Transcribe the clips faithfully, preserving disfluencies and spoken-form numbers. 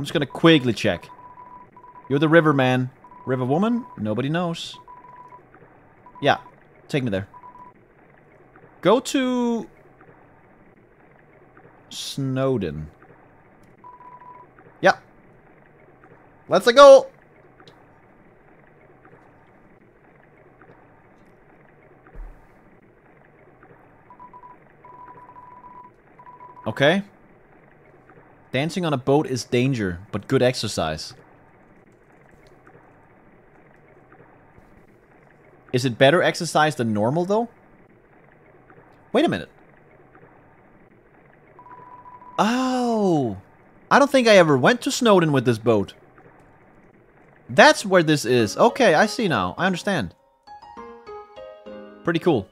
I'm just gonna quickly check. You're the river man. River woman? Nobody knows. Yeah. Take me there. Go to... Snowdin. Yeah. Let's-a go! Okay. Dancing on a boat is danger, but good exercise. Is it better exercise than normal, though? Wait a minute. Oh! I don't think I ever went to Snowdin with this boat. That's where this is. Okay, I see now. I understand. Pretty cool.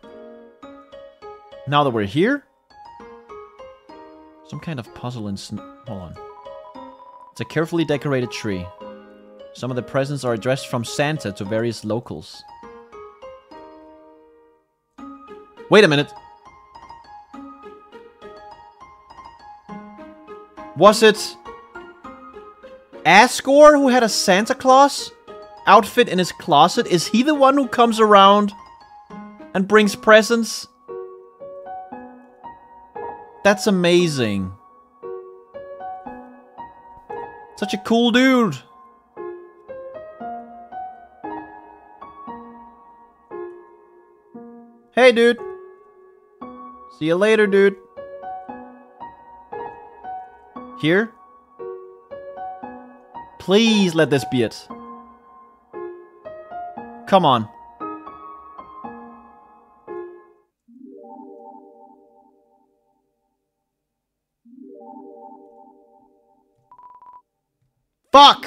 Now that we're here... Some kind of puzzle in snow... Hold on. It's a carefully decorated tree. Some of the presents are addressed from Santa to various locals. Wait a minute. Was it Asgore who had a Santa Claus outfit in his closet? Is he the one who comes around and brings presents? That's amazing. Such a cool dude. Hey, dude. See you later, dude. Here? Please let this be it. Come on. Fuck!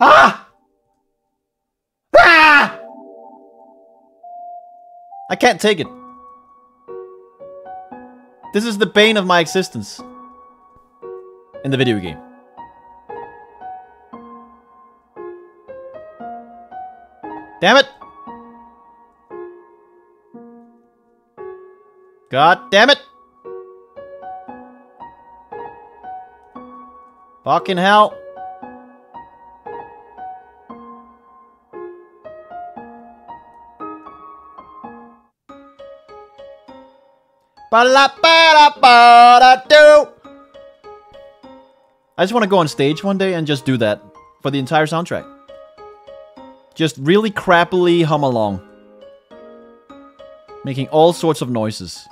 Ah! I can't take it. This is the bane of my existence. In the video game. Damn it! God damn it! Fucking hell! I just want to go on stage one day and just do that for the entire soundtrack. Just really crappily hum along. Making all sorts of noises.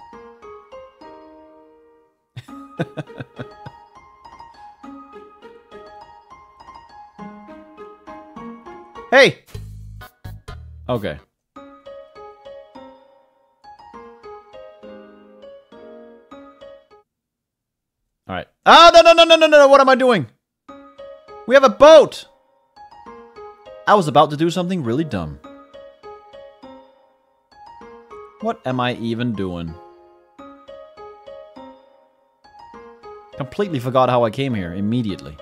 Hey! Okay. Alright. Oh, no, no, no, no, no, no, what am I doing? We have a boat! I was about to do something really dumb. What am I even doing? Completely forgot how I came here immediately.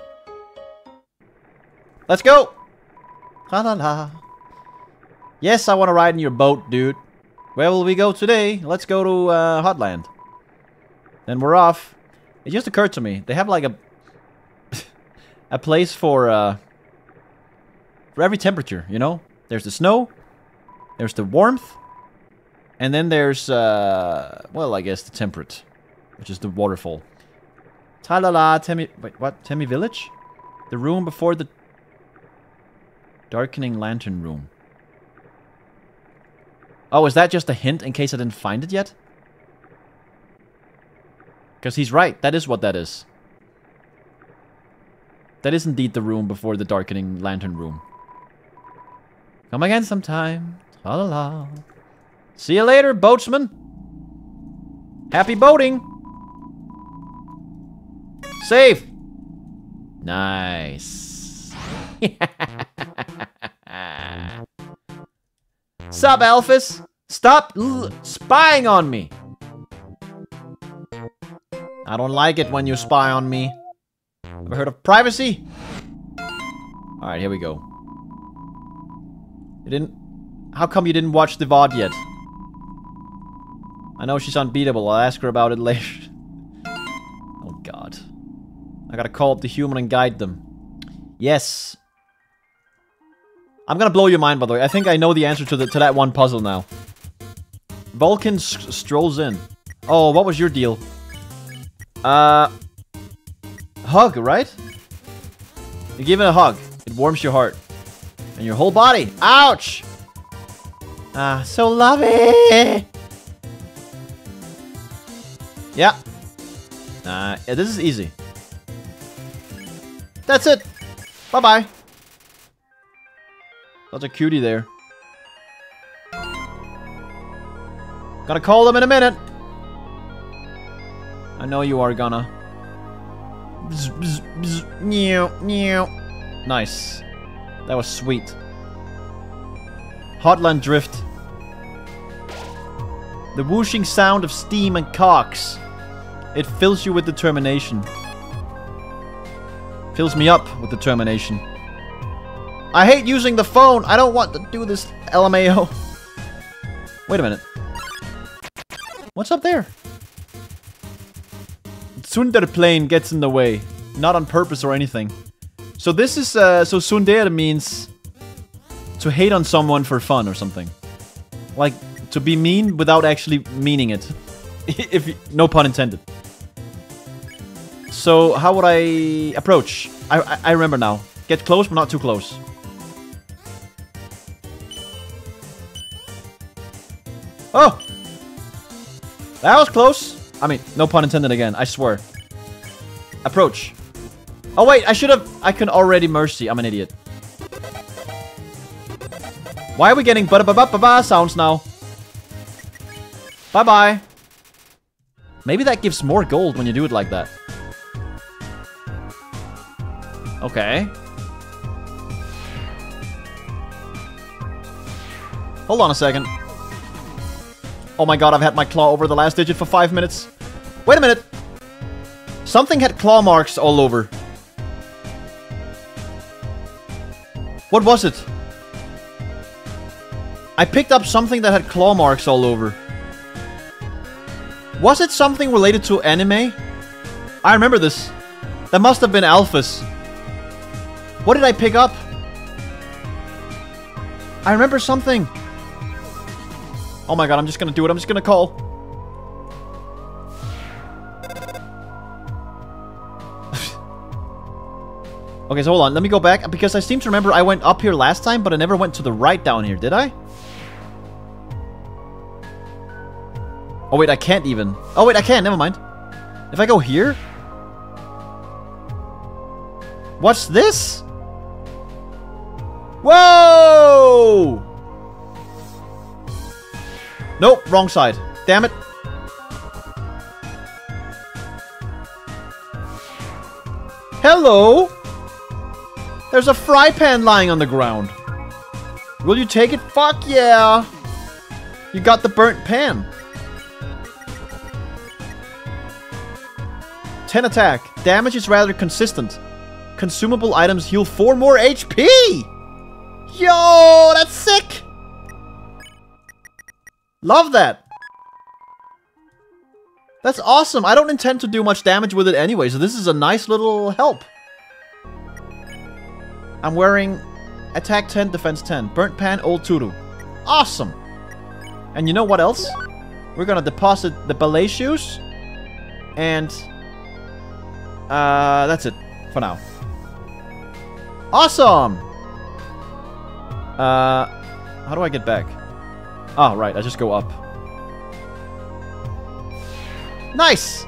Let's go! La la la. Yes, I want to ride in your boat, dude. Where will we go today? Let's go to uh, Hotland. Then we're off. It just occurred to me, they have like a a place for uh, for every temperature, you know? There's the snow, there's the warmth, and then there's, uh, well, I guess the temperate, which is the waterfall. Ta-la-la, Temmie, wait, what? Temmie Village? The room before the darkening lantern room. Oh, is that just a hint in case I didn't find it yet? Because he's right. That is what that is. That is indeed the room before the darkening lantern room. Come again sometime. La la la. See you later, boatsman. Happy boating. Safe. Nice. Sup, Alphys. Stop l spying on me. I don't like it when you spy on me. Ever heard of privacy? Alright, here we go. You didn't... How come you didn't watch the V O D yet? I know she's unbeatable. I'll ask her about it later. God. I gotta call up the human and guide them. Yes. I'm gonna blow your mind, by the way. I think I know the answer to, the, to that one puzzle now. Vulkin strolls in. Oh, what was your deal? Uh... Hug, right? You give it a hug. It warms your heart. And your whole body. Ouch! Ah, so lovey! Yeah. Uh, yeah, this is easy. That's it! Bye-bye! Such a cutie there. Gotta call them in a minute! I know you are gonna. Bzz, bzz, bzz, meow, meow. Nice. That was sweet. Hotland drift. The whooshing sound of steam and cocks. It fills you with determination. Fills me up with determination. I hate using the phone. I don't want to do this L M A O. Wait a minute. What's up there? Sunderplane gets in the way. Not on purpose or anything. So this is, uh, so Sundere means to hate on someone for fun or something. Like, to be mean without actually meaning it. If you, no pun intended. So, how would I approach? I, I, I remember now. Get close, but not too close. Oh! That was close! I mean, no pun intended again, I swear. Approach. Oh wait, I should have... I can already mercy. I'm an idiot. Why are we getting ba-da-ba-ba-ba-ba sounds now? Bye-bye. Maybe that gives more gold when you do it like that. Okay. Hold on a second. Oh my god, I've had my claw over the last digit for five minutes. Wait a minute. Something had claw marks all over. What was it? I picked up something that had claw marks all over. Was it something related to anime? I remember this. That must have been Alphys. What did I pick up? I remember something. Oh my god, I'm just gonna do it. I'm just gonna call. Okay, so hold on. Let me go back, because I seem to remember I went up here last time, but I never went to the right down here, did I? Oh, wait, I can't even. Oh, wait, I can. Never mind. If I go here? What's this? Whoa! Nope, wrong side. Damn it. Hello? There's a fry pan lying on the ground. Will you take it? Fuck yeah! You got the burnt pan. ten attack. Damage is rather consistent. Consumable items heal four more H P! Yo, that's sick! Love that! That's awesome! I don't intend to do much damage with it anyway, so this is a nice little help. I'm wearing attack ten, defense ten. Burnt pan, old Turu. Awesome! And you know what else? We're gonna deposit the ballet shoes. And... Uh, that's it. For now. Awesome! Uh, how do I get back? Oh, right. I just go up. Nice!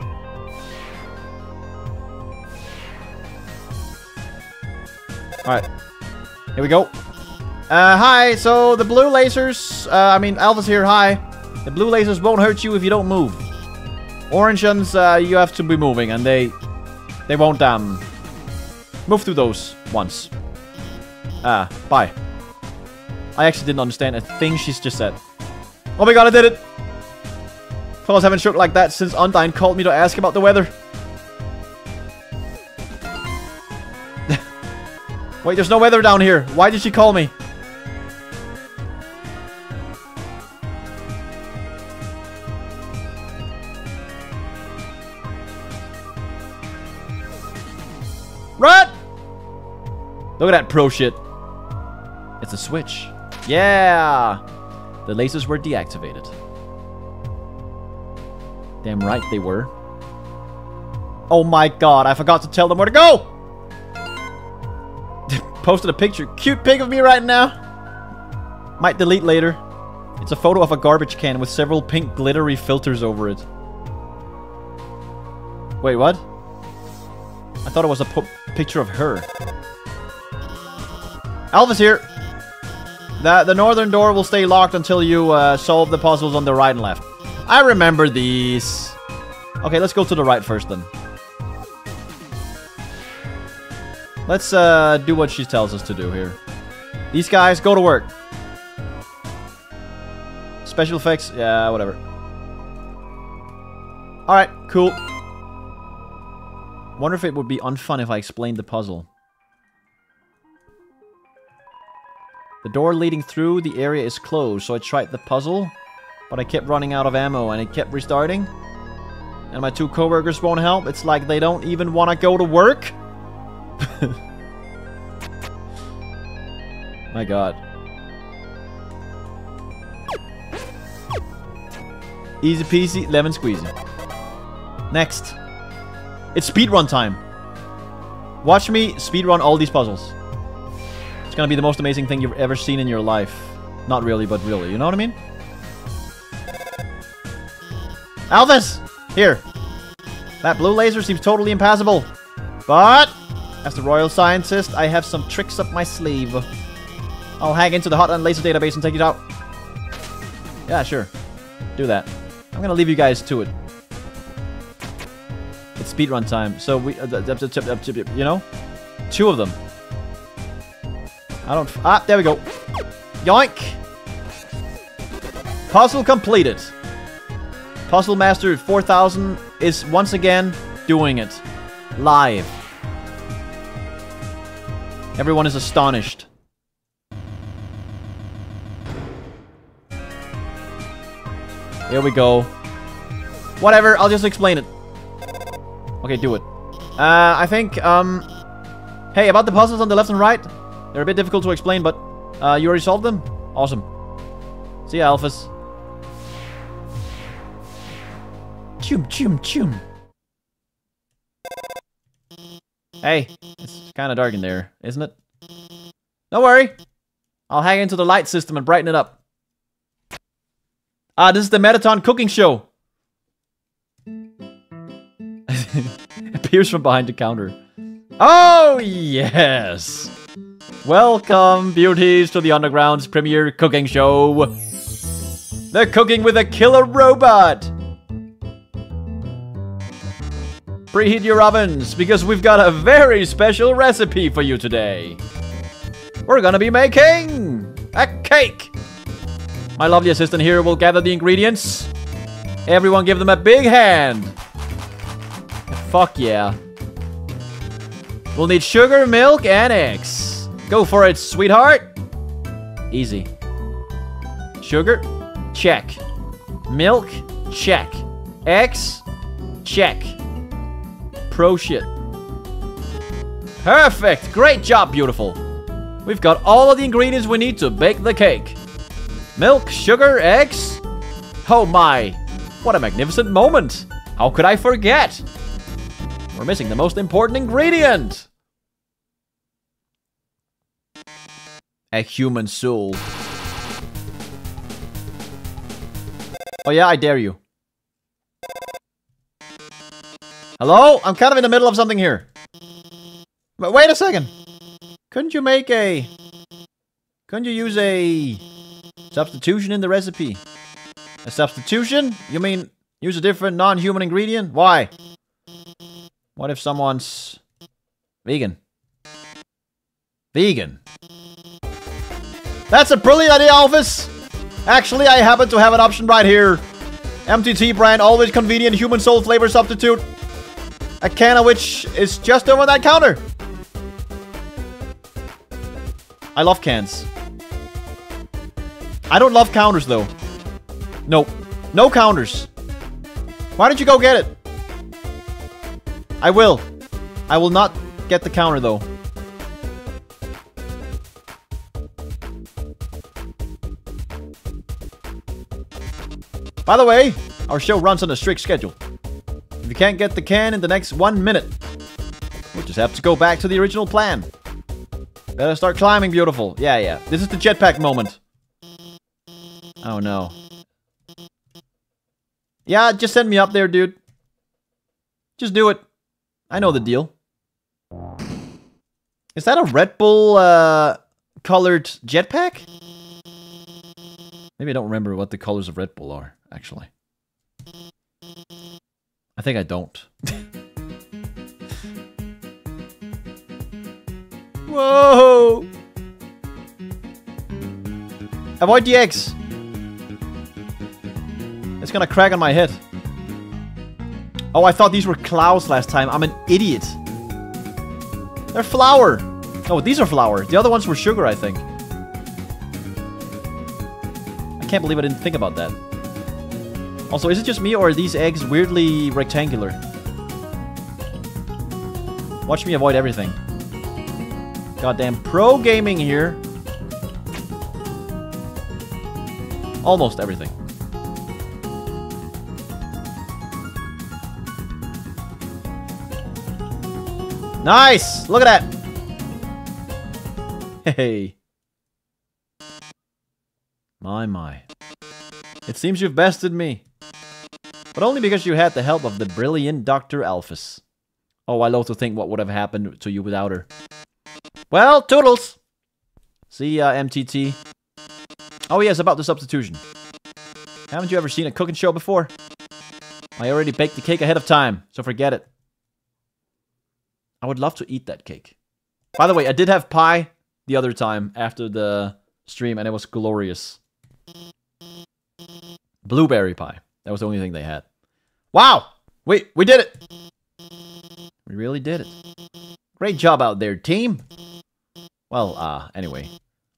Alright. Here we go. Uh, hi. So, the blue lasers... Uh, I mean, Alpha's here. Hi. The blue lasers won't hurt you if you don't move. Orange ones, uh, you have to be moving. And they... They won't, um... move through those once. Ah, uh, bye. I actually didn't understand a thing she's just said. Oh my god, I did it! Fellas haven't shook like that since Undyne called me to ask about the weather. Wait, there's no weather down here. Why did she call me? Look at that pro shit. It's a switch. Yeah! The lasers were deactivated. Damn right they were. Oh my god, I forgot to tell them where to go! Posted a picture. Cute pic of me right now. Might delete later. It's a photo of a garbage can with several pink glittery filters over it. Wait, what? I thought it was a po picture of her. Alphys here. The, the northern door will stay locked until you uh, solve the puzzles on the right and left. I remember these. Okay, let's go to the right first then. Let's uh, do what she tells us to do here. These guys, go to work. Special effects, yeah, whatever. Alright, cool. Wonder if it would be unfun if I explained the puzzle. The door leading through the area is closed, so I tried the puzzle, but I kept running out of ammo and it kept restarting. And my two coworkers won't help. It's like they don't even want to go to work. My god. Easy peasy, lemon squeezy. Next. It's speedrun time. Watch me speedrun all these puzzles. It's gonna be the most amazing thing you've ever seen in your life. Not really, but really. You know what I mean? Alphys! Here. That blue laser seems totally impassable. But... as the royal scientist, I have some tricks up my sleeve. I'll hack into the Hotland laser database and take it out. Yeah, sure. Do that. I'm gonna leave you guys to it. It's speedrun time, so we, you know, two of them. I don't. Ah, there we go. Yoink! Puzzle completed. Puzzle Master four thousand is once again doing it live. Everyone is astonished. Here we go. Whatever, I'll just explain it. Okay, do it. Uh, I think, um... hey, about the puzzles on the left and right. They're a bit difficult to explain, but... Uh, you already solved them? Awesome. See ya, Alphys. Chum, chum, chum. Hey, it's kind of dark in there, isn't it? Don't worry. I'll hack into the light system and brighten it up. Ah, this is the Mettaton cooking show. Appears from behind the counter. Oh, yes. Welcome, beauties, to the Underground's premier cooking show. They're cooking with a killer robot. Preheat your ovens, because we've got a very special recipe for you today. We're gonna be making a cake. My lovely assistant here will gather the ingredients. Everyone give them a big hand. Fuck yeah. We'll need sugar, milk, and eggs. Go for it, sweetheart. Easy. Sugar, check. Milk, check. Eggs, check. Pro shit. Perfect! Great job, beautiful! We've got all of the ingredients we need to bake the cake. Milk, sugar, eggs. Oh my! What a magnificent moment! How could I forget? We're missing the most important ingredient! A human soul. Oh yeah, I dare you. Hello? I'm kind of in the middle of something here. But wait a second. Couldn't you make a... couldn't you use a... substitution in the recipe? A substitution? You mean use a different non-human ingredient? Why? What if someone's... vegan? Vegan. That's a brilliant idea, Alphys! Actually, I happen to have an option right here. M T T brand, always convenient human soul flavor substitute. A can of which is just over that counter. I love cans. I don't love counters, though. Nope. No counters. Why don't you go get it? I will. I will not get the counter, though. By the way, our show runs on a strict schedule. If you can't get the can in the next one minute, we'll just have to go back to the original plan. Better start climbing, beautiful. Yeah, yeah. This is the jetpack moment. Oh, no. Yeah, just send me up there, dude. Just do it. I know the deal. Is that a Red Bull uh, colored jetpack? Maybe I don't remember what the colors of Red Bull are, actually. I think I don't. Whoa! Avoid the eggs! It's gonna crack on my head. Oh, I thought these were clouds last time. I'm an idiot. They're flour! Oh, these are flour. The other ones were sugar, I think. I can't believe I didn't think about that. Also, is it just me or are these eggs weirdly rectangular? Watch me avoid everything. Goddamn pro gaming here. Almost everything. Nice! Look at that! Hey. My, my. It seems you've bested me. But only because you had the help of the brilliant Doctor Alphys. Oh, I love to think what would have happened to you without her. Well, toodles! See ya, M T T. Oh yes, about the substitution. Haven't you ever seen a cooking show before? I already baked the cake ahead of time, so forget it. I would love to eat that cake. By the way, I did have pie the other time after the stream, and it was glorious. Blueberry pie. That was the only thing they had. Wow! Wait, we did it! We really did it. Great job out there, team! Well, uh, anyway.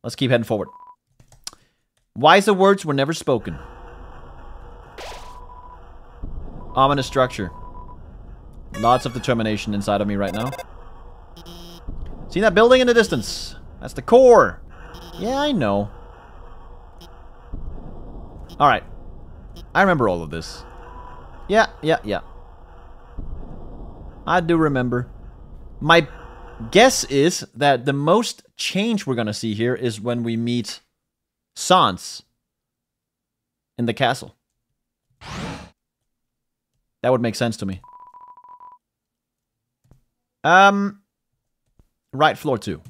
Let's keep heading forward. Wiser words were never spoken. Ominous structure. Lots of determination inside of me right now. See that building in the distance? That's the core! Yeah, I know. Alright. I remember all of this. Yeah, yeah, yeah. I do remember. My guess is that the most change we're gonna see here is when we meet Sans in the castle. That would make sense to me. Um, right floor two.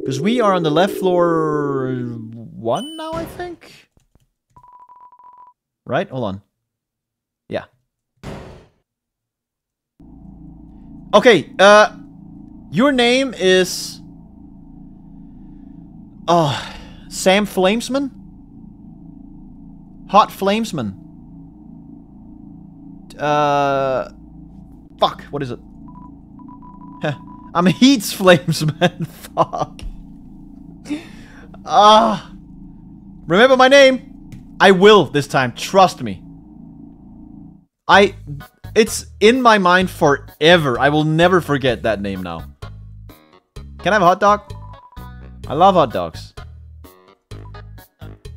Because we are on the left floor one now, I think? Right? Hold on. Yeah. Okay, uh, your name is... Oh, Sam Flamesman? Hot Flamesman. Uh... Fuck, what is it? Heh. I'm Heat's Flamesman, fuck. Ah. uh, remember my name? I will this time, trust me. I... It's in my mind forever. I will never forget that name now. Can I have a hot dog? I love hot dogs.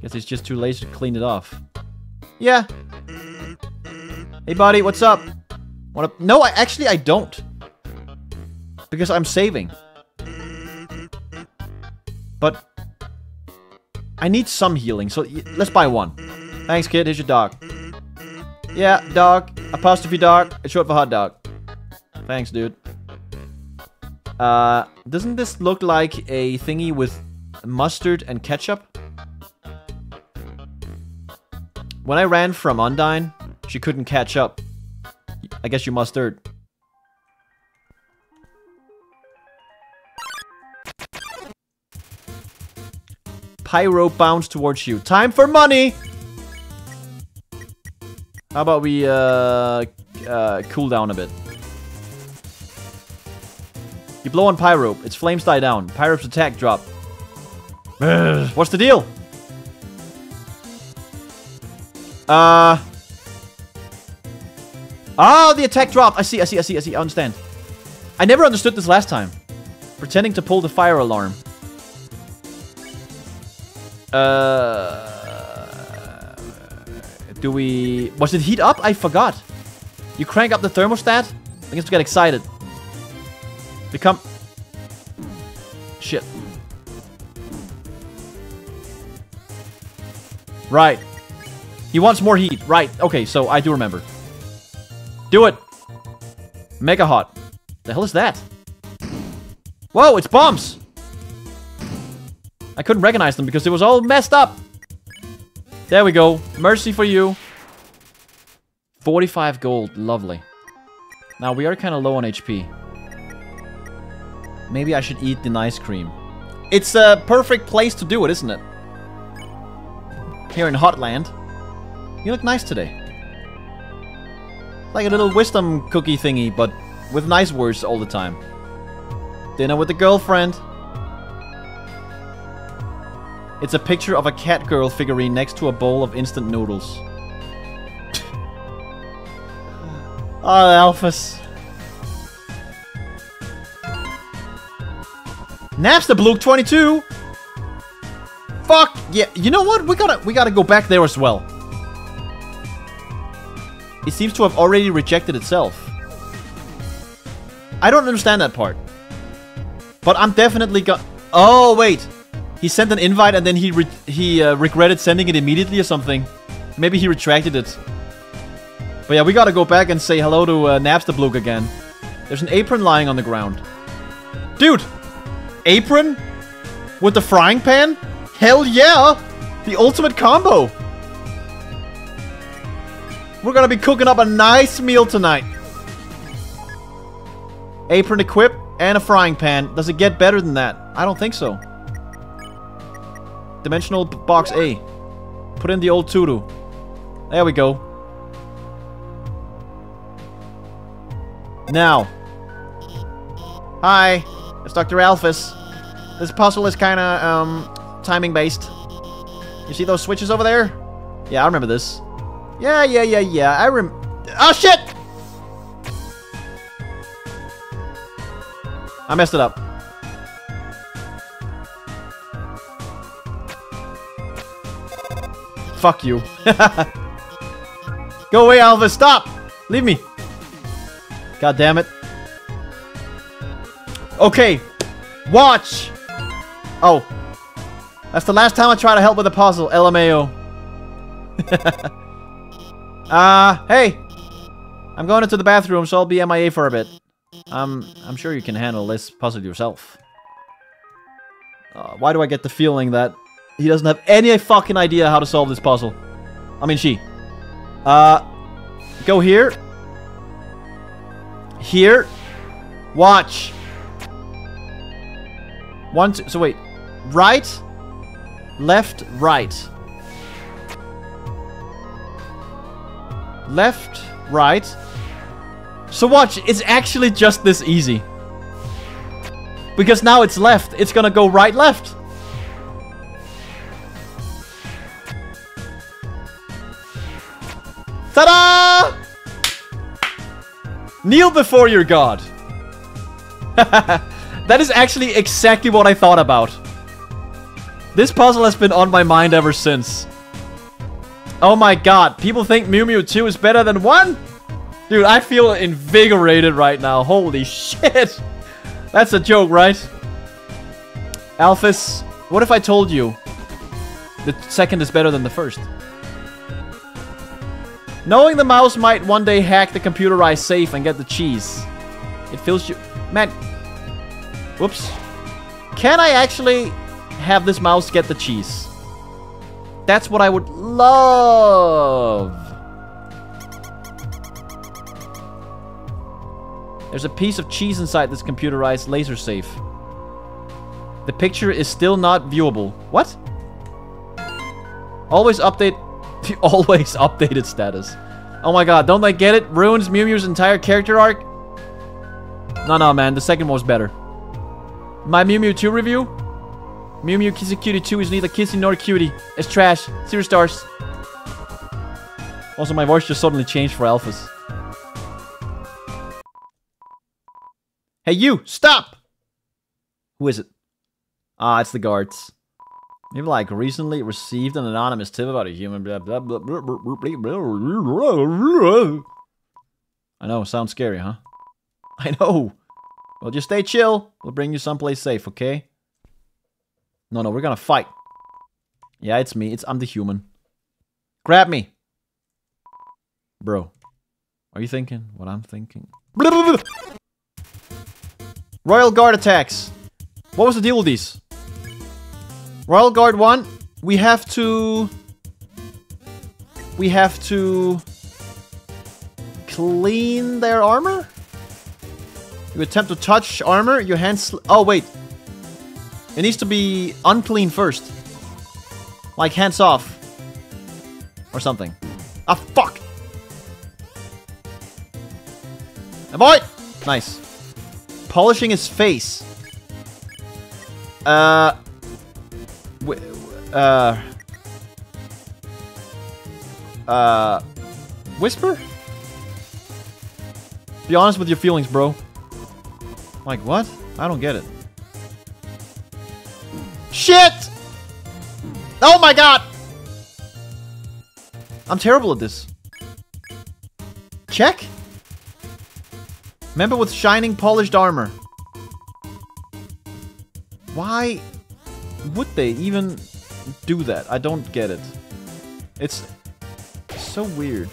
Guess it's just too lazy to clean it off. Yeah. Hey, buddy, what's up? Wanna... No, I actually, I don't. Because I'm saving. But... I need some healing, so let's buy one. Thanks, kid. Here's your dog. Yeah, dog. Apostrophe dog. It's short for hot dog. Thanks, dude. Uh, doesn't this look like a thingy with mustard and ketchup? When I ran from Undyne, she couldn't catch up. I guess you mustard. Pyro bounds towards you. Time for money! How about we, uh, uh, cool down a bit. You blow on Pyro. Its flames die down. Pyro's attack drop. What's the deal? Uh... Ah, oh, the attack dropped! I see, I see, I see, I see, I understand. I never understood this last time. Pretending to pull the fire alarm. Uh... Do we... Was it heat up? I forgot. You crank up the thermostat? I think it's to get excited. Become... Shit. Right. He wants more heat. Right. Okay, so I do remember. Do it. Mega hot. The hell is that? Whoa, it's bombs! I couldn't recognize them because it was all messed up. There we go. Mercy for you. forty-five gold. Lovely. Now, we are kind of low on H P. Maybe I should eat the ice cream. It's a perfect place to do it, isn't it? Here in Hotland. You look nice today. Like a little wisdom cookie thingy, but with nice words all the time. Dinner with the girlfriend. It's a picture of a cat girl figurine next to a bowl of instant noodles. Oh, Alphys. Napstablook twenty-two! Fuck! Yeah, you know what? We gotta, we gotta go back there as well. It seems to have already rejected itself. I don't understand that part. But I'm definitely go- Oh, wait! He sent an invite and then he re he uh, regretted sending it immediately or something. Maybe he retracted it. But yeah, we gotta go back and say hello to uh, Napstablook again. There's an apron lying on the ground. Dude! Apron? With the frying pan? Hell yeah! The ultimate combo! We're gonna be cooking up a nice meal tonight. Apron equipped and a frying pan. Does it get better than that? I don't think so. Dimensional box A. Put in the old tutu. There we go. Now. Hi. It's Doctor Alphys. This puzzle is kind of, um, timing based. You see those switches over there? Yeah, I remember this. Yeah, yeah, yeah, yeah. I rem... Oh, shit! I messed it up. Fuck you. Go away, Alphys. Stop! Leave me. God damn it. Okay. Watch! Oh. That's the last time I try to help with a puzzle. L M A O. uh, hey. I'm going into the bathroom, so I'll be M I A for a bit. I'm, I'm sure you can handle this puzzle yourself. Uh, why do I get the feeling that... He doesn't have any fucking idea how to solve this puzzle. I mean, she. Uh, go here. Here. Watch. One, two, so wait. Right. Left, right. Left, right. So watch, it's actually just this easy. Because now it's left. It's gonna go right, left. Ta-da! Kneel before your god. That is actually exactly what I thought about. This puzzle has been on my mind ever since. Oh my god, people think Mew Mew two is better than one? Dude, I feel invigorated right now. Holy shit. That's a joke, right? Alphys, what if I told you the second is better than the first? Knowing the mouse might one day hack the computerized safe and get the cheese. It fills you... Man. Whoops. Can I actually have this mouse get the cheese? That's what I would love. There's a piece of cheese inside this computerized laser safe. The picture is still not viewable. What? Always update... The always updated status. Oh my god, don't they get it? Ruins Mew Mew's entire character arc? No, no, man. The second one was better. My Mew Mew two review? Mew Mew Kissy Cutie two is neither kissy nor cutie. It's trash. Zero stars. Also, my voice just suddenly changed for Alphys. Hey, you! Stop! Who is it? Ah, it's the guards. You've like recently received an anonymous tip about a human. Blah, blah, blah, blah, blah, blah, blah, blah. I know, sounds scary, huh? I know. Well, just stay chill. We'll bring you someplace safe, okay? No, no, we're gonna fight. Yeah, it's me. It's I'm the human. Grab me, bro. Are you thinking what I'm thinking? Blah, blah, blah. Royal Guard attacks. What was the deal with these? Royal Guard one, we have to... We have to... clean their armor? You attempt to touch armor, your hands... Oh, wait. It needs to be unclean first. Like, hands off. Or something. Ah, fuck! Avoid! Nice. Polishing his face. Uh... Uh, uh, whisper? Be honest with your feelings, bro. Like, what? I don't get it. Shit! Oh my god! I'm terrible at this. Check? Remember with shining polished armor. Why would they even... do that? I don't get it. It's so weird.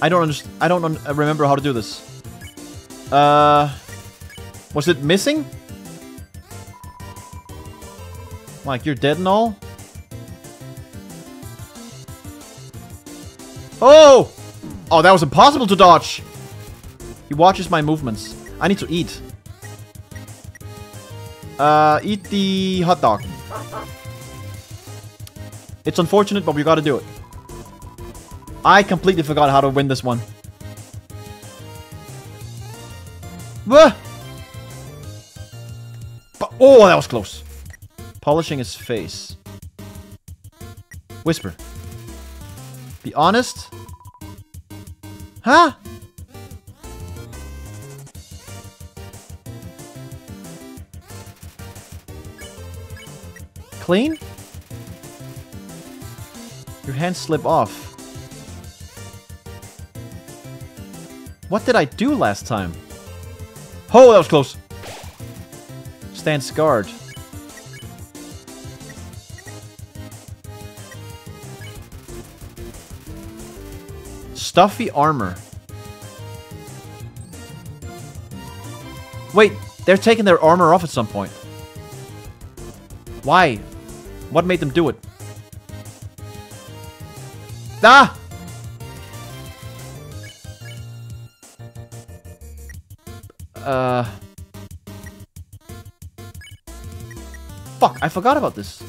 I don't understand. I don't un remember how to do this. Uh, was it missing? Like you're dead and all? Oh! Oh, that was impossible to dodge. He watches my movements. I need to eat. Uh, eat the hot dog. It's unfortunate, but we gotta do it. I completely forgot how to win this one. But, oh, that was close. Polishing his face. Whisper. Be honest? Huh? Clean? Your hands slip off. What did I do last time? Oh, that was close. Stand scarred. Stuffy armor. Wait, they're taking their armor off at some point. Why? What made them do it? Ah! Uh... Fuck, I forgot about this.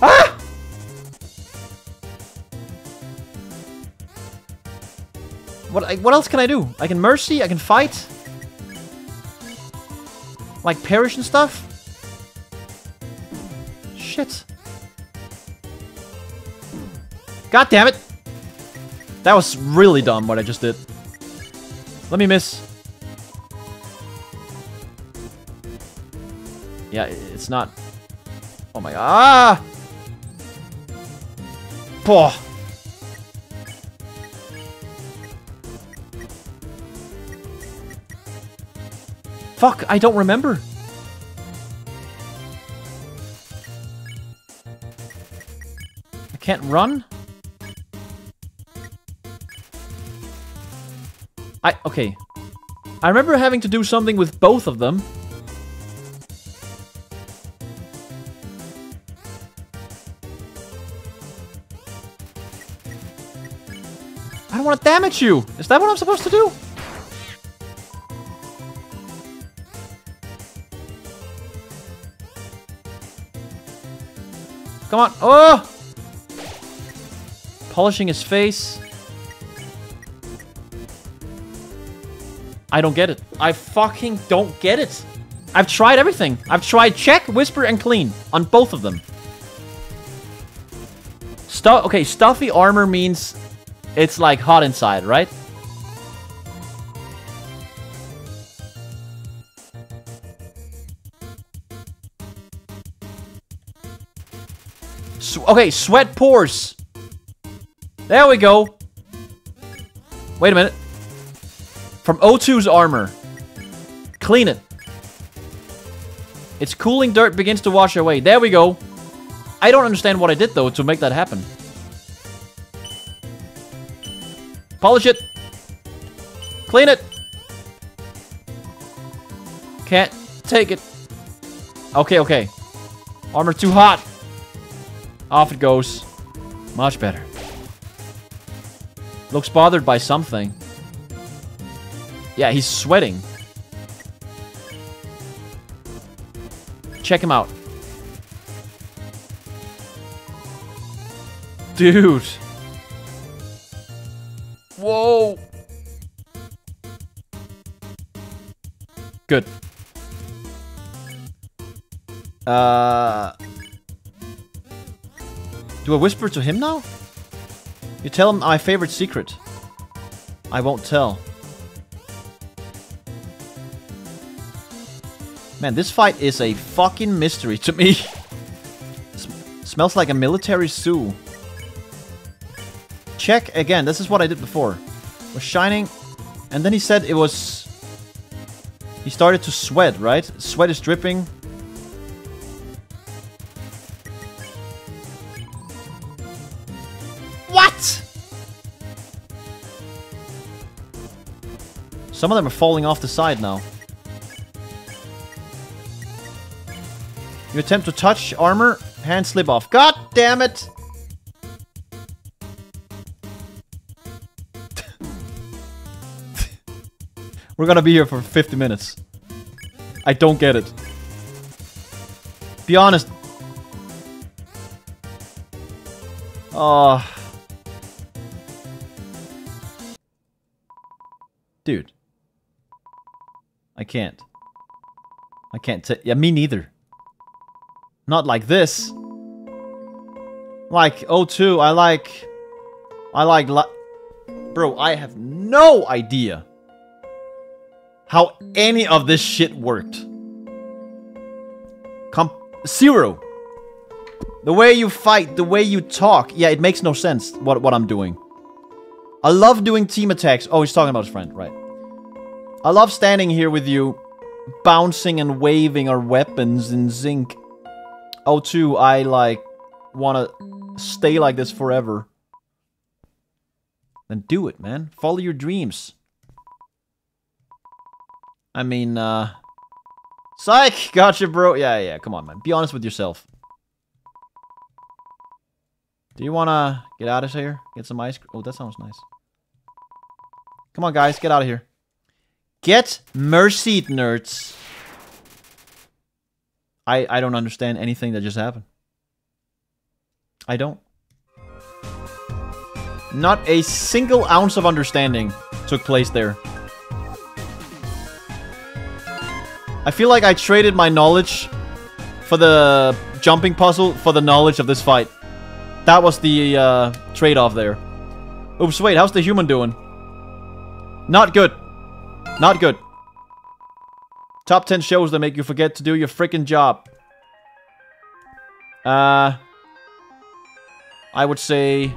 Ah! What, I, what else can I do? I can mercy, I can fight. Like perish and stuff? Shit. God damn it! That was really dumb what I just did. Let me miss. Yeah, it's not. Oh my god! Ah! Poh. Fuck! I don't remember. I can't run. I, okay. I remember having to do something with both of them. I don't want to damage you. Is that what I'm supposed to do? Come on. Oh! Polishing his face. I don't get it. I fucking don't get it. I've tried everything. I've tried check, whisper, and clean on both of them. Stuff. Okay, stuffy armor means it's like hot inside, right? Sw okay, sweat pores. There we go. Wait a minute. From O two's armor. Clean it. Its cooling dirt begins to wash away. There we go. I don't understand what I did, though, to make that happen. Polish it. Clean it. Can't take it. Okay, okay. Armor too hot. Off it goes. Much better. Looks bothered by something. Yeah, he's sweating. Check him out. Dude. Whoa. Good. Uh, do I whisper to him now? You tell him my favorite secret. I won't tell. Man, this fight is a fucking mystery to me. S smells like a military zoo. Check again. This is what I did before. It was shining. And then he said it was... He started to sweat, right? Sweat is dripping. Some of them are falling off the side now. You attempt to touch armor, hands slip off. God damn it! We're gonna be here for fifty minutes. I don't get it. Be honest. Oh. Dude. I can't. I can't t- Yeah, me neither. Not like this. Like, O two, I like... I like... Li Bro, I have no idea how any of this shit worked. Com Zero. The way you fight, the way you talk. Yeah, it makes no sense what, what I'm doing. I love doing team attacks. Oh, he's talking about his friend, right. I love standing here with you, bouncing and waving our weapons in zinc. Oh, too, I, like, wanna stay like this forever. Then do it, man. Follow your dreams. I mean, uh... psych! Gotcha, bro! Yeah, yeah, come on, man. Be honest with yourself. Do you wanna get out of here? Get some ice cream? Oh, that sounds nice. Come on, guys, get out of here. Get mercied, nerds. I I don't understand anything that just happened. I don't. Not a single ounce of understanding took place there. I feel like I traded my knowledge for the jumping puzzle for the knowledge of this fight. That was the uh, trade-off there. Oops, wait, how's the human doing? Not good. Not good. Top ten shows that make you forget to do your freaking job. Uh, I would say...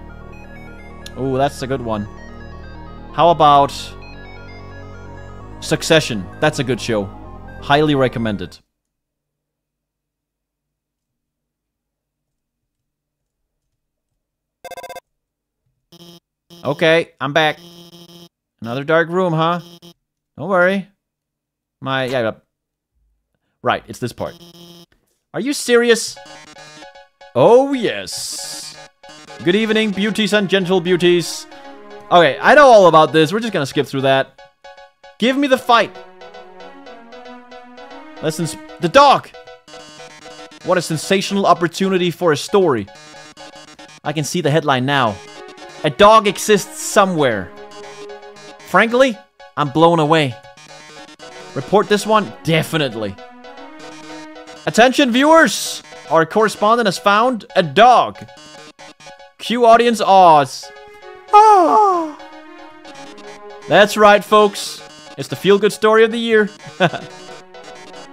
Oh, that's a good one. How about... Succession. That's a good show. Highly recommended. Okay, I'm back. Another dark room, huh? Don't worry. My... yeah. Right, it's this part. Are you serious? Oh, yes. Good evening, beauties and gentle beauties. Okay, I know all about this. We're just gonna skip through that. Give me the fight. Listen, the dog! What a sensational opportunity for a story. I can see the headline now. A dog exists somewhere. Frankly... I'm blown away. Report this one? Definitely. Attention, viewers! Our correspondent has found a dog. Cue audience awes. Ah. That's right, folks. It's the feel-good story of the year.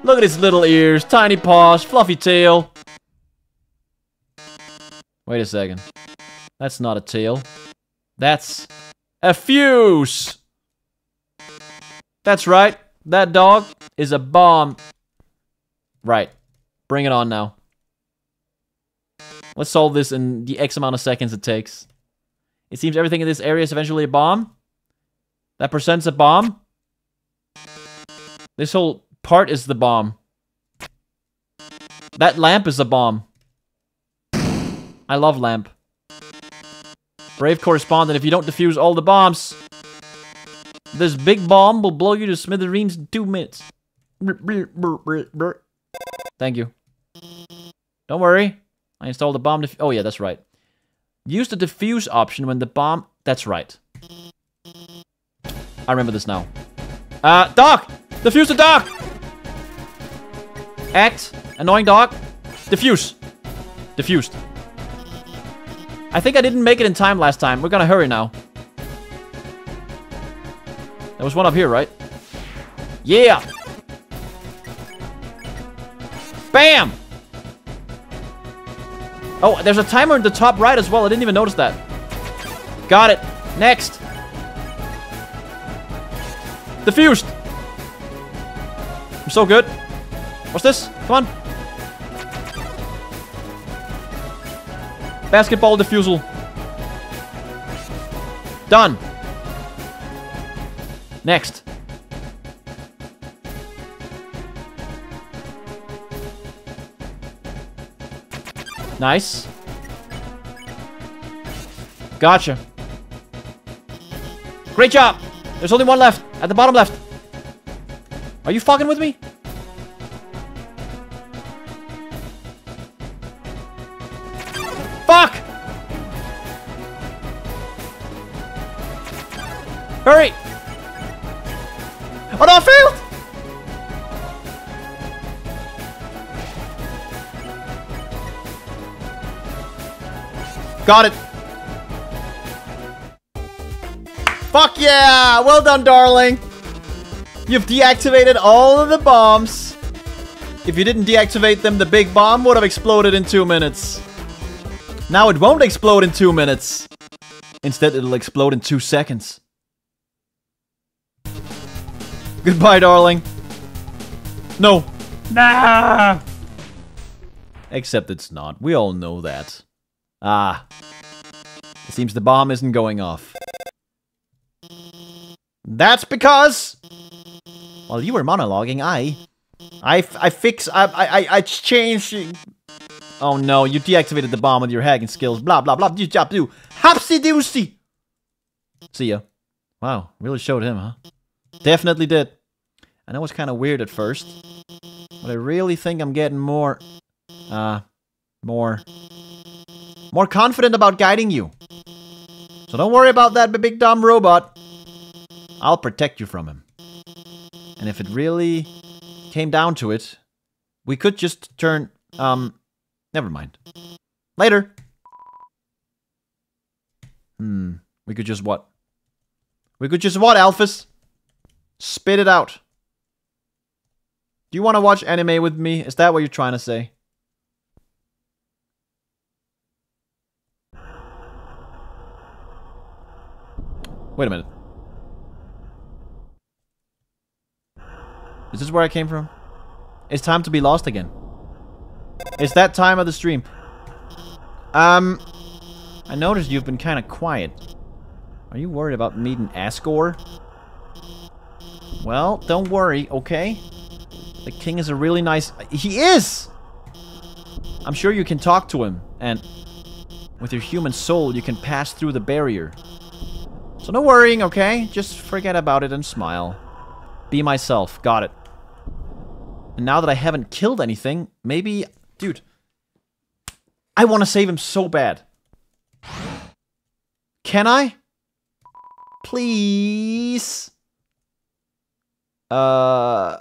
Look at his little ears, tiny paws, fluffy tail. Wait a second. That's not a tail. That's a fuse! That's right. That dog is a bomb. Right. Bring it on now. Let's solve this in the X amount of seconds it takes. It seems everything in this area is eventually a bomb. That percent's a bomb. This whole part is the bomb. That lamp is a bomb. I love lamp. Brave correspondent, if you don't defuse all the bombs, this big bomb will blow you to smithereens in two minutes. Thank you. Don't worry. I installed the bomb def- oh yeah, that's right. Use the defuse option when the bomb- that's right. I remember this now. Uh, dog! Defuse the dog! Act. Annoying dog. Defuse. Defused. I think I didn't make it in time last time. We're gonna hurry now. There was one up here, right? Yeah! Bam! Oh, there's a timer in the top right as well. I didn't even notice that. Got it. Next. Defused. I'm so good. What's this? Come on. Basketball defusal. Done. Next. Nice. Gotcha. Great job. There's only one left. At the bottom left. Are you fucking with me? Fuck! Hurry! Oh no, I failed! Got it. Fuck yeah! Well done, darling. You've deactivated all of the bombs. If you didn't deactivate them, the big bomb would have exploded in two minutes. Now it won't explode in two minutes. Instead, it'll explode in two seconds. Goodbye, darling. No. Nah. Except it's not. We all know that. Ah. It seems the bomb isn't going off. That's because... while you were monologuing, I... I, f I fix... I, I, I changed... Oh no, you deactivated the bomb with your hacking skills. Blah, blah, blah. Do job do. Hopsy doosy. See ya. Wow, really showed him, huh? Definitely did. I know it was kind of weird at first. But I really think I'm getting more... Uh... More... More confident about guiding you. So don't worry about that big dumb robot. I'll protect you from him. And if it really came down to it, we could just turn... Um, never mind. Later! Hmm, we could just what? We could just what, Alphys? Spit it out. Do you want to watch anime with me? Is that what you're trying to say? Wait a minute. Is this where I came from? It's time to be lost again. It's that time of the stream. Um, I noticed you've been kind of quiet. Are you worried about meeting Asgore? Well, don't worry, okay? The king is a really nice... He is! I'm sure you can talk to him, and with your human soul, you can pass through the barrier. So no worrying, okay? Just forget about it and smile. Be myself. Got it. And now that I haven't killed anything, maybe... Dude. I want to save him so bad. Can I? Please? Uh...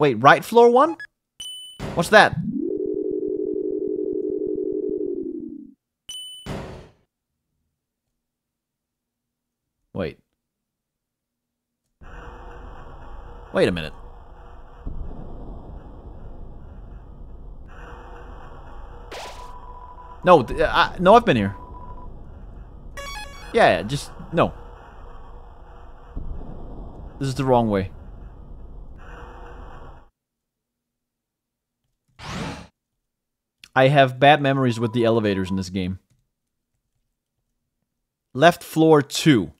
Wait, right floor one? What's that? Wait. Wait a minute. No, I, no, I've been here. Yeah, just, no. This is the wrong way. I have bad memories with the elevators in this game. Left floor two.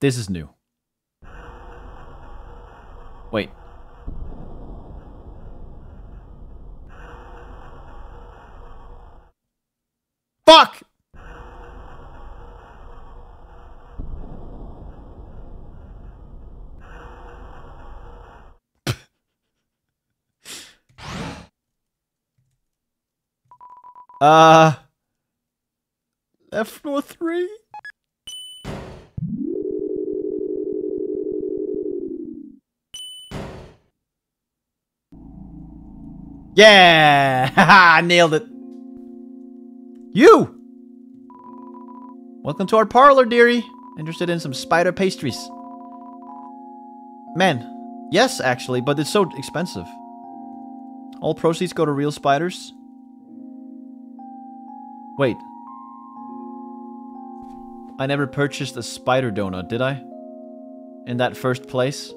This is new. Wait. Fuck! Uh, left floor three. Yeah, haha, nailed it. You. Welcome to our parlor, dearie. Interested in some spider pastries? Man, yes, actually, but it's so expensive. All proceeds go to real spiders. Wait. I never purchased a spider donut, did I? In that first place?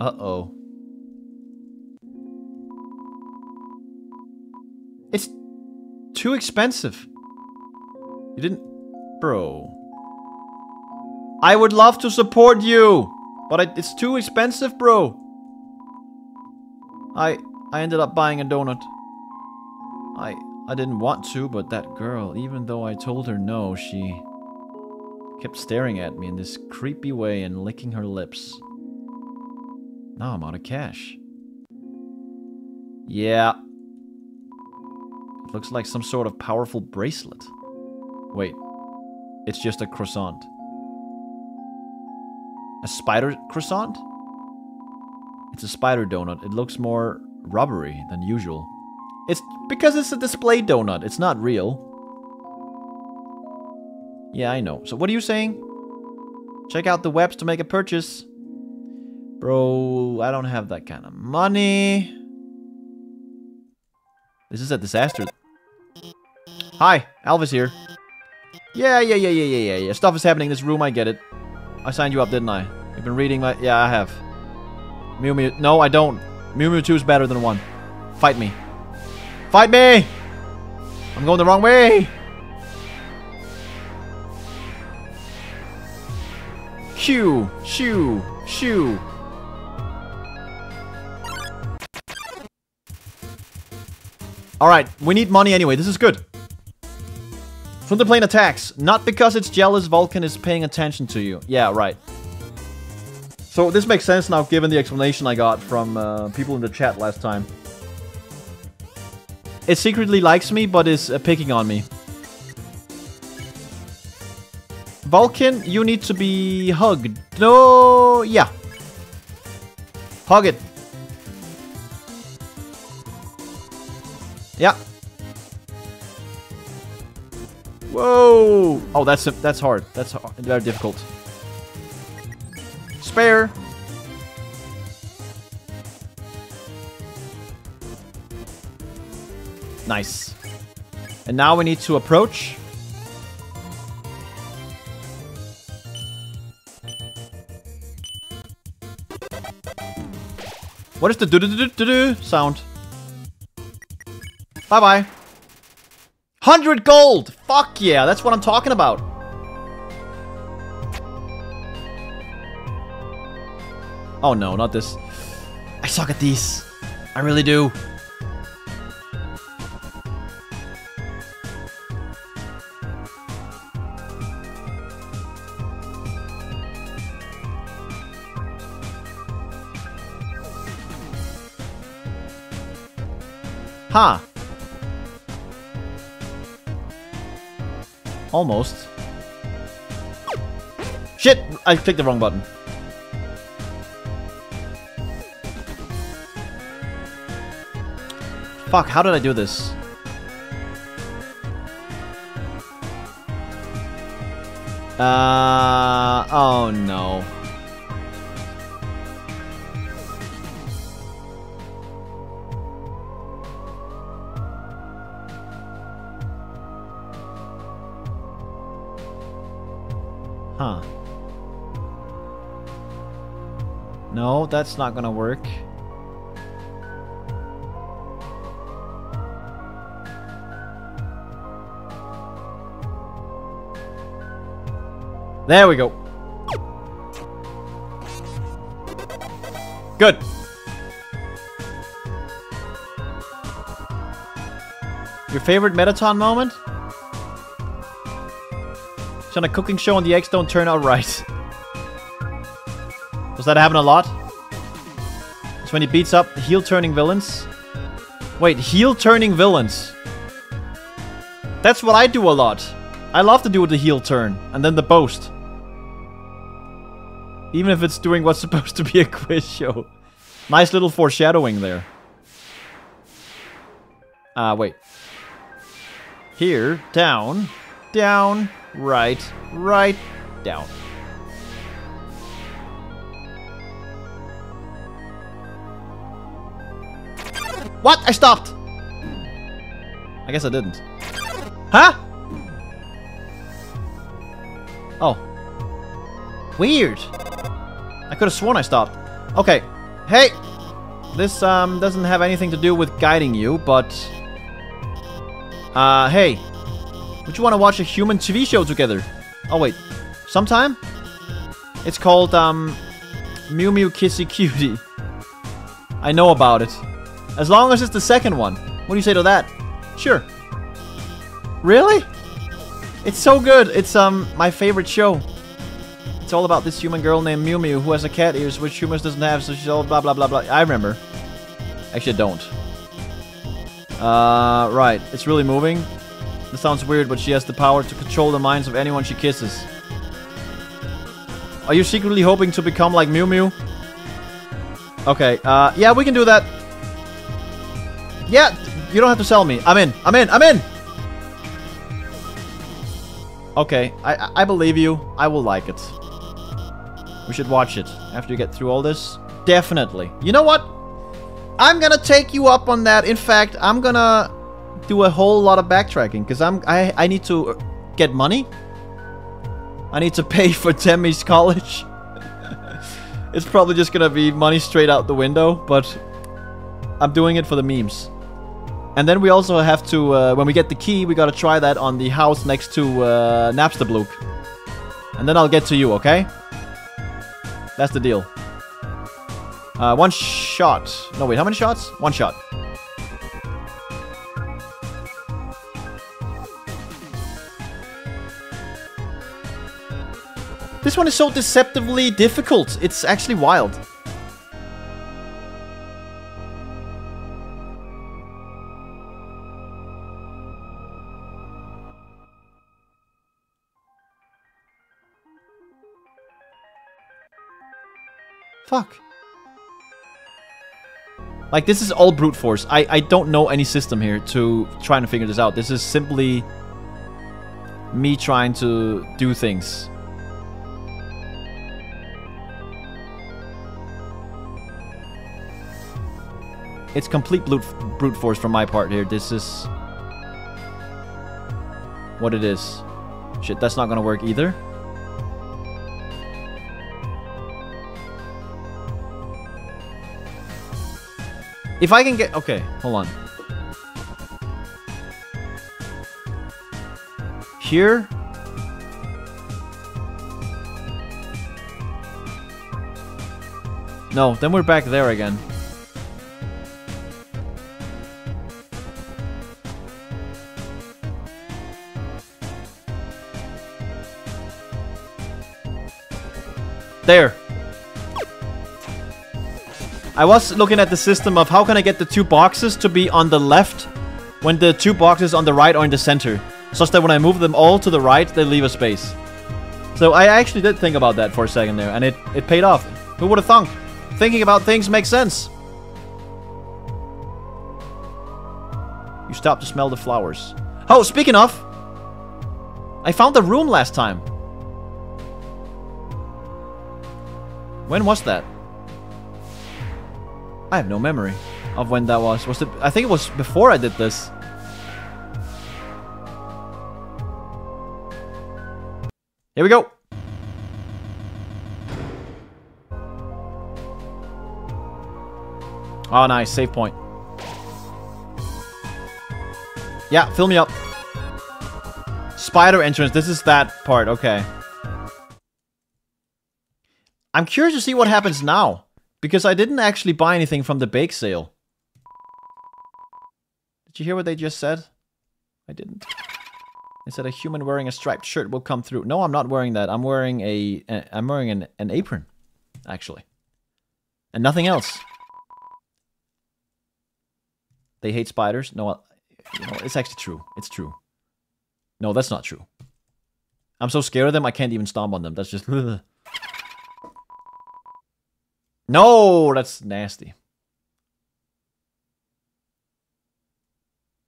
Uh-oh. It's too expensive. You didn't... Bro. I would love to support you, but I, it's too expensive, bro. I... I ended up buying a donut. I I didn't want to, but that girl, even though I told her no, she kept staring at me in this creepy way and licking her lips. Now I'm out of cash. Yeah. It looks like some sort of powerful bracelet. Wait. It's just a croissant. A spider croissant? It's a spider donut. It looks more rubbery than usual. It's because it's a display donut. It's not real. Yeah, I know. So what are you saying? Check out the webs to make a purchase. Bro, I don't have that kind of money. This is a disaster. Hi, Alphys here. Yeah, yeah, yeah, yeah, yeah, yeah, yeah. Stuff is happening in this room, I get it. I signed you up, didn't I? You've been reading my... Yeah, I have. Mew Mew... No, I don't. Mew Mew two is better than one. Fight me. Fight me! I'm going the wrong way! Shoo! Shoo! Shoo! Alright, we need money anyway. This is good. Thunderplane attacks. Not because it's jealous Vulkin is paying attention to you. Yeah, right. So this makes sense now, given the explanation I got from uh, people in the chat last time. It secretly likes me, but is uh, picking on me. Vulkin, you need to be hugged. No, yeah. Hug it. Yeah. Whoa. Oh, that's that's hard. That's hard. Very difficult. Spare. Nice. And now we need to approach. What is the do-do-do-do-do sound? Bye-bye. one hundred gold! Fuck yeah, that's what I'm talking about. Oh no, not this. I suck at these. I really do. Ha! Almost. Shit! I clicked the wrong button. Fuck, how did I do this? Uh, oh no. Huh. No, that's not gonna work. There we go. Good. Your favorite Mettaton moment? It's on a cooking show and the eggs don't turn out right. Does that happen a lot? It's when he beats up heel-turning villains. Wait, heel-turning villains. That's what I do a lot. I love to do the heel turn and then the boast. Even if it's doing what's supposed to be a quiz show. Nice little foreshadowing there. Ah, uh, wait. Here, down, down, right, right, down. What? I stopped! I guess I didn't. Huh? Oh. Weird. I could have sworn I stopped. Okay. Hey! This, um, doesn't have anything to do with guiding you, but... Uh, hey. Would you want to watch a human T V show together? Oh, wait. Sometime? It's called, um... Mew Mew Kissy Cutie. I know about it. As long as it's the second one. What do you say to that? Sure. Really? It's so good. It's um my favorite show. It's all about this human girl named Mew Mew who has a cat ears which humans doesn't have, so she's all blah blah blah blah. I remember. Actually, I don't. Uh, right. It's really moving. This sounds weird, but she has the power to control the minds of anyone she kisses. Are you secretly hoping to become like Mew Mew? Okay. Uh, yeah, we can do that. Yeah, you don't have to sell me. I'm in. I'm in. I'm in. Okay, I, I believe you. I will like it. We should watch it after you get through all this. Definitely. You know what? I'm gonna take you up on that. In fact, I'm gonna do a whole lot of backtracking because I'm I I need to get money. I need to pay for Temmie's college. It's probably just gonna be money straight out the window, but I'm doing it for the memes. And then we also have to, uh, when we get the key, we gotta try that on the house next to uh, Napstablook. And then I'll get to you, okay? That's the deal. Uh, one shot. No, wait, how many shots? One shot. This one is so deceptively difficult. It's actually wild. Fuck. Like, this is all brute force. I, I don't know any system here to trying to figure this out. This is simply me trying to do things. It's complete brute, brute force from my part here. This is what it is. Shit, that's not gonna work either. If I can get... Okay, hold on. Here. No, then we're back there again. There. I was looking at the system of how can I get the two boxes to be on the left when the two boxes on the right are in the center, such that when I move them all to the right, they leave a space. So I actually did think about that for a second there, and it, it paid off. Who would have thunk? Thinking about things makes sense. You stop to smell the flowers. Oh, speaking of, I found the room last time. When was that? I have no memory of when that was. Was it? I think it was before I did this. Here we go. Oh, nice. Save point. Yeah, fill me up. Spider entrance. This is that part. Okay. I'm curious to see what happens now, because I didn't actually buy anything from the bake sale. Did you hear what they just said? I didn't. They said a human wearing a striped shirt will come through. No, I'm not wearing that. I'm wearing a, a I'm wearing an, an apron, actually. And nothing else. They hate spiders? No, I, you know, it's actually true. It's true. No, that's not true. I'm so scared of them, I can't even stomp on them. That's just... Ugh. No, that's nasty.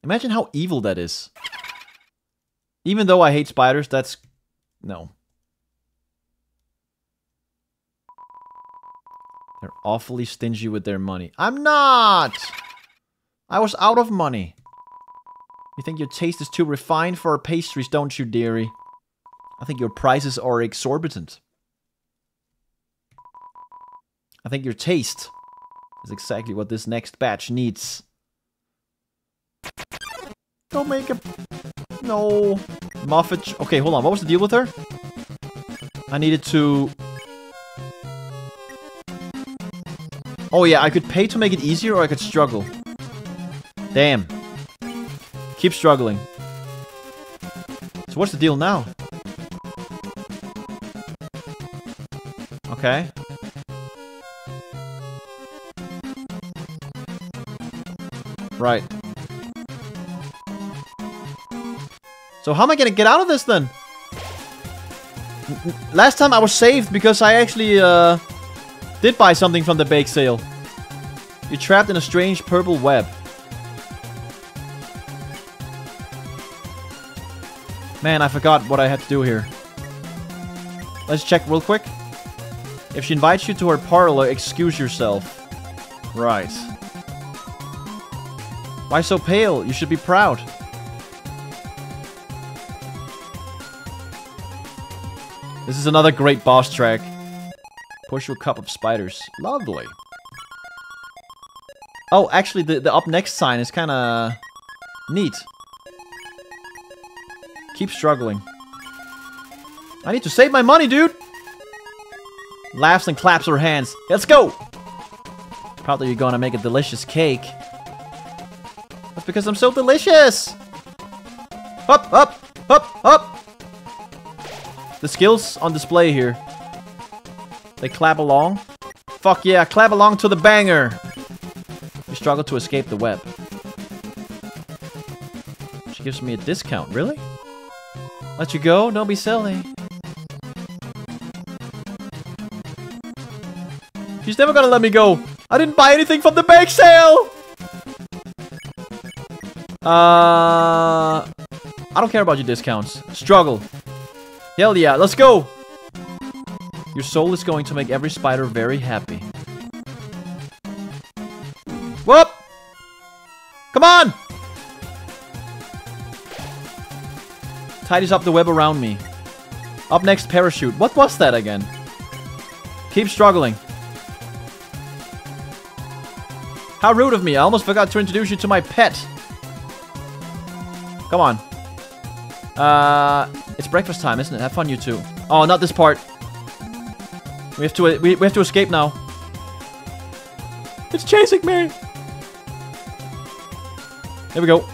Imagine how evil that is. Even though I hate spiders, that's... No. They're awfully stingy with their money. I'm not! I was out of money. You think your taste is too refined for our pastries, don't you, dearie? I think your prices are exorbitant. I think your taste is exactly what this next batch needs. Don't make a... No. Muffet... Okay, hold on. What was the deal with her? I needed to... Oh yeah, I could pay to make it easier or I could struggle. Damn. Keep struggling. So what's the deal now? Okay. Right. So how am I gonna get out of this then? Last time I was saved because I actually uh, did buy something from the bake sale. You're trapped in a strange purple web. Man, I forgot what I had to do here. Let's check real quick. If she invites you to her parlor, excuse yourself. Right. Why so pale? You should be proud. This is another great boss track. Push your cup of spiders. Lovely. Oh, actually, the, the up next sign is kind of neat. Keep struggling. I need to save my money, dude! Laughs and claps her hands. Let's go! Probably you're gonna make a delicious cake. That's because I'm so delicious! Up, up, up, up! The skills on display here. They clap along. Fuck yeah, clap along to the banger! You struggle to escape the web. She gives me a discount, really? Let you go, don't be silly. She's never gonna let me go! I didn't buy anything from the bake sale! Uh, I don't care about your discounts. Struggle. Hell yeah, let's go! Your soul is going to make every spider very happy. Whoop! Come on! Tidies up the web around me. Up next, parachute. What was that again? Keep struggling. How rude of me. I almost forgot to introduce you to my pet. Come on. Uh, it's breakfast time, isn't it? Have fun, you two. Oh, not this part. We have to we, we have to escape now. It's chasing me. There we go.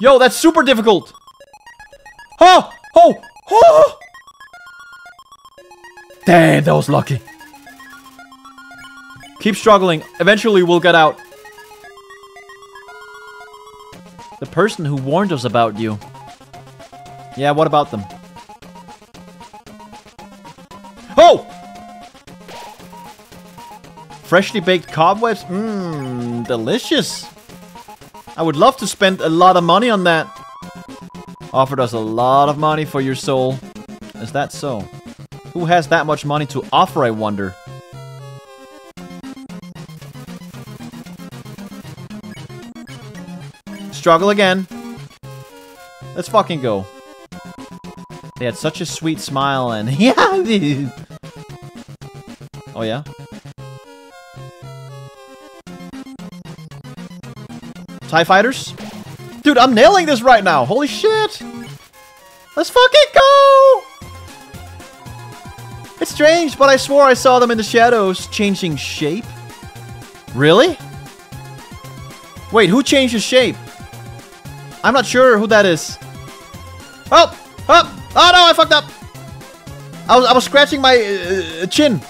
Yo, that's super difficult. Oh, oh, oh. Damn, that was lucky. Keep struggling. Eventually, we'll get out. The person who warned us about you. Yeah, what about them? Oh! Freshly baked cobwebs? Mmm, delicious. I would love to spend a lot of money on that. Offered us a lot of money for your soul. Is that so? Who has that much money to offer, I wonder? Struggle again. Let's fucking go. They had such a sweet smile and... yeah. Oh yeah? TIE Fighters? Dude, I'm nailing this right now! Holy shit! Let's fucking go! It's strange, but I swore I saw them in the shadows, changing shape. Really? Wait, who changes shape? I'm not sure who that is. Oh! Oh! Oh no, I fucked up! I was, I was scratching my uh, chin.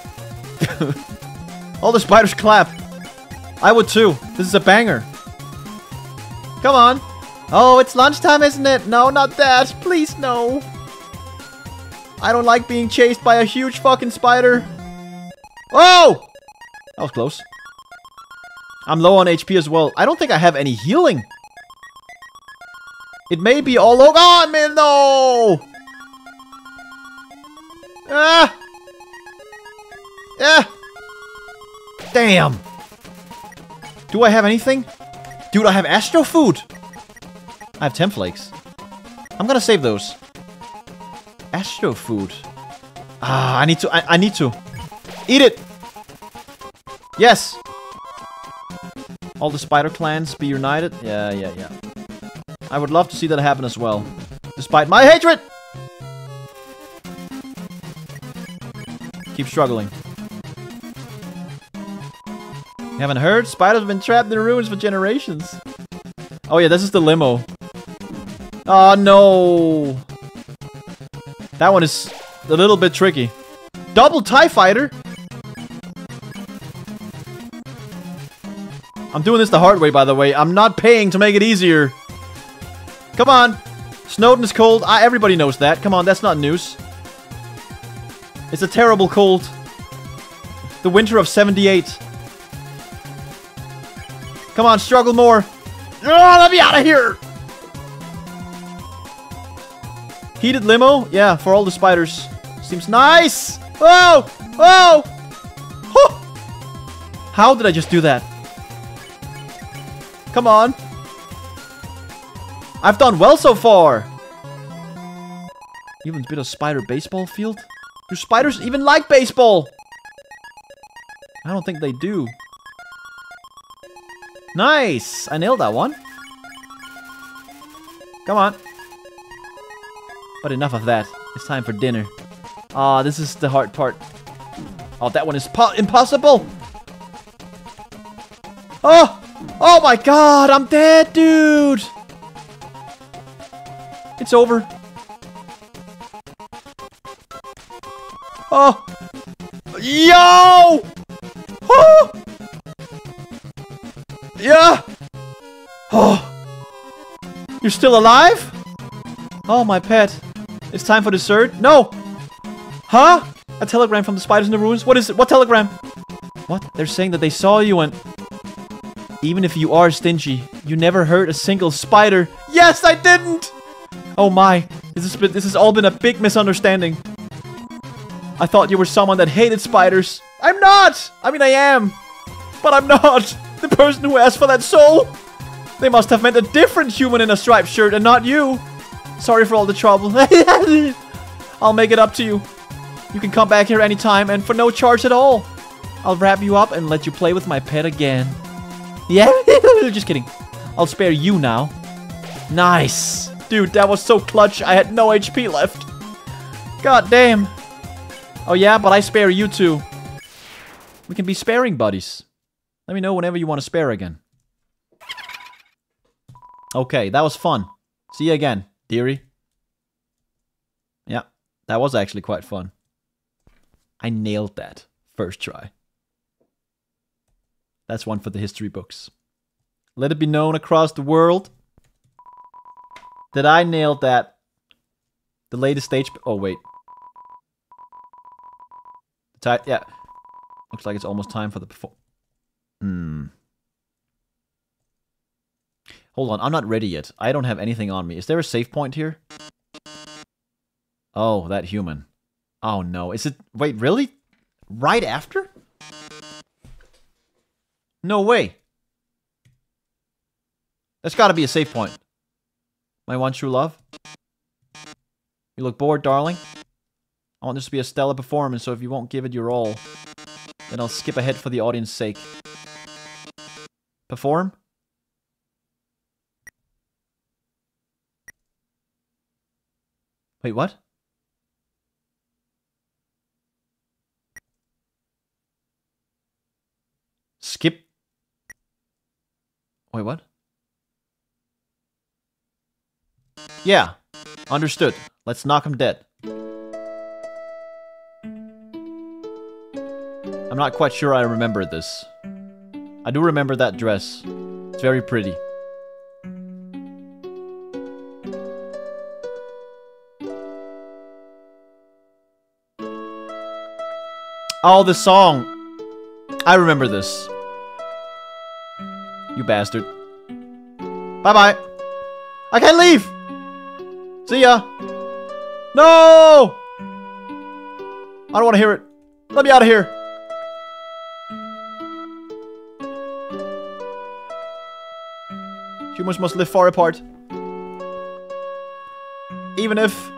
All the spiders clap. I would too. This is a banger. Come on. Oh, it's lunchtime, isn't it? No, not that. Please, no. I don't like being chased by a huge fucking spider. Oh! That was close. I'm low on H P as well. I don't think I have any healing. It may be all over. Oh, man, no! Ah! Ah! Damn! Do I have anything? Dude, I have Astro Food! I have ten flakes. I'm gonna save those. Astro Food. Ah, I need to. I, I need to. Eat it! Yes! All the spider clans be united. Yeah, yeah, yeah. I would love to see that happen as well. Despite my hatred! Keep struggling. You haven't heard? Spiders have been trapped in ruins for generations. Oh yeah, this is the limo. Oh no! That one is a little bit tricky. Double TIE Fighter? I'm doing this the hard way, by the way. I'm not paying to make it easier. Come on! Snowdin is cold. I, everybody knows that. Come on, that's not news. It's a terrible cold. The winter of seventy-eight. Come on, struggle more. Oh, let me out of here! Heated limo? Yeah, for all the spiders. Seems nice! Oh! Oh! Huh. How did I just do that? Come on. I've done well so far. Even a bit of spider baseball field? Do spiders even like baseball? I don't think they do. Nice! I nailed that one. Come on. But enough of that. It's time for dinner. Ah, oh, this is the hard part. Oh, that one is po- impossible! Oh! Oh my god! I'm dead, dude! It's over. Oh! Yo! Oh! Yeah! Oh! You're still alive? Oh, my pet. It's time for dessert. No! Huh? A telegram from the spiders in the ruins? What is it? What telegram? What? They're saying that they saw you and... Even if you are stingy, you never hurt a single spider. Yes, I didn't! Oh my. This has been, this has all been a big misunderstanding. I thought you were someone that hated spiders. I'm not! I mean, I am. But I'm not. The person who asked for that soul! They must have meant a different human in a striped shirt and not you! Sorry for all the trouble. I'll make it up to you. You can come back here anytime and for no charge at all. I'll wrap you up and let you play with my pet again. Yeah? Just kidding. I'll spare you now. Nice! Dude, that was so clutch. I had no H P left. God damn. Oh yeah, but I spare you too. We can be sparing buddies. Let me know whenever you want to spare again. Okay, that was fun. See you again, dearie. Yeah, that was actually quite fun. I nailed that first try. That's one for the history books. Let it be known across the world that I nailed that. The latest stage... Oh, wait. Yeah. Looks like it's almost time for the perform... Hmm. Hold on, I'm not ready yet. I don't have anything on me. Is there a save point here? Oh, that human. Oh no, is it... Wait, really? Right after? No way! That's gotta be a save point. My one true love? You look bored, darling. I want this to be a stellar performance, so if you won't give it your all, then I'll skip ahead for the audience's sake. Perform? Wait, what? Skip? Wait, what? Yeah, understood. Let's knock him dead. I'm not quite sure I remember this. I do remember that dress. It's very pretty. Oh, the song! I remember this. You bastard. Bye-bye! I can't leave! See ya! No! I don't want to hear it. Let me out of here! Humans must live far apart. Even if...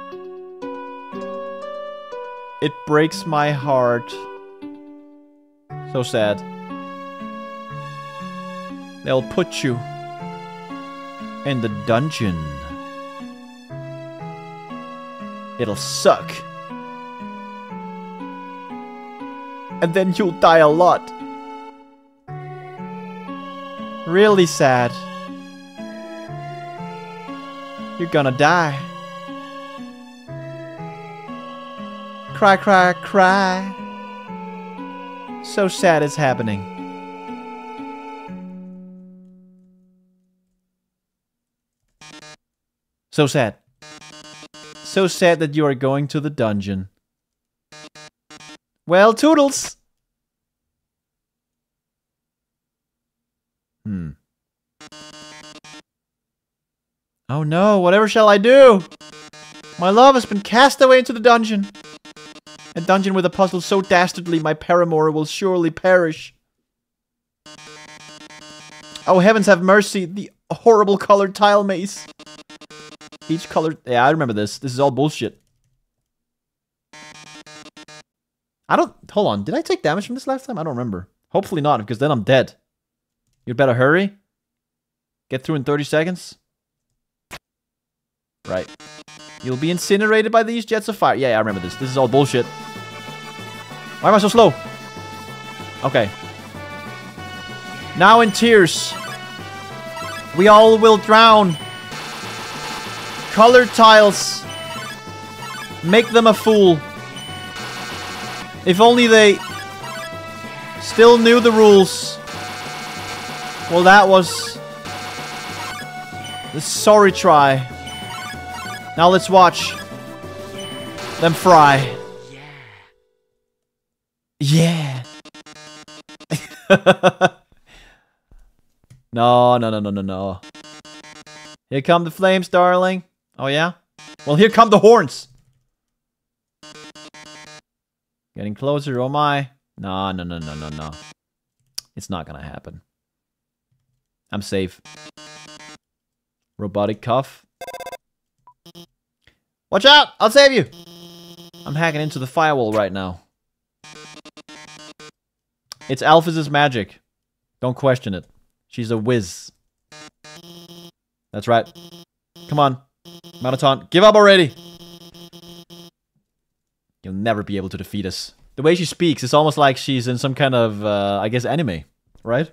it breaks my heart. So sad. They'll put you in the dungeon. It'll suck. And then you'll die a lot. Really sad. You're gonna die. Cry, cry, cry. So sad it's happening. So sad. So sad that you are going to the dungeon. Well, toodles! Hmm. Oh no, whatever shall I do? My love has been cast away into the dungeon. A dungeon with a puzzle so dastardly my paramour will surely perish. Oh heavens have mercy, the horrible colored tile maze. Each colored... Yeah, I remember this. This is all bullshit. I don't... Hold on, did I take damage from this last time? I don't remember. Hopefully not, because then I'm dead. You'd better hurry. Get through in thirty seconds. Right. You'll be incinerated by these jets of fire. Yeah, yeah, I remember this. This is all bullshit. Why am I so slow? Okay. Now in tears, we all will drown. Colored tiles. Make them a fool. If only they still knew the rules. Well, that was the sorry try. Now let's watch them fry. Yeah. Yeah. No, no, no, no, no, no. Here come the flames, darling. Oh, yeah? Well, here come the horns. Getting closer, oh my. No, no, no, no, no, no. It's not gonna happen. I'm safe. Robotic cuff. Watch out! I'll save you! I'm hacking into the firewall right now. It's Alphys' magic. Don't question it. She's a whiz. That's right. Come on. Mettaton, give up already! You'll never be able to defeat us. The way she speaks, it's almost like she's in some kind of, uh, I guess, anime. Right?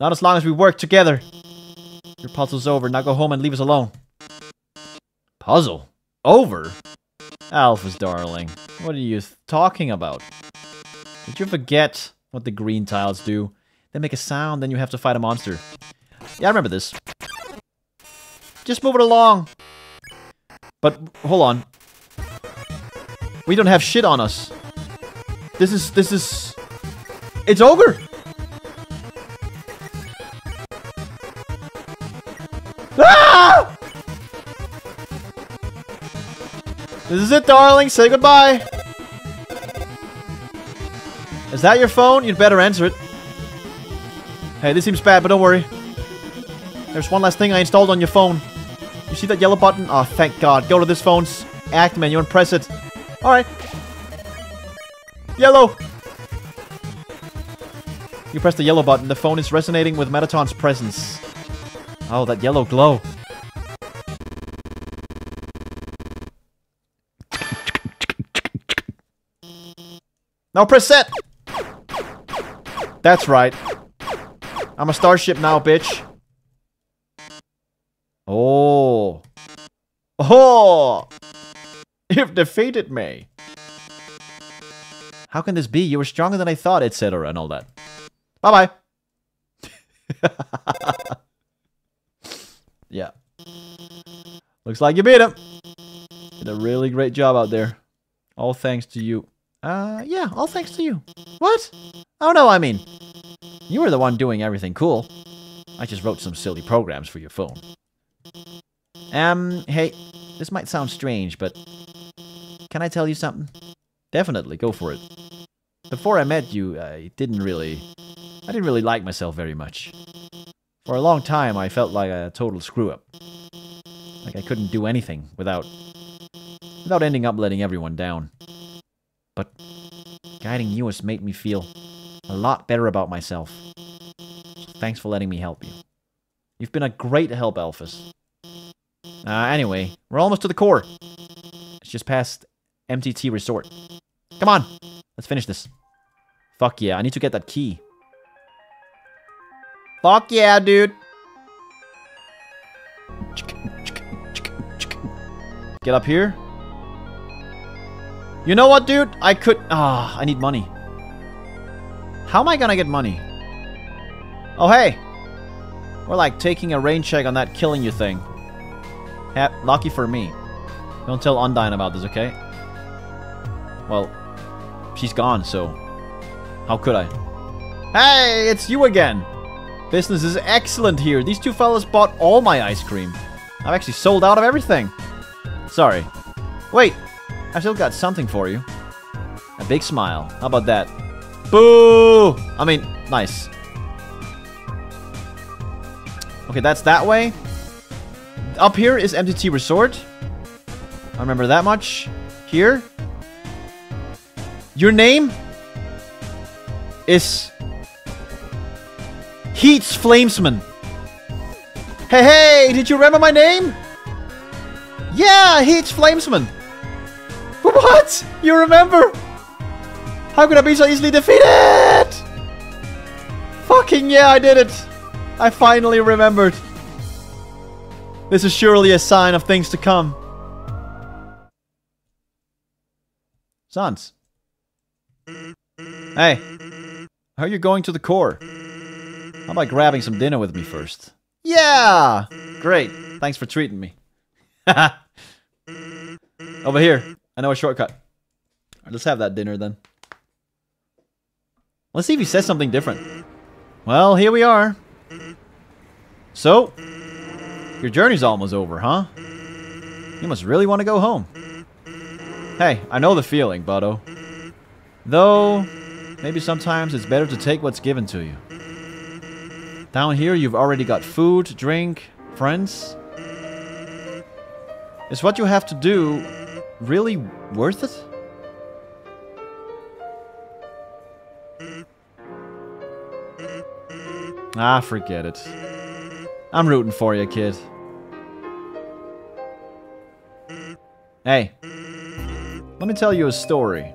Not as long as we work together. Your puzzle's over. Now go home and leave us alone. Puzzle? Over? Alphys, darling. What are you talking about? Did you forget what the green tiles do? They make a sound, then you have to fight a monster. Yeah, I remember this. Just move it along. But, hold on. We don't have shit on us. This is, this is... It's over! Ah! This is it, darling. Say goodbye. Is that your phone? You'd better answer it. Hey, this seems bad, but don't worry. There's one last thing I installed on your phone. You see that yellow button? Oh, thank God. Go to this phone's act menu and press it. Alright. Yellow! You press the yellow button. The phone is resonating with Mettaton's presence. Oh, that yellow glow. Now press set! That's right. I'm a starship now, bitch. Oh. Oh! You've defeated me. How can this be? You were stronger than I thought, et cetera and all that. Bye-bye. Yeah. Looks like you beat him. Did a really great job out there. All thanks to you. Uh, yeah, all thanks to you. What? Oh, no, I mean. You were the one doing everything cool. I just wrote some silly programs for your phone. Um, hey, this might sound strange, but can I tell you something? Definitely, go for it. Before I met you, I didn't really... I didn't really like myself very much. For a long time, I felt like a total screw-up. Like I couldn't do anything without... without ending up letting everyone down. But guiding you has made me feel a lot better about myself. So thanks for letting me help you. You've been a great help, Alphys. Uh, anyway, we're almost to the core. It's just past M T T Resort. Come on, let's finish this. Fuck yeah, I need to get that key. Fuck yeah, dude. Get up here. You know what, dude? I could... Ah, oh, I need money. How am I gonna get money? Oh, hey. We're like taking a rain check on that killing you thing. Ha lucky for me. Don't tell Undyne about this, okay? Well, she's gone, so... How could I? Hey, it's you again. Business is excellent here. These two fellas bought all my ice cream. I've actually sold out of everything. Sorry. Wait. I've still got something for you. A big smile. How about that? Boo! I mean, nice. Okay, that's that way. Up here is M T T Resort. I remember that much. Here. Your name is Heat's Flamesman. Hey, hey! Did you remember my name? Yeah, Heat's Flamesman. What? You remember? How could I be so easily defeated? Fucking yeah, I did it. I finally remembered. This is surely a sign of things to come. Sans. Hey. How are you going to the core? How about grabbing some dinner with me first? Yeah! Great. Thanks for treating me. Over here. I know a shortcut. All right, let's have that dinner then. Let's see if he says something different. Well, here we are. So, your journey's almost over, huh? You must really want to go home. Hey, I know the feeling, Butto. Though, maybe sometimes it's better to take what's given to you. Down here, you've already got food, drink, friends. It's what you have to do... Really worth it? Ah, forget it. I'm rooting for you, kid. Hey, let me tell you a story.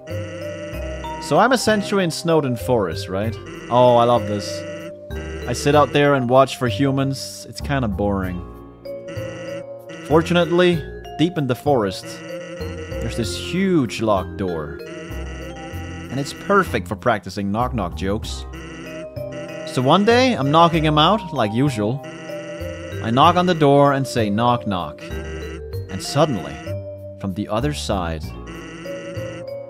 So I'm a sentry in Snowdin Forest, right? Oh, I love this. I sit out there and watch for humans. It's kind of boring. Fortunately, deep in the forest, there's this huge locked door. And it's perfect for practicing knock-knock jokes. So one day, I'm knocking him out, like usual. I knock on the door and say knock-knock. And suddenly, from the other side,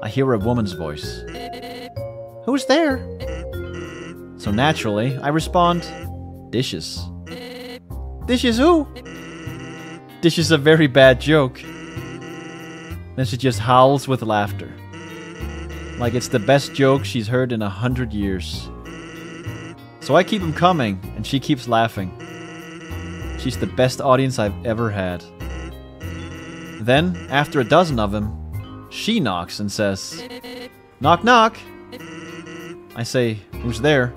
I hear a woman's voice. Who's there? So naturally, I respond, dishes. Dishes who? This is a very bad joke. Then she just howls with laughter. Like it's the best joke she's heard in a hundred years. So I keep him coming, and she keeps laughing. She's the best audience I've ever had. Then, after a dozen of them, she knocks and says, "Knock, knock." I say, "Who's there?"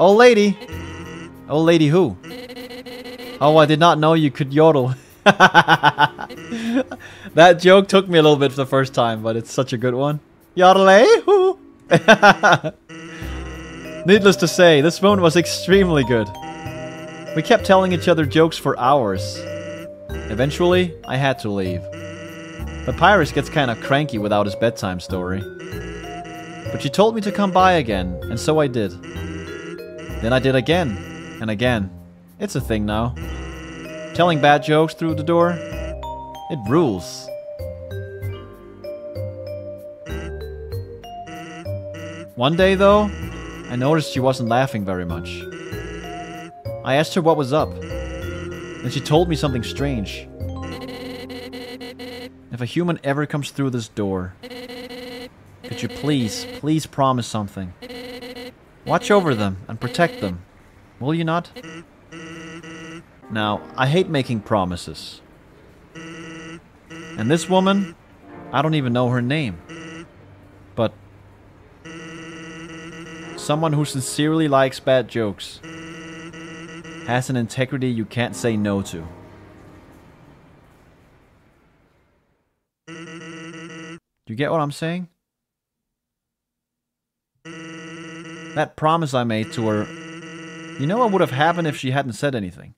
"Old lady." "Old lady who?" "Oh, I did not know you could yodel." That joke took me a little bit for the first time, but it's such a good one. Yodel-ay-hoo. Needless to say, this moment was extremely good. We kept telling each other jokes for hours. Eventually, I had to leave. Papyrus gets kind of cranky without his bedtime story. But she told me to come by again, and so I did. Then I did again, and again. It's a thing now. Telling bad jokes through the door. It rules. One day, though, I noticed she wasn't laughing very much. I asked her what was up, and she told me something strange. If a human ever comes through this door, could you please, please promise something? Watch over them and protect them, will you not? Now, I hate making promises. And this woman, I don't even know her name. But someone who sincerely likes bad jokes. Has an integrity you can't say no to. You get what I'm saying? That promise I made to her, you know what would have happened if she hadn't said anything?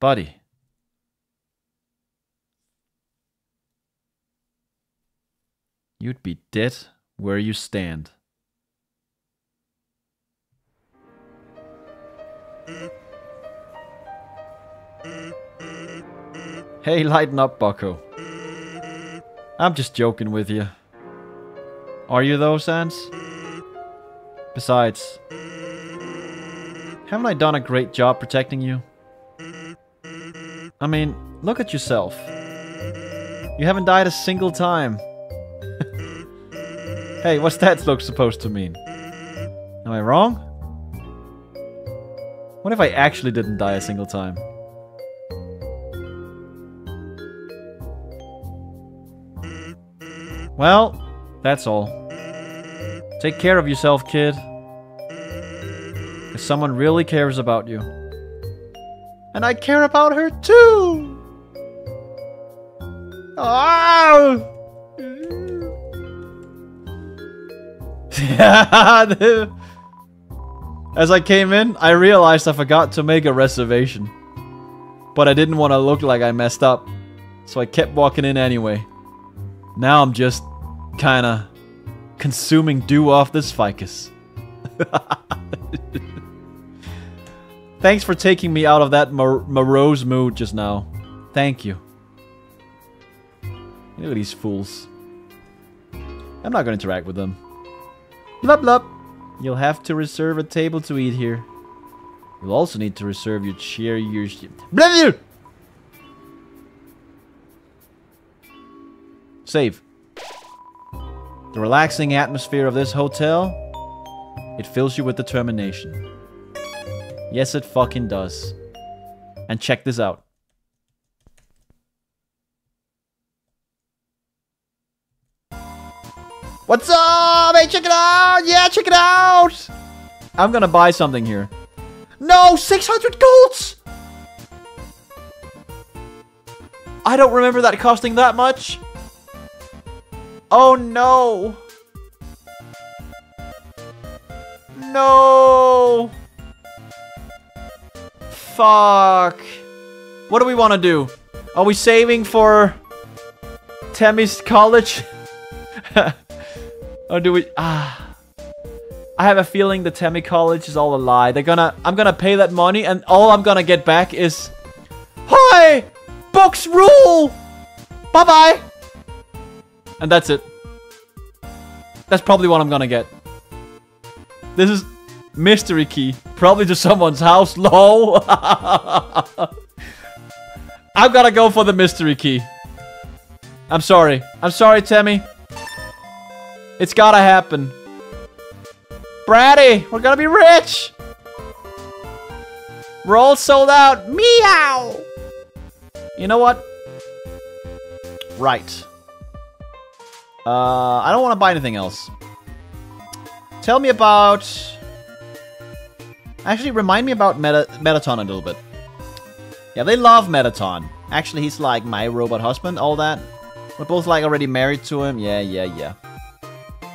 Buddy. You'd be dead where you stand. Hey, lighten up, bucko. I'm just joking with you. Are you though, Sans? Besides, haven't I done a great job protecting you? I mean, look at yourself. You haven't died a single time. Hey, what's that look supposed to mean? Am I wrong? What if I actually didn't die a single time? Well, that's all. Take care of yourself, kid. If someone really cares about you. And I care about her too! Oh! As I came in, I realized I forgot to make a reservation. But I didn't want to look like I messed up. So I kept walking in anyway. Now I'm just kinda consuming dew off this ficus. Thanks for taking me out of that mor morose mood just now. Thank you. Look at these fools. I'm not going to interact with them. Blub blub. You'll have to reserve a table to eat here. You'll also need to reserve your chair. Your blub. Save. The relaxing atmosphere of this hotel, it fills you with determination. Yes, it fucking does. And check this out. What's up? Hey, check it out! Yeah, check it out! I'm gonna buy something here. No! six hundred golds! I don't remember that costing that much. Oh no! No! Fuck! What do we want to do? Are we saving for Temmie's college? Or do we? Ah! I have a feeling the Temmie college is all a lie. They're gonna. I'm gonna pay that money, and all I'm gonna get back is, "Hi, books rule. Bye bye." And that's it. That's probably what I'm gonna get. This is mystery key. Probably to someone's house. L O L I've got to go for the mystery key. I'm sorry. I'm sorry, Temmie. It's gotta happen. Bratty, we're gonna be rich! We're all sold out. Meow! You know what? Right. Uh, I don't want to buy anything else. Tell me about... Actually, remind me about Meta Mettaton a little bit. Yeah, they love Mettaton. Actually, he's like my robot husband, all that. We're both like already married to him. Yeah, yeah, yeah.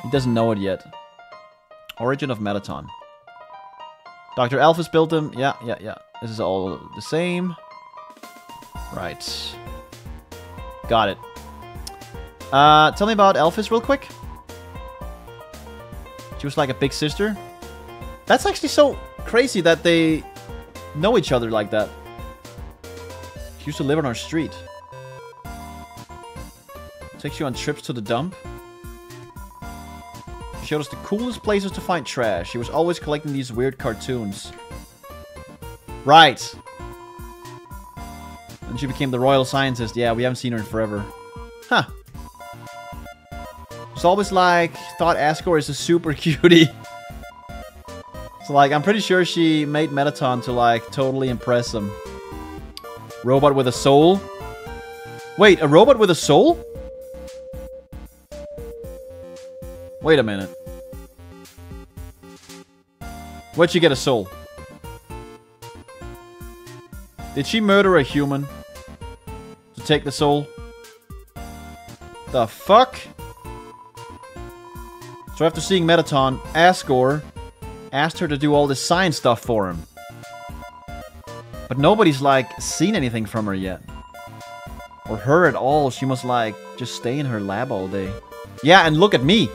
He doesn't know it yet. Origin of Mettaton. Doctor Alphys built him. Yeah, yeah, yeah. This is all the same. Right. Got it. Uh, tell me about Alphys real quick. She was like a big sister. That's actually so crazy that they know each other like that. She used to live on our street. Takes you on trips to the dump. She showed us the coolest places to find trash. She was always collecting these weird cartoons. Right. And she became the royal scientist. Yeah, we haven't seen her in forever. Huh. It's always like, thought Asgore is a super cutie. So like, I'm pretty sure she made Mettaton to like, totally impress him. Robot with a soul? Wait, a robot with a soul? Wait a minute. Where'd she get a soul? Did she murder a human to take the soul? The fuck? So after seeing Mettaton, Asgore asked her to do all this science stuff for him. But nobody's, like, seen anything from her yet. Or her at all. She must, like, just stay in her lab all day. Yeah, and look at me.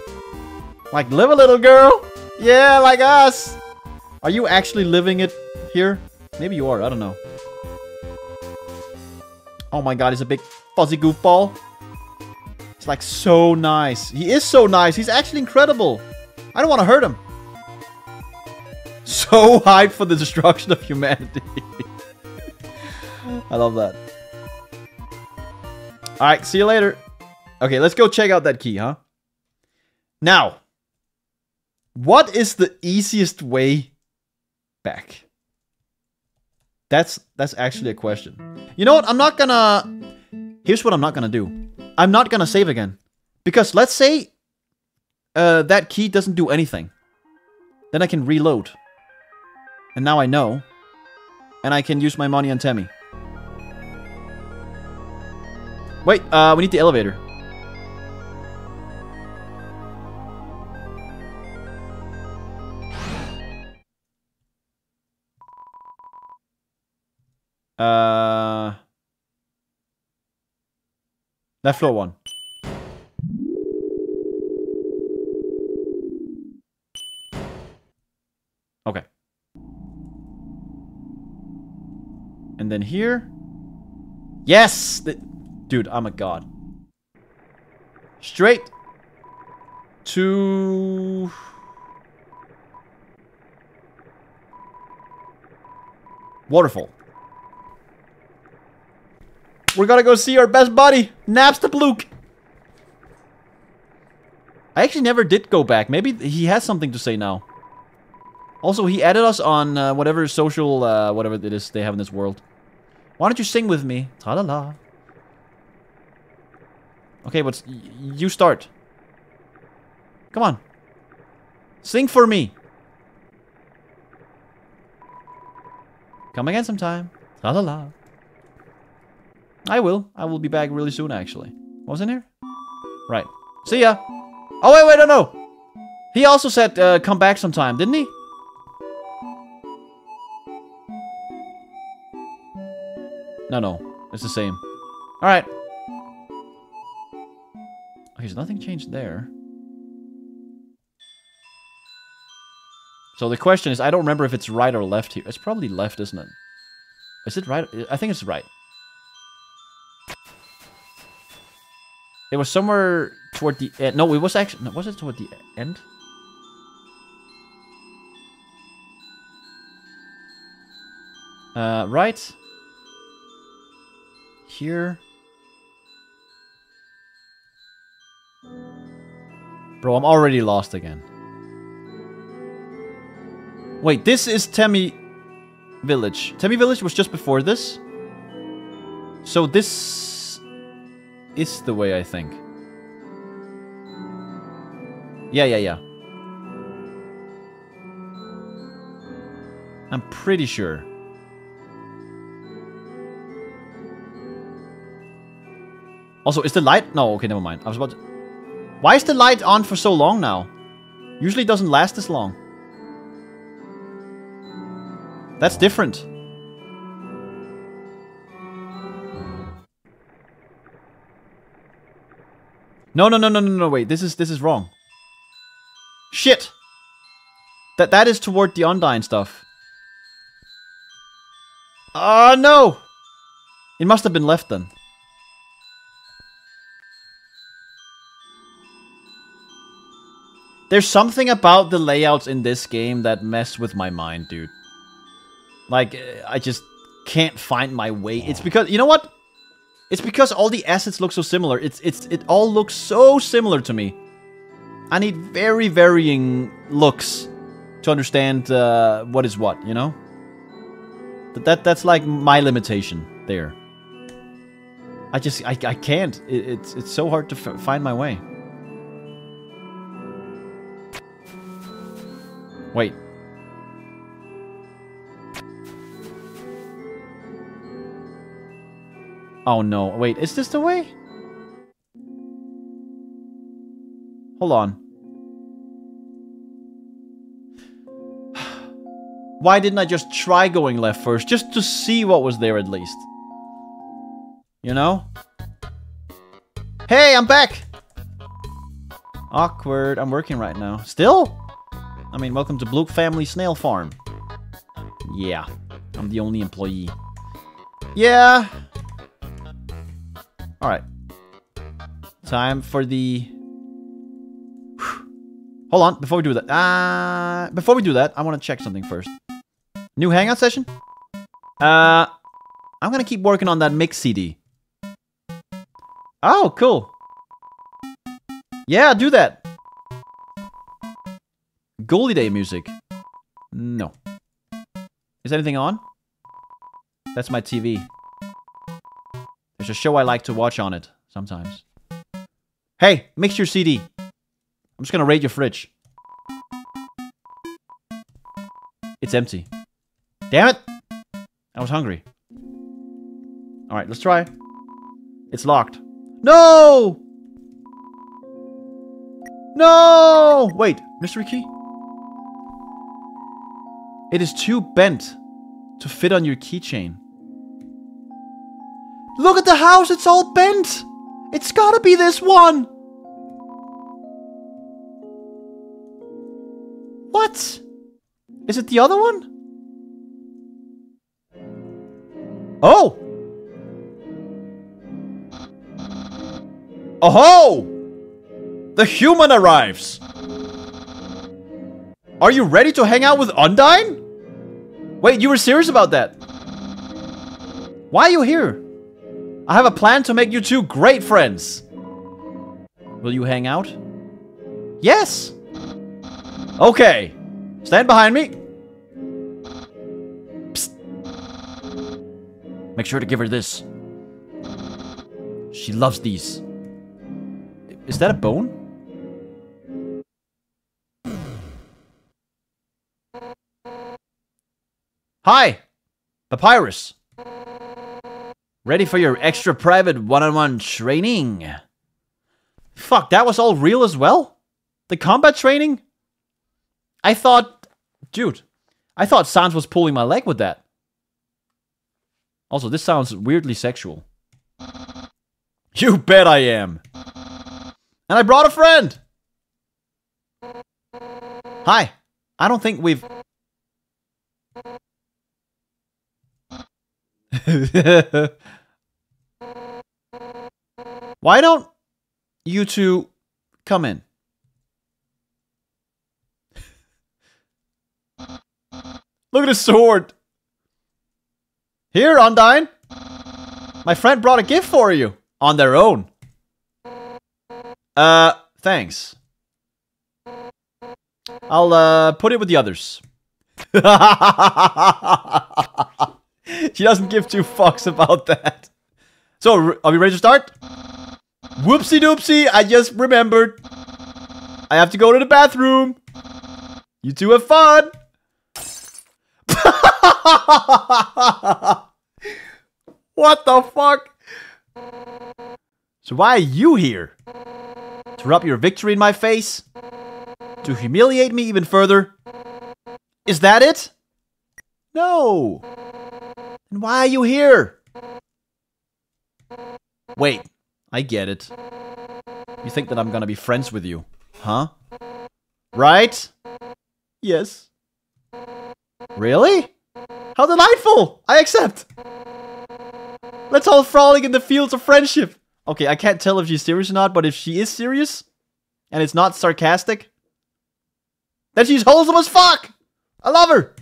Like, live a little, girl. Yeah, like us. Are you actually living it here? Maybe you are. I don't know. Oh my god, he's a big fuzzy goofball. He's, like, so nice. He is so nice. He's actually incredible. I don't want to hurt him. So hyped for the destruction of humanity. I love that. Alright, see you later. Okay, let's go check out that key, huh? Now, what is the easiest way back? That's that's actually a question. You know what? I'm not gonna... Here's what I'm not gonna do. I'm not gonna save again. Because let's say uh, that key doesn't do anything. Then I can reload. And now I know. And I can use my money on Temmie. Wait, uh, we need the elevator. Uh, left floor one. Okay. And then here. Yes! The Dude, I'm a god. Straight to... Waterfall. We're gonna go see our best buddy, Napstablook. I actually never did go back. Maybe he has something to say now. Also, he added us on uh, whatever social... Uh, whatever it is they have in this world. Why don't you sing with me? Ta-la-la. Okay, but you start. Come on. Sing for me. Come again sometime. La la la. I will. I will be back really soon, actually. What was in here? Right. See ya. Oh, wait, wait, no, no. He also said uh, come back sometime, didn't he? No, no. It's the same. All right. Okay, so nothing changed there. So the question is, I don't remember if it's right or left here. It's probably left, isn't it? Is it right? I think it's right. It was somewhere toward the end. No, it was actually... No, was it toward the end? Uh, right? here. Bro, I'm already lost again. Wait, this is Temmie Village. Temmie Village was just before this. So this is the way, I think. Yeah, yeah, yeah. I'm pretty sure. Also, is the light... No, okay, never mind. I was about to... Why is the light on for so long now? Usually it doesn't last this long. That's different. No, no, no, no, no, no, wait. This is, this is wrong. Shit! That, that is toward the Undyne stuff. Ah, uh, no! It must have been left then. There's something about the layouts in this game that mess with my mind, dude. Like, I just can't find my way. It's because, you know what? It's because all the assets look so similar. It's, it's, it all looks so similar to me. I need very varying looks to understand uh, what is what, you know? That, that that's like my limitation there. I just, I, I can't. It, it's, it's so hard to f find my way. Wait. Oh no, wait, is this the way? Hold on. Why didn't I just try going left first? Just to see what was there at least. You know? Hey, I'm back! Awkward, I'm working right now. Still? I mean, welcome to Blue Family Snail Farm. Yeah, I'm the only employee. Yeah! Alright. Time for the... Whew. Hold on, before we do that... Uh, before we do that, I want to check something first. New hangout session? Uh, I'm gonna keep working on that mix C D. Oh, cool. Yeah, do that. Goldie Day music. No. Is anything on? That's my T V. There's a show I like to watch on it, sometimes. Hey, mix your C D. I'm just gonna raid your fridge. It's empty. Damn it! I was hungry. Alright, let's try. It's locked. No! No! Wait, mystery key? It is too bent to fit on your keychain. Look at the house, it's all bent! It's gotta be this one! What? Is it the other one? Oh! Oh-ho! The human arrives! Are you ready to hang out with Undyne? Wait, you were serious about that? Why are you here? I have a plan to make you two great friends. Will you hang out? Yes! Okay. Stand behind me. Psst. Make sure to give her this. She loves these. Is that a bone? Hi! Papyrus. Ready for your extra private one-on-one training. Fuck, that was all real as well? The combat training? I thought... Dude, I thought Sans was pulling my leg with that. Also, this sounds weirdly sexual. You bet I am. And I brought a friend! Hi. I don't think we've... Why don't you two come in? Look at his sword! Here, Undyne! My friend brought a gift for you. On their own. Uh, thanks. I'll, uh, put it with the others. She doesn't give two fucks about that. So, are we ready to start? Whoopsie doopsie, I just remembered. I have to go to the bathroom. You two have fun. What the fuck? So why are you here? To rub your victory in my face? To humiliate me even further? Is that it? No. Then why are you here? Wait, I get it. You think that I'm gonna be friends with you, huh? Right? Yes. Really? How delightful! I accept! Let's all frolic in the fields of friendship! Okay, I can't tell if she's serious or not, but if she is serious, and it's not sarcastic, then she's wholesome as fuck! I love her!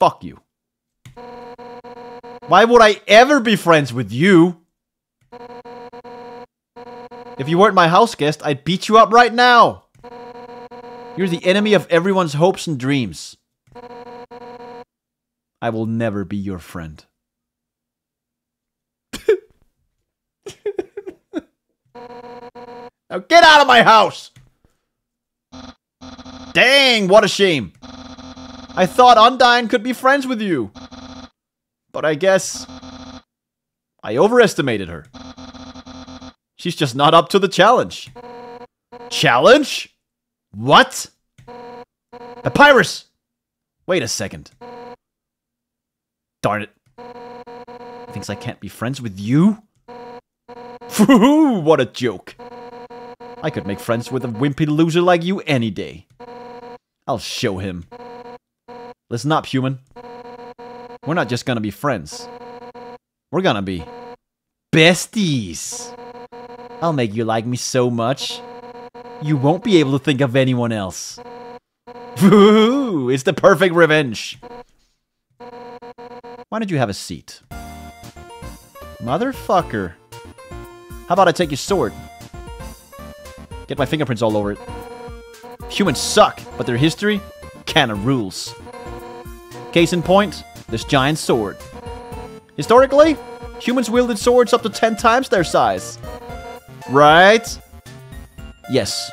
Fuck you. Why would I ever be friends with you? If you weren't my house guest, I'd beat you up right now! You're the enemy of everyone's hopes and dreams. I will never be your friend. Now get out of my house! Dang, what a shame. I thought Undyne could be friends with you. But I guess I overestimated her. She's just not up to the challenge. Challenge? What? Papyrus! Wait a second. Darn it. Thinks I can't be friends with you? What a joke. I could make friends with a wimpy loser like you any day. I'll show him. Listen up, human. We're not just gonna be friends. We're gonna be besties. I'll make you like me so much, you won't be able to think of anyone else. It's the perfect revenge. Why don't you have a seat? Motherfucker. How about I take your sword? Get my fingerprints all over it. Humans suck, but their history? Kinda rules. Case in point, this giant sword. Historically, humans wielded swords up to ten times their size. Right? Yes.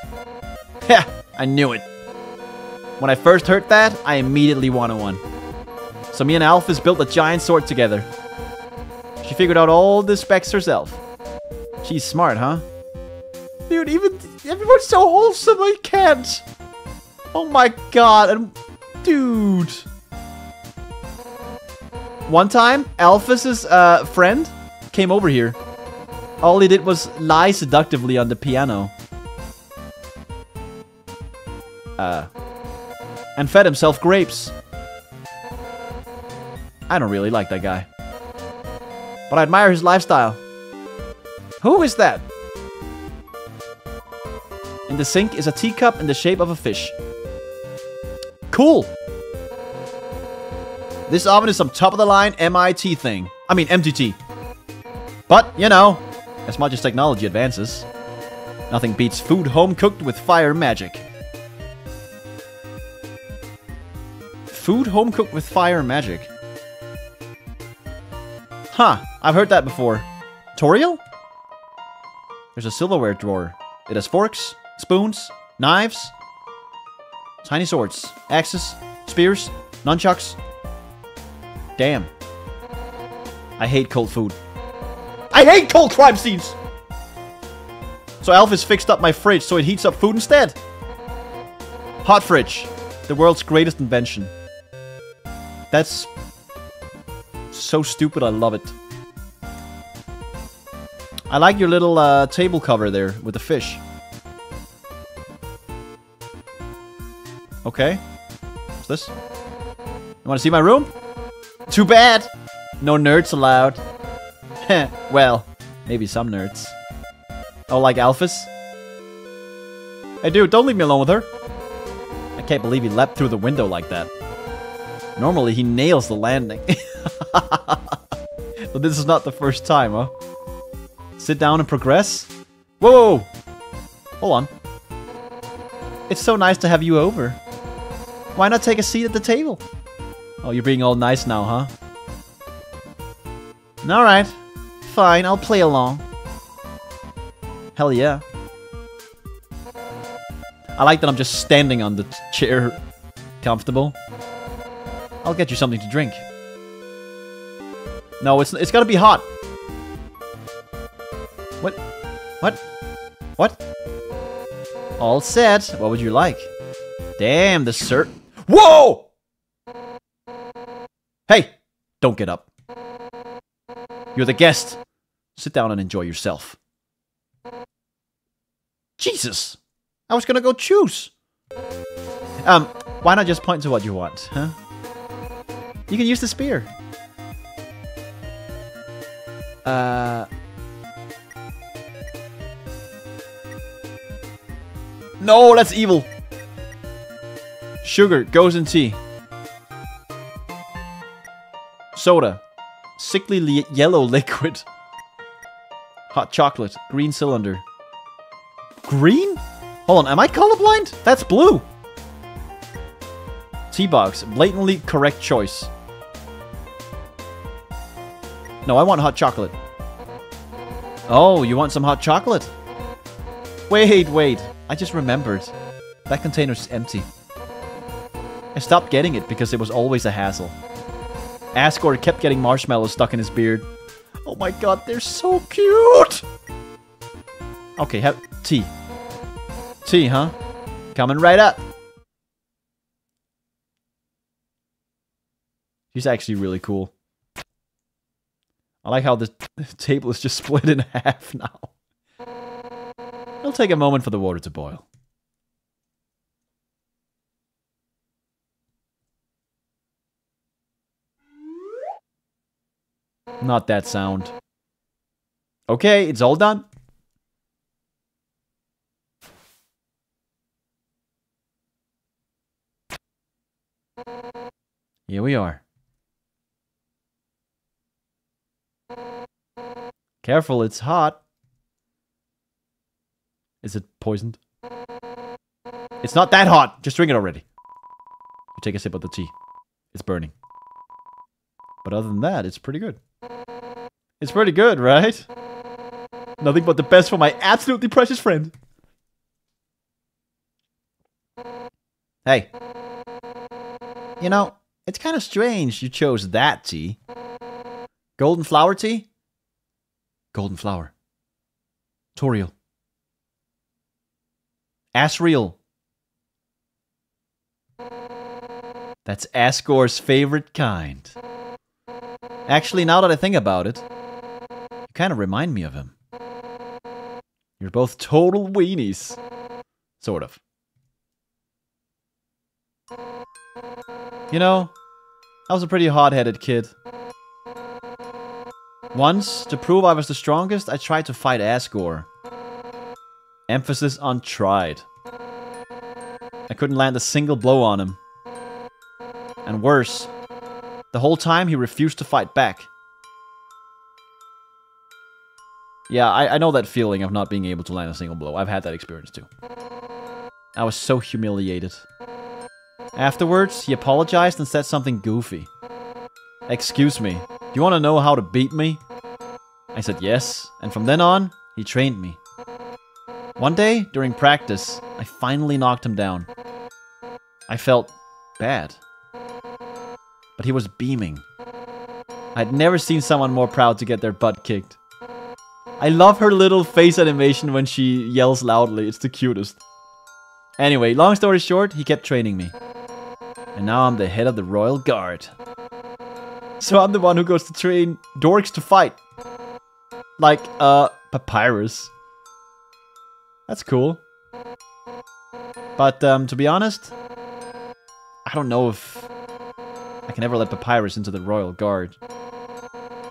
Heh, I knew it. When I first heard that, I immediately wanted one. So me and Alphys built a giant sword together. She figured out all the specs herself. She's smart, huh? Dude, even everyone's so wholesome I can't. Oh my god, and dude. One time, Alphys's uh, friend came over here. All he did was lie seductively on the piano. Uh, and fed himself grapes. I don't really like that guy. But I admire his lifestyle. Who is that? In the sink is a teacup in the shape of a fish. Cool! This oven is some top-of-the-line M I T thing. I mean, M T T. But, you know, as much as technology advances, nothing beats food home-cooked with fire magic. Food home-cooked with fire magic. Huh, I've heard that before. Toriel? There's a silverware drawer. It has forks, spoons, knives, tiny swords, axes, spears, nunchucks. Damn. I hate cold food. I hate cold crime scenes! So Alphys fixed up my fridge so it heats up food instead. Hot fridge. The world's greatest invention. That's... so stupid, I love it. I like your little uh, table cover there with the fish. Okay. What's this? You want to see my room? Too bad! No nerds allowed. Heh, well, maybe some nerds. Oh, like Alphys? Hey dude, don't leave me alone with her. I can't believe he leapt through the window like that. Normally he nails the landing. So this is not the first time, huh? Sit down and progress? Whoa! Hold on. It's so nice to have you over. Why not take a seat at the table? Oh, you're being all nice now, huh? Alright. Fine, I'll play along. Hell yeah. I like that I'm just standing on the chair, comfortable. I'll get you something to drink. No, it's it's gotta be hot. What? What? What? All set. What would you like? Damn, the sir. Whoa! Hey! Don't get up. You're the guest. Sit down and enjoy yourself. Jesus! I was gonna go choose. Um, why not just point to what you want, huh? You can use the spear. Uh. No, that's evil. Sugar goes in tea. Soda. Sickly li yellow liquid. Hot chocolate. Green cylinder. Green? Hold on, am I colorblind? That's blue! T-box, blatantly correct choice. No, I want hot chocolate. Oh, you want some hot chocolate? Wait, wait, I just remembered. That container's empty. I stopped getting it because it was always a hassle. Asgore kept getting marshmallows stuck in his beard. Oh my god, they're so cute! Okay, have tea. Tea, huh? Coming right up. She's actually really cool. I like how the table is just split in half now. It'll take a moment for the water to boil. Not that sound. Okay, it's all done. Here we are. Careful, it's hot. Is it poisoned? It's not that hot. Just drink it already. You take a sip of the tea. It's burning. But other than that, it's pretty good. It's pretty good, right? Nothing but the best for my absolutely precious friend. Hey. You know, it's kind of strange you chose that tea. Golden flower tea? Golden flower. Toriel. Asriel. That's Asgore's favorite kind. Actually, now that I think about it, you kind of remind me of him. You're both total weenies. Sort of. You know, I was a pretty hard-headed kid. Once, to prove I was the strongest, I tried to fight Asgore. Emphasis on tried. I couldn't land a single blow on him. And worse, the whole time he refused to fight back. Yeah, I, I know that feeling of not being able to land a single blow. I've had that experience too. I was so humiliated. Afterwards, he apologized and said something goofy. Excuse me, do you want to know how to beat me? I said yes, and from then on, he trained me. One day, during practice, I finally knocked him down. I felt bad. But he was beaming. I'd never seen someone more proud to get their butt kicked. I love her little face animation when she yells loudly, it's the cutest. Anyway, long story short, he kept training me. And now I'm the head of the Royal Guard. So I'm the one who goes to train dorks to fight. Like, uh, Papyrus. That's cool. But, um, to be honest, I don't know if I can ever let Papyrus into the Royal Guard.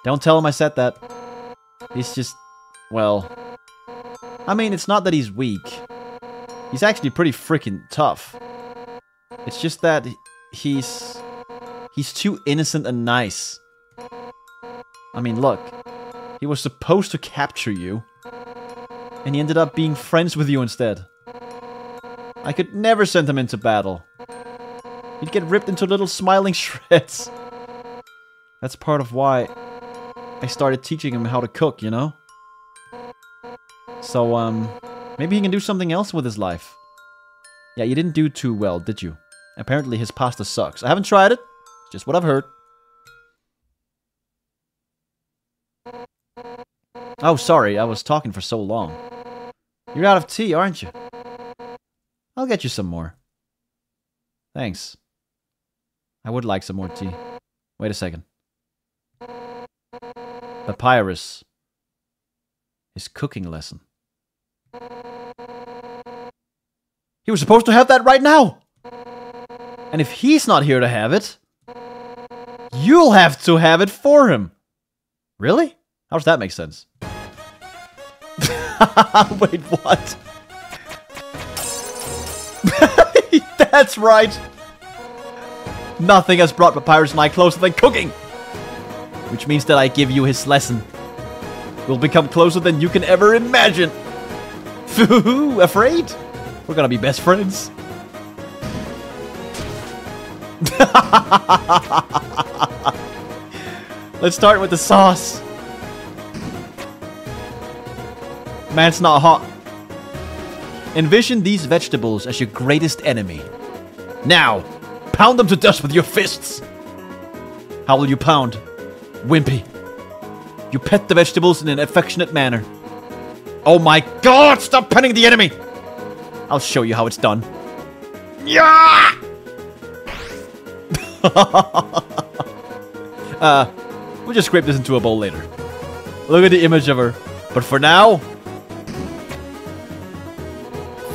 Don't tell him I said that. He's just, well... I mean, it's not that he's weak. He's actually pretty freaking tough. It's just that he's... He's too innocent and nice. I mean, look. He was supposed to capture you. And he ended up being friends with you instead. I could never send him into battle. He'd get ripped into little smiling shreds. That's part of why I started teaching him how to cook, you know? So, um, maybe he can do something else with his life. Yeah, you didn't do too well, did you? Apparently his pasta sucks. I haven't tried it. It's just what I've heard. Oh, sorry. I was talking for so long. You're out of tea, aren't you? I'll get you some more. Thanks. I would like some more tea. Wait a second. Papyrus. His cooking lesson. He was supposed to have that right now! And if he's not here to have it, you'll have to have it for him! Really? How does that make sense? Wait, what? That's right! Nothing has brought Papyrus and I closer than cooking! Which means that I give you his lesson. We'll become closer than you can ever imagine! Foo-hoo! Afraid? We're gonna be best friends. Let's start with the sauce. Man, it's not hot. Envision these vegetables as your greatest enemy. Now, pound them to dust with your fists. How will you pound? Wimpy. You pet the vegetables in an affectionate manner. Oh my god, stop petting the enemy! I'll show you how it's done. Yeah! uh, we'll just scrape this into a bowl later. Look at the image of her. But for now...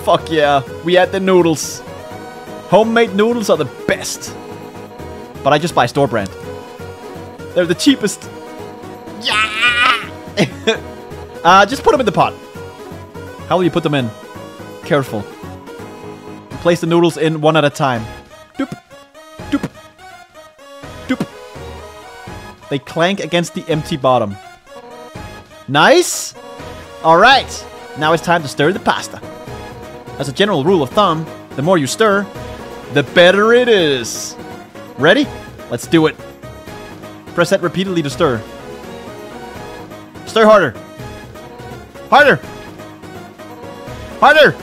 Fuck yeah, we had the noodles. Homemade noodles are the best. But I just buy store brand. They're the cheapest. Yeah! uh, just put them in the pot. How will you put them in? Careful. Place the noodles in one at a time. Doop. Doop. Doop. They clank against the empty bottom. Nice! Alright! Now it's time to stir the pasta. As a general rule of thumb, the more you stir, the better it is. Ready? Let's do it. Press that repeatedly to stir. Stir harder. Harder! Harder!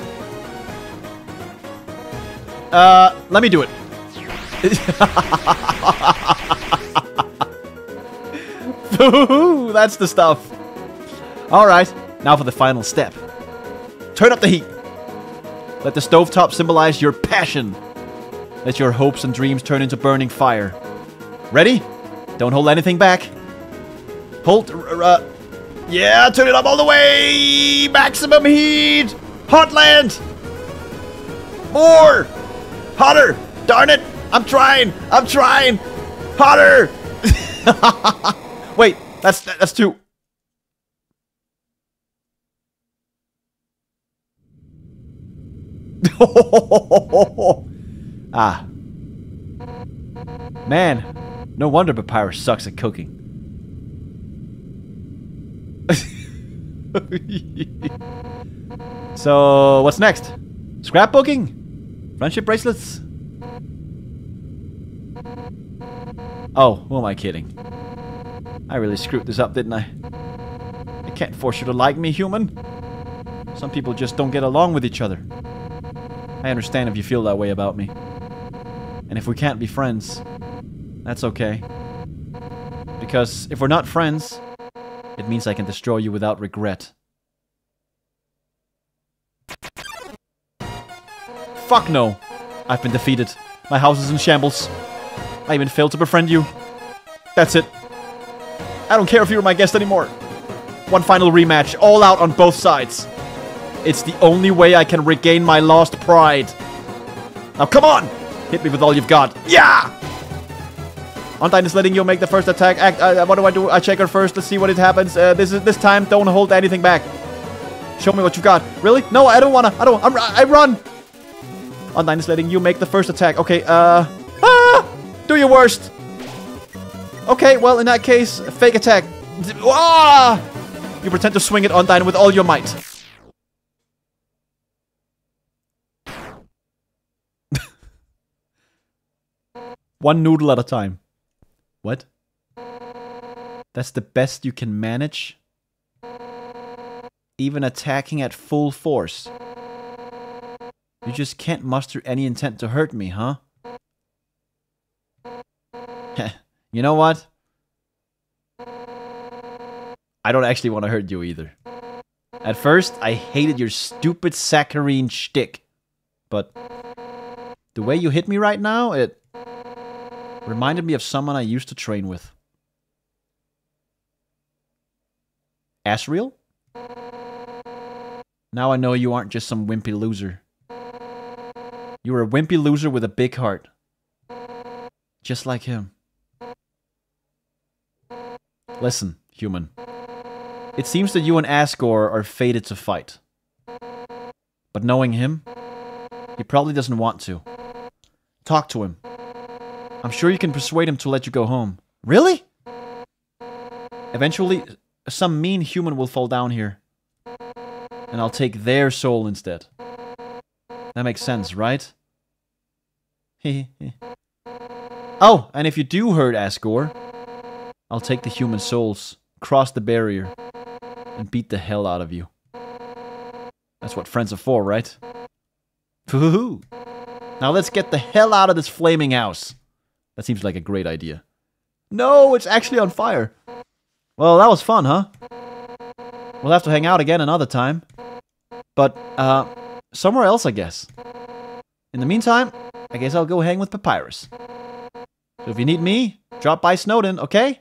Uh, let me do it. Ooh, that's the stuff. Alright, now for the final step. Turn up the heat. Let the stovetop symbolize your passion. Let your hopes and dreams turn into burning fire. Ready? Don't hold anything back. Hold... Uh, yeah, turn it up all the way! Maximum heat! Hotland! More! Hotter! Darn it! I'm trying! I'm trying! Hotter! Wait, that's that's too. Ah. Man, no wonder Papyrus sucks at cooking. So, what's next? Scrapbooking? Friendship bracelets? Oh, who am I kidding? I really screwed this up, didn't I? I can't force you to like me, human. Some people just don't get along with each other. I understand if you feel that way about me. And if we can't be friends, that's okay. Because if we're not friends, it means I can destroy you without regret. Fuck no! I've been defeated. My house is in shambles. I even failed to befriend you. That's it. I don't care if you're my guest anymore. One final rematch, all out on both sides. It's the only way I can regain my lost pride. Now come on! Hit me with all you've got. Yeah! Undyne is letting you make the first attack. Act. Uh, what do I do? I check her first. Let's see what it happens. Uh, this is this time. Don't hold anything back. Show me what you've got. Really? No, I don't wanna. I don't. I'm, I run. Undyne is letting you make the first attack. Okay. Uh. Ah! Do your worst. Okay. Well, in that case, fake attack. Ah! You pretend to swing at Undyne with all your might. One noodle at a time. What? That's the best you can manage? Even attacking at full force. You just can't muster any intent to hurt me, huh? You know what? I don't actually want to hurt you either. At first, I hated your stupid saccharine shtick. But the way you hit me right now, it reminded me of someone I used to train with. Asriel? Now I know you aren't just some wimpy loser. You were a wimpy loser with a big heart. Just like him. Listen, human. It seems that you and Asgore are fated to fight. But knowing him, he probably doesn't want to. Talk to him. I'm sure you can persuade him to let you go home. Really? Eventually, some mean human will fall down here. And I'll take their soul instead. That makes sense, right? Hehe. Oh, and if you do hurt Asgore, I'll take the human souls, cross the barrier, and beat the hell out of you. That's what friends are for, right? Woohoo! Now let's get the hell out of this flaming house. That seems like a great idea. No, it's actually on fire. Well, that was fun, huh? We'll have to hang out again another time. But, uh, somewhere else, I guess. In the meantime, I guess I'll go hang with Papyrus. So if you need me, drop by Snowdin, okay?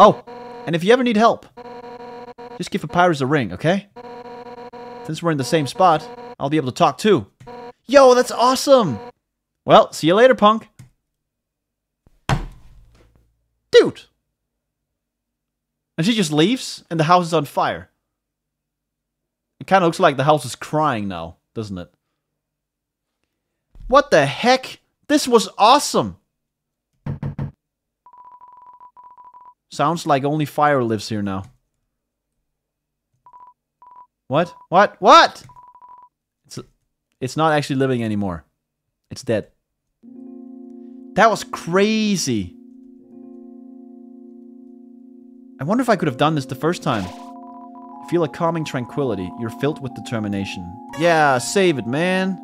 Oh, and if you ever need help, just give Papyrus a ring, okay? Since we're in the same spot, I'll be able to talk too. Yo, that's awesome! Well, see you later, punk. Dude! And she just leaves, and the house is on fire. It kind of looks like the house is crying now, doesn't it? What the heck? This was awesome! Sounds like only fire lives here now. What? What? What? It's, a, it's not actually living anymore. It's dead. That was crazy. I wonder if I could have done this the first time. Feel a calming tranquility. You're filled with determination. Yeah, save it, man.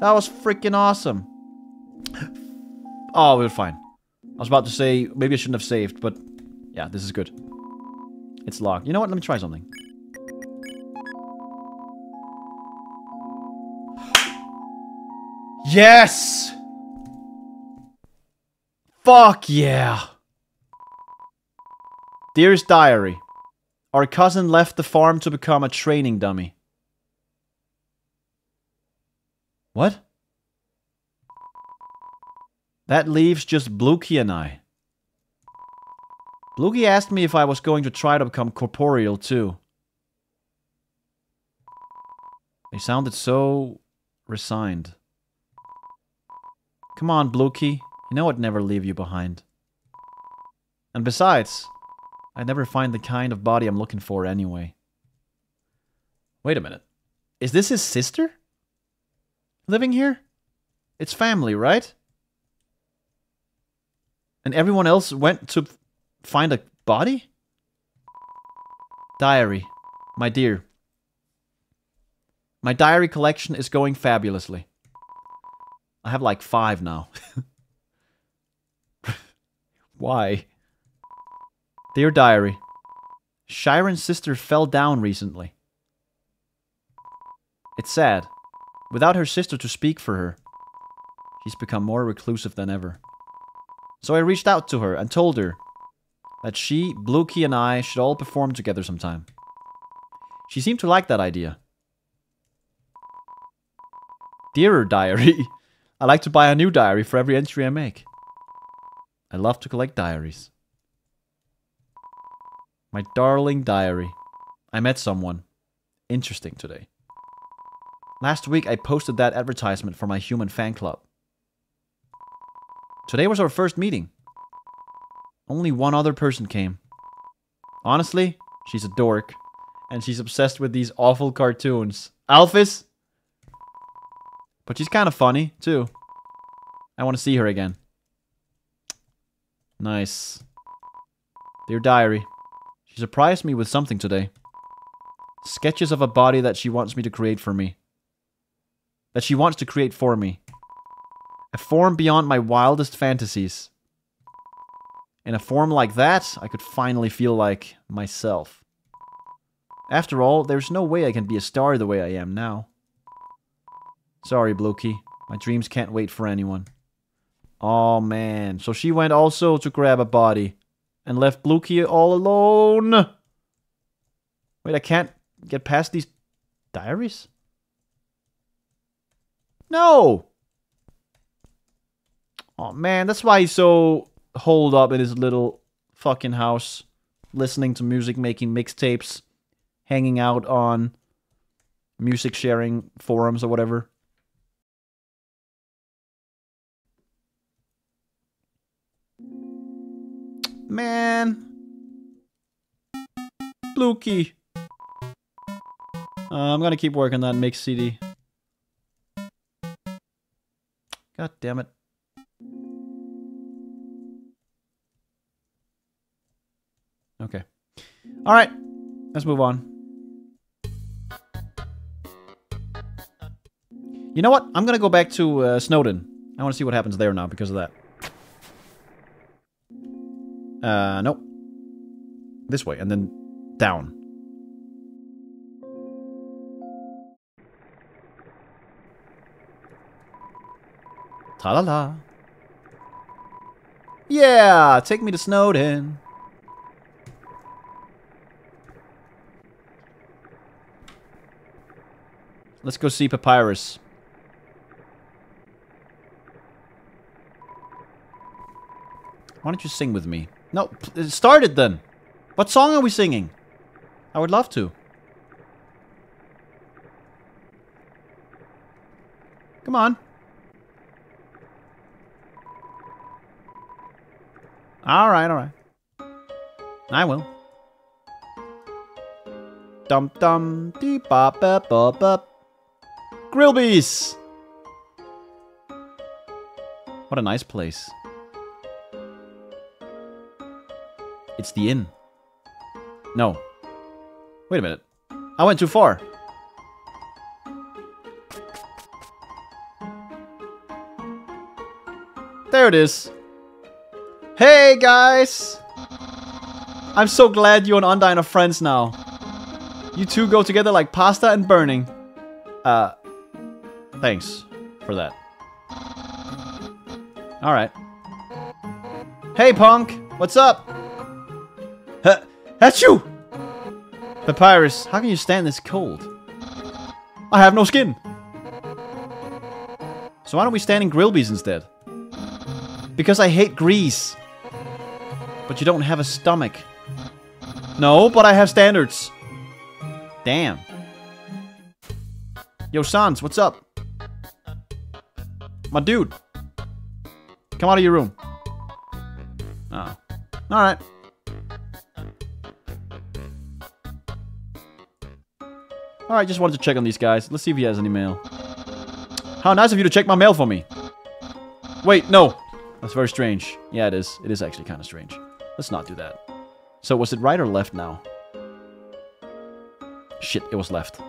That was freaking awesome. Oh, we're fine. I was about to say, maybe I shouldn't have saved, but yeah, this is good. It's locked. You know what? Let me try something. Yes! Fuck yeah! Dearest diary. Our cousin left the farm to become a training dummy. What? That leaves just Blookie and I. Blookie asked me if I was going to try to become corporeal too. They sounded so resigned. Come on, Blookie. You know I'd never leave you behind. And besides, I never find the kind of body I'm looking for anyway. Wait a minute. Is this his sister? Living here? It's family, right? And everyone else went to find a body? Diary. My dear. My diary collection is going fabulously. I have like five now. Why? Dear diary, Shiren's sister fell down recently. It's sad. Without her sister to speak for her, she's become more reclusive than ever. So I reached out to her and told her that she, Blookie, and I should all perform together sometime. She seemed to like that idea. Dearer diary, I like to buy a new diary for every entry I make. I love to collect diaries. My darling diary. I met someone interesting today. Last week I posted that advertisement for my human fan club. Today was our first meeting. Only one other person came. Honestly, she's a dork. And she's obsessed with these awful cartoons. Alphys! But she's kind of funny, too. I want to see her again. Nice. Dear diary. She surprised me with something today. Sketches of a body that she wants me to create for me. That she wants to create for me. A form beyond my wildest fantasies. In a form like that, I could finally feel like myself. After all, there's no way I can be a star the way I am now. Sorry, Blokey. My dreams can't wait for anyone. Oh man, so she went also to grab a body. And left Blokey all alone! Wait, I can't get past these diaries? No! Oh man, that's why he's so holed up in his little fucking house. Listening to music, making mixtapes. Hanging out on music sharing forums or whatever. Man. Blokey. Uh, I'm gonna keep working on that mix C D. God damn it. Okay. Alright. Let's move on. You know what? I'm gonna go back to uh, Snowdin. I wanna see what happens there now because of that. Uh, nope. This way, and then down. Ta-la-la. Yeah! Take me to Snowdin. Let's go see Papyrus. Why don't you sing with me? No, start it then! What song are we singing? I would love to. Come on. Alright, alright. I will. Dum dum dee ba ba ba ba. Grilby's! What a nice place. It's the inn. No. Wait a minute. I went too far. There it is. Hey, guys! I'm so glad you and Undyne are friends now. You two go together like pasta and burning. Uh, thanks for that. Alright. Hey, punk! What's up? Huh, that's you! Papyrus, how can you stand this cold? I have no skin! So why don't we stand in Grilby's instead? Because I hate grease. But you don't have a stomach. No, but I have standards. Damn. Yo, Sans, what's up? My dude. Come out of your room. Oh. Alright. Alright, just wanted to check on these guys. Let's see if he has any mail. How nice of you to check my mail for me. Wait, no. That's very strange. Yeah, it is. It is actually kind of strange. Let's not do that. So, was it right or left now? Shit, it was left.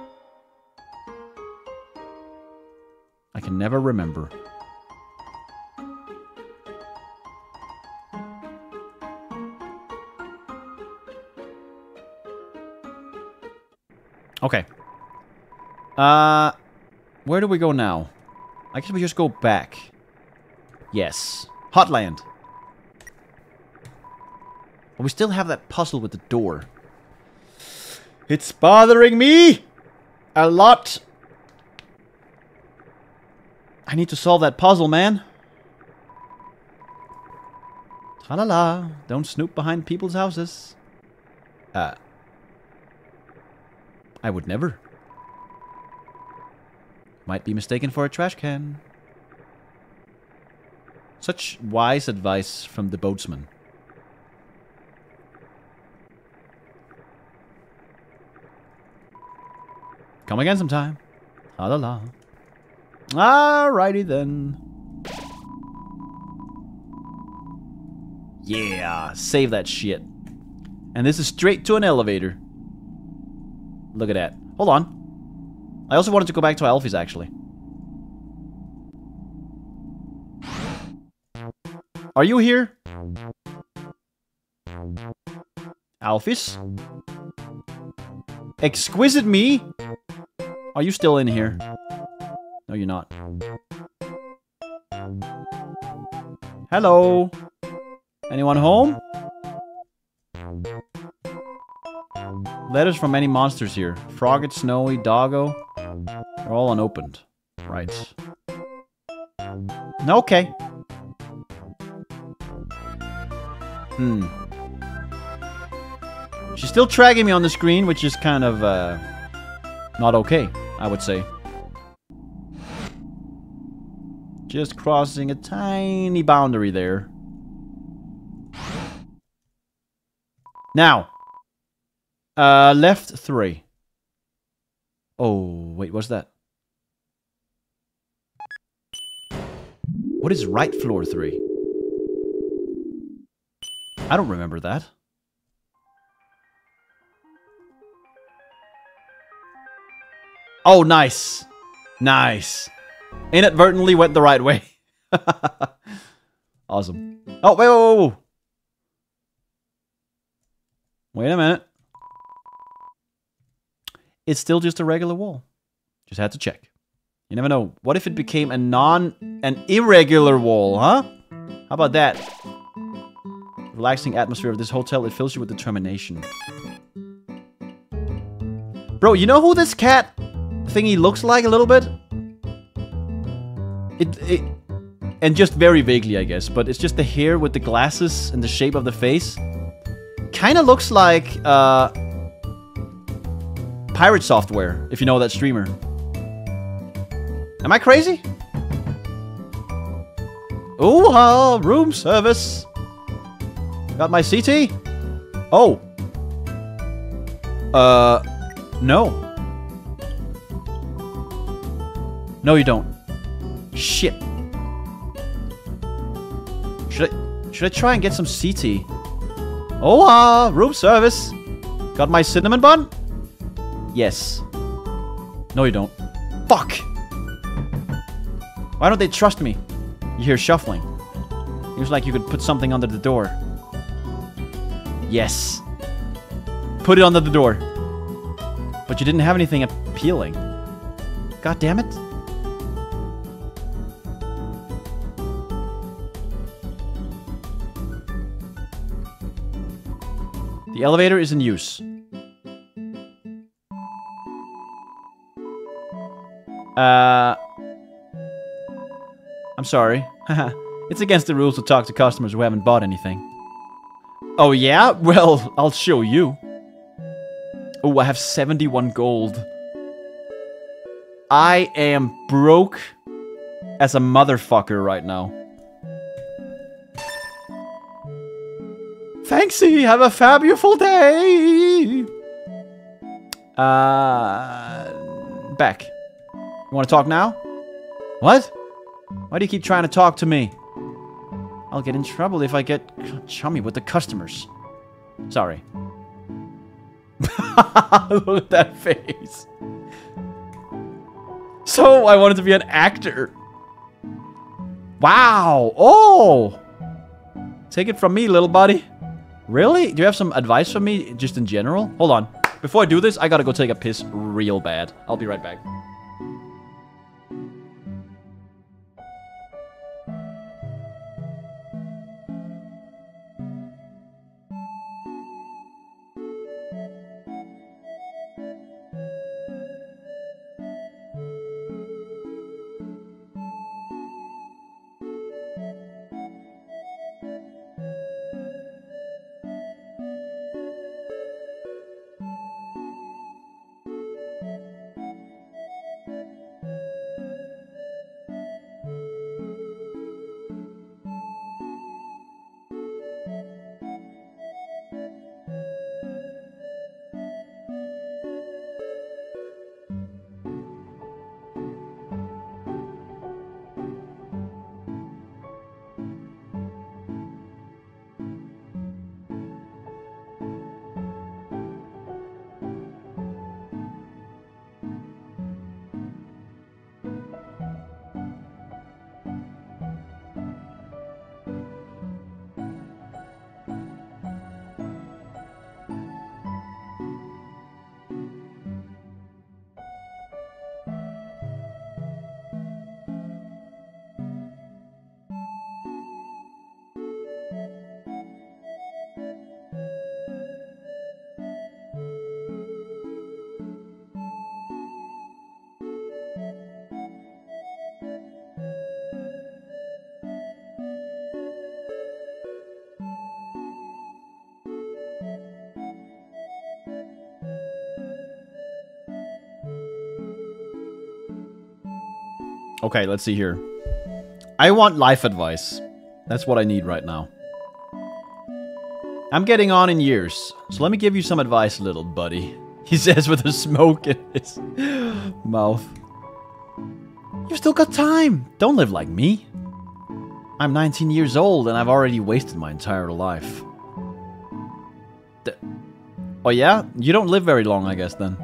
I can never remember. Okay. Uh, where do we go now? I guess we just go back. Yes. Hotland. But we still have that puzzle with the door. It's bothering me! A lot! I need to solve that puzzle, man. Tra-la-la. Don't snoop behind people's houses. Uh... I would never. Might be mistaken for a trash can. Such wise advice from the boatsman. Come again sometime. La la la. Alrighty then. Yeah, save that shit. And this is straight to an elevator. Look at that. Hold on. I also wanted to go back to Alphys, actually. Are you here? Alphys? Exquisite me? Are you still in here? No, you're not. Hello? Anyone home? Letters from many monsters here. Froggit, Snowy, Doggo. They're all unopened. Right. Okay. Hmm. She's still tracking me on the screen, which is kind of, uh... not okay, I would say. Just crossing a tiny boundary there. Now. Uh, left three. Oh, wait, what's that? What is right floor three? I don't remember that. Oh, nice. Nice. Inadvertently went the right way. Awesome. Oh, wait, whoa, whoa, whoa. Wait a minute. It's still just a regular wall. Just had to check. You never know. What if it became a non... an irregular wall, huh? How about that? Relaxing atmosphere of this hotel, it fills you with determination. Bro, you know who this cat thingy looks like a little bit? It... it and just very vaguely, I guess. But it's just the hair with the glasses and the shape of the face. Kinda looks like... uh. Pirate Software, if you know that streamer. Am I crazy? Ooh-ha! Room service! Got my C T? Oh! Uh... No. No, you don't. Shit. Should I... Should I try and get some C T? Oh-ha! Room service! Got my cinnamon bun? Yes. No, you don't. Fuck! Why don't they trust me? You hear shuffling. It was like you could put something under the door. Yes. Put it under the door. But you didn't have anything appealing. God damn it. The elevator is in use. Uh, I'm sorry. It's against the rules to talk to customers who haven't bought anything. Oh yeah? Well, I'll show you. Oh, I have seventy-one gold. I am broke as a motherfucker right now. Thanksy, have a fabulous day! Uh, back. You want to talk now? What? Why do you keep trying to talk to me? I'll get in trouble if I get chummy with the customers. Sorry. Look at that face. So, I wanted to be an actor. Wow. Oh. Take it from me, little buddy. Really? Do you have some advice for me just in general? Hold on. Before I do this, I gotta go take a piss real bad. I'll be right back. Okay, let's see here. I want life advice. That's what I need right now. I'm getting on in years, so let me give you some advice, little buddy. He says with a smoke in his mouth. You've still got time. Don't live like me. I'm nineteen years old and I've already wasted my entire life. D oh yeah? You don't live very long, I guess, then.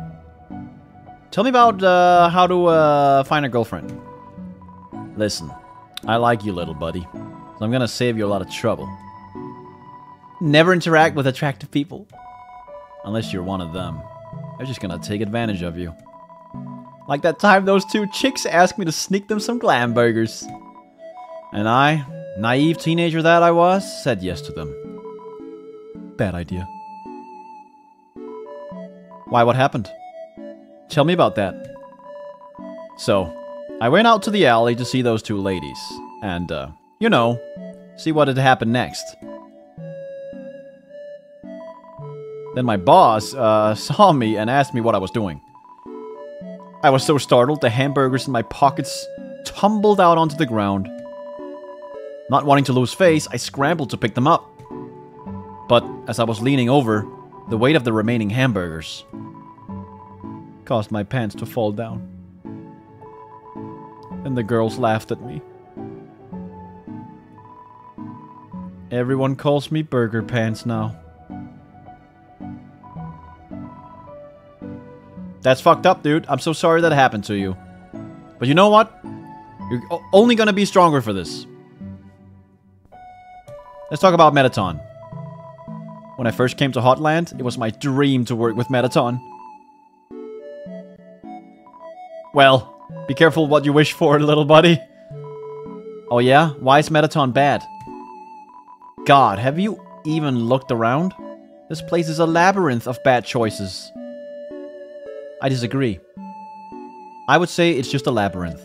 Tell me about uh, how to uh, find a girlfriend. Listen, I like you, little buddy. So I'm gonna save you a lot of trouble. Never interact with attractive people. Unless you're one of them. They're just gonna take advantage of you. Like that time those two chicks asked me to sneak them some glam burgers. And I, naive teenager that I was, said yes to them. Bad idea. Why, what happened? Tell me about that. So, I went out to the alley to see those two ladies. And, uh, you know, see what had happened next. Then my boss uh, saw me and asked me what I was doing. I was so startled, the hamburgers in my pockets tumbled out onto the ground. Not wanting to lose face, I scrambled to pick them up. But as I was leaning over, the weight of the remaining hamburgers caused my pants to fall down. And the girls laughed at me. Everyone calls me Burger Pants now. That's fucked up, dude. I'm so sorry that happened to you. But you know what? You're only gonna be stronger for this. Let's talk about Mettaton. When I first came to Hotland, it was my dream to work with Mettaton. Well, be careful what you wish for, little buddy. Oh yeah? Why is Mettaton bad? God, have you even looked around? This place is a labyrinth of bad choices. I disagree. I would say it's just a labyrinth.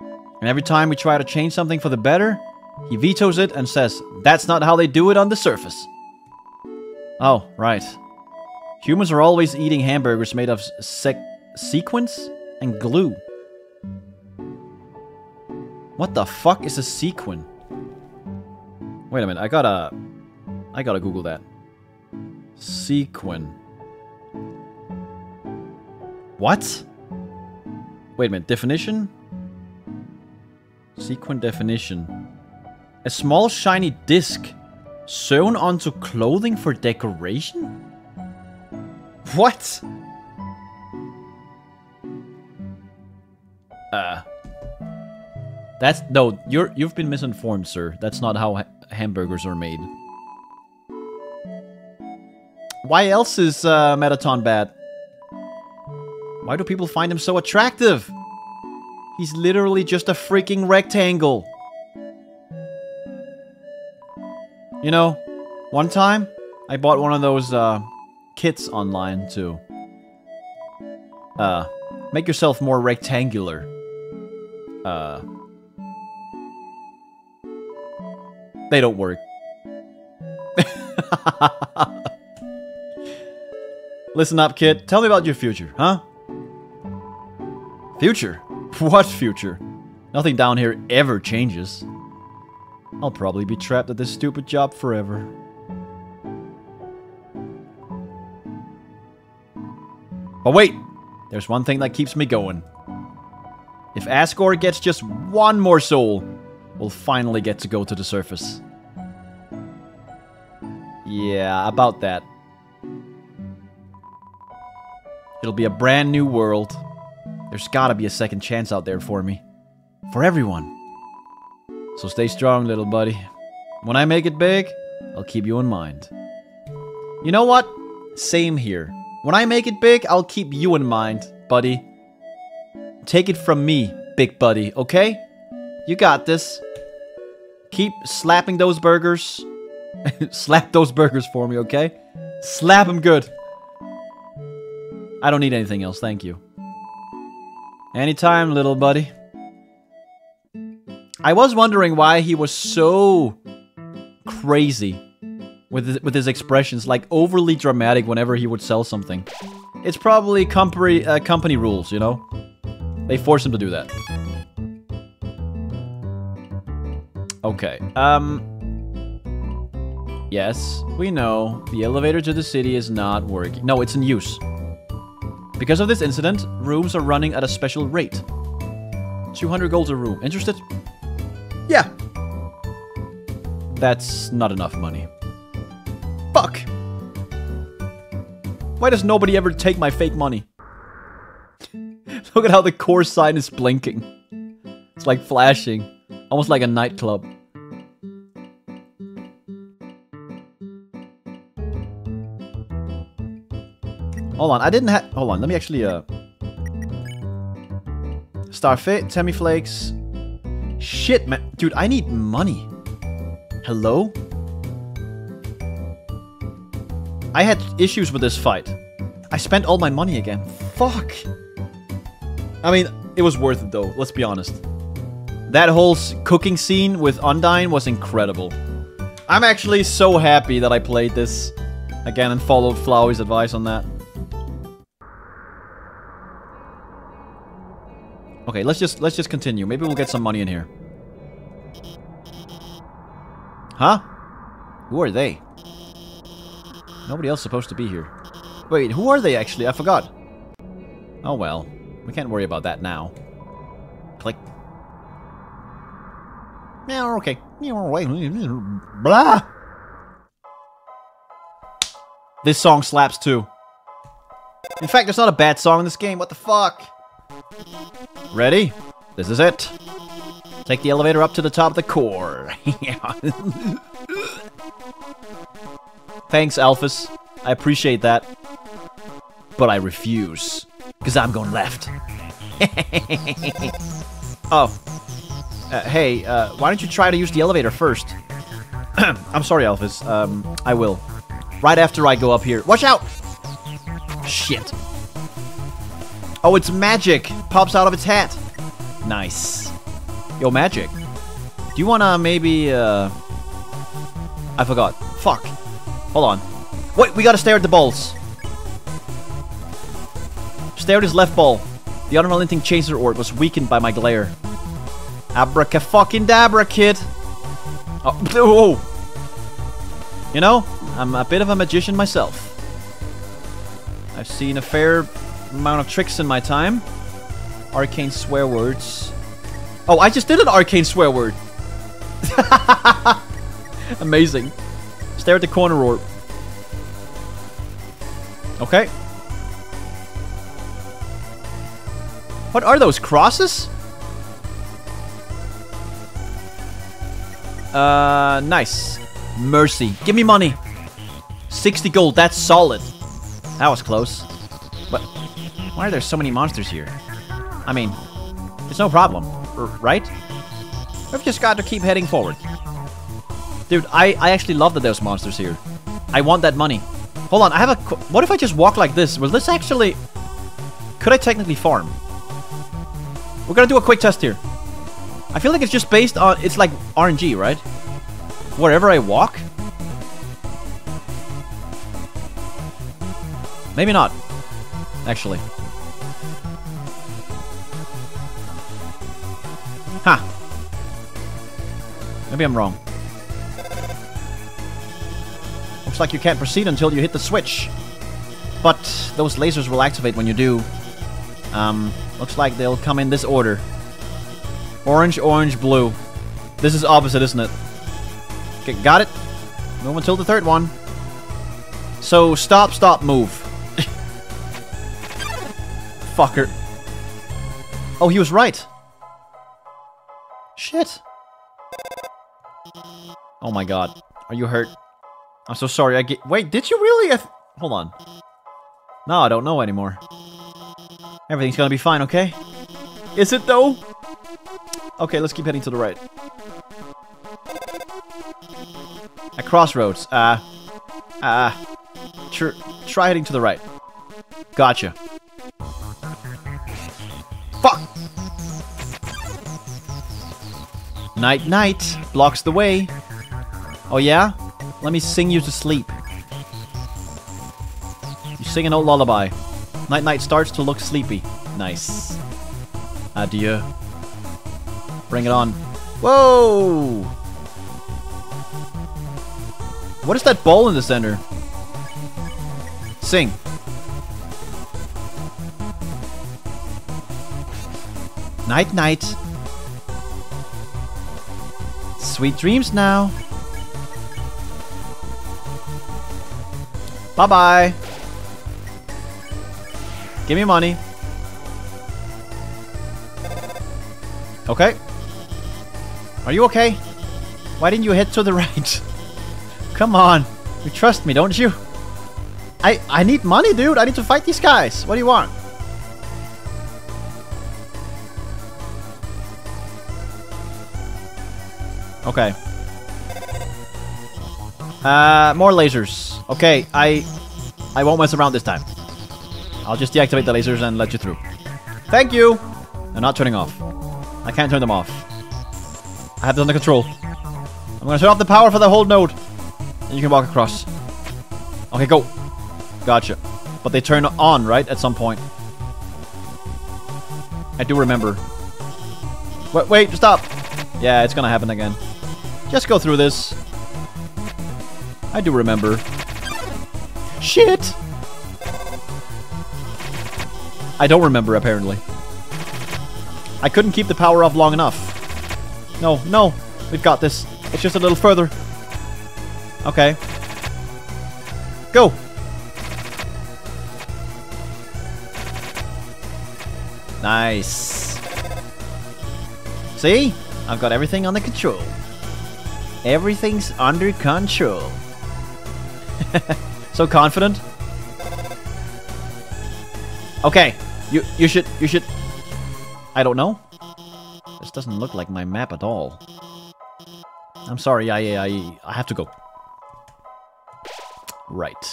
And every time we try to change something for the better, he vetoes it and says, that's not how they do it on the surface. Oh, right. Humans are always eating hamburgers made of sec sequins and glue. What the fuck is a sequin? Wait a minute, I gotta... I gotta Google that. Sequin. What? Wait a minute, definition? Sequin definition. A small shiny disc sewn onto clothing for decoration? What? Uh. That's, no, you're, you've been misinformed, sir. That's not how ha hamburgers are made. Why else is uh, Mettaton bad? Why do people find him so attractive? He's literally just a freaking rectangle. You know, one time, I bought one of those uh, kits online to uh, make yourself more rectangular. Uh, they don't work. Listen up, kid. Tell me about your future, huh? Future? What future? Nothing down here ever changes. I'll probably be trapped at this stupid job forever. But wait! There's one thing that keeps me going. If Asgore gets just one more soul, we'll finally get to go to the surface. Yeah, about that. It'll be a brand new world. There's gotta be a second chance out there for me. For everyone. So stay strong, little buddy. When I make it big, I'll keep you in mind. You know what? Same here. When I make it big, I'll keep you in mind, buddy. Take it from me, big buddy, okay? You got this. Keep slapping those burgers. Slap those burgers for me, okay? Slap them good. I don't need anything else, thank you. Anytime, little buddy. I was wondering why he was so crazy with his, with his expressions, like overly dramatic whenever he would sell something. It's probably company, uh, company rules, you know? They force him to do that. Okay. Um... Yes, we know. The elevator to the city is not working. No, it's in use. Because of this incident, rooms are running at a special rate. two hundred gold a room. Interested? Yeah. That's not enough money. Fuck! Why does nobody ever take my fake money? Look at how the core sign is blinking. It's like flashing. Almost like a nightclub. Hold on, I didn't have. Hold on, let me actually. Uh, Starfit, Temmie Flakes. Shit, man. Dude, I need money. Hello? I had issues with this fight. I spent all my money again. Fuck. I mean, it was worth it though, let's be honest. That whole cooking scene with Undyne was incredible. I'm actually so happy that I played this again and followed Flowey's advice on that. Okay, let's just let's just continue. Maybe we'll get some money in here. Huh? Who are they? Nobody else supposed to be here. Wait, who are they actually? I forgot. Oh well. We can't worry about that now. Click. Yeah, okay. Blah. This song slaps too. In fact, there's not a bad song in this game. What the fuck? Ready? This is it. Take the elevator up to the top of the core. Thanks, Alphys. I appreciate that. But I refuse. Because I'm going left. Oh. Uh, hey, uh, why don't you try to use the elevator first? I'm sorry, Alphys. Um, I will. Right after I go up here. Watch out! Shit. Oh, it's magic! Pops out of its hat! Nice. Yo, magic. Do you wanna maybe, uh... I forgot. Fuck. Hold on. Wait, we gotta stare at the balls. Stare at his left ball. The unrelenting chaser orb was weakened by my glare. Abraca-fucking-dabra, kid! Oh, whoa! You know, I'm a bit of a magician myself. I've seen a fair amount of tricks in my time. Arcane swear words. Oh, I just did an arcane swear word. Amazing. Stare at the corner orb. Okay. What are those, crosses? Uh, nice. Mercy. Give me money. sixty gold, that's solid. That was close. But why are there so many monsters here? I mean, it's no problem, right? We've just got to keep heading forward. Dude, I, I actually love that there's monsters here. I want that money. Hold on, I have a... What if I just walk like this? Was this actually... Could I technically farm? We're gonna do a quick test here. I feel like it's just based on... It's like R N G, right? Wherever I walk? Maybe not. Actually. Huh. Maybe I'm wrong. Looks like you can't proceed until you hit the switch. But those lasers will activate when you do. Um... Looks like they'll come in this order. Orange, orange, blue. This is opposite, isn't it? Okay, got it. Move until the third one. So, stop, stop, move. Fucker. Oh, he was right. Shit. Oh my god. Are you hurt? I'm so sorry, I get- Wait, did you really? I th- Hold on. No, I don't know anymore. Everything's gonna be fine, okay? Is it though? Okay, let's keep heading to the right. At crossroads. Uh, uh, tr try heading to the right. Gotcha. Fuck! Night night blocks the way. Oh yeah? Let me sing you to sleep. You sing an old lullaby. Night Night starts to look sleepy. Nice. Adieu. Bring it on. Whoa! What is that ball in the center? Sing. Night, night. Sweet dreams now. Bye-bye. Give me money. Okay. Are you okay? Why didn't you head to the right? Come on. You trust me, don't you? I, I need money, dude. I need to fight these guys. What do you want? Okay. Uh, more lasers. Okay, I I won't mess around this time. I'll just deactivate the lasers and let you through. Thank you! They're not turning off. I can't turn them off. I have it under control. I'm gonna turn off the power for the whole node. And you can walk across. Okay, go. Gotcha. But they turn on, right? At some point. I do remember. Wait, wait, stop. Yeah, it's gonna happen again. Just go through this. I do remember. Shit! I don't remember, apparently. I couldn't keep the power up long enough. No, no. We've got this. It's just a little further. Okay. Go! Nice. See? I've got everything under control. Everything's under control. So confident. Okay. You you should you should I don't know. This doesn't look like my map at all. I'm sorry, I I I have to go. Right.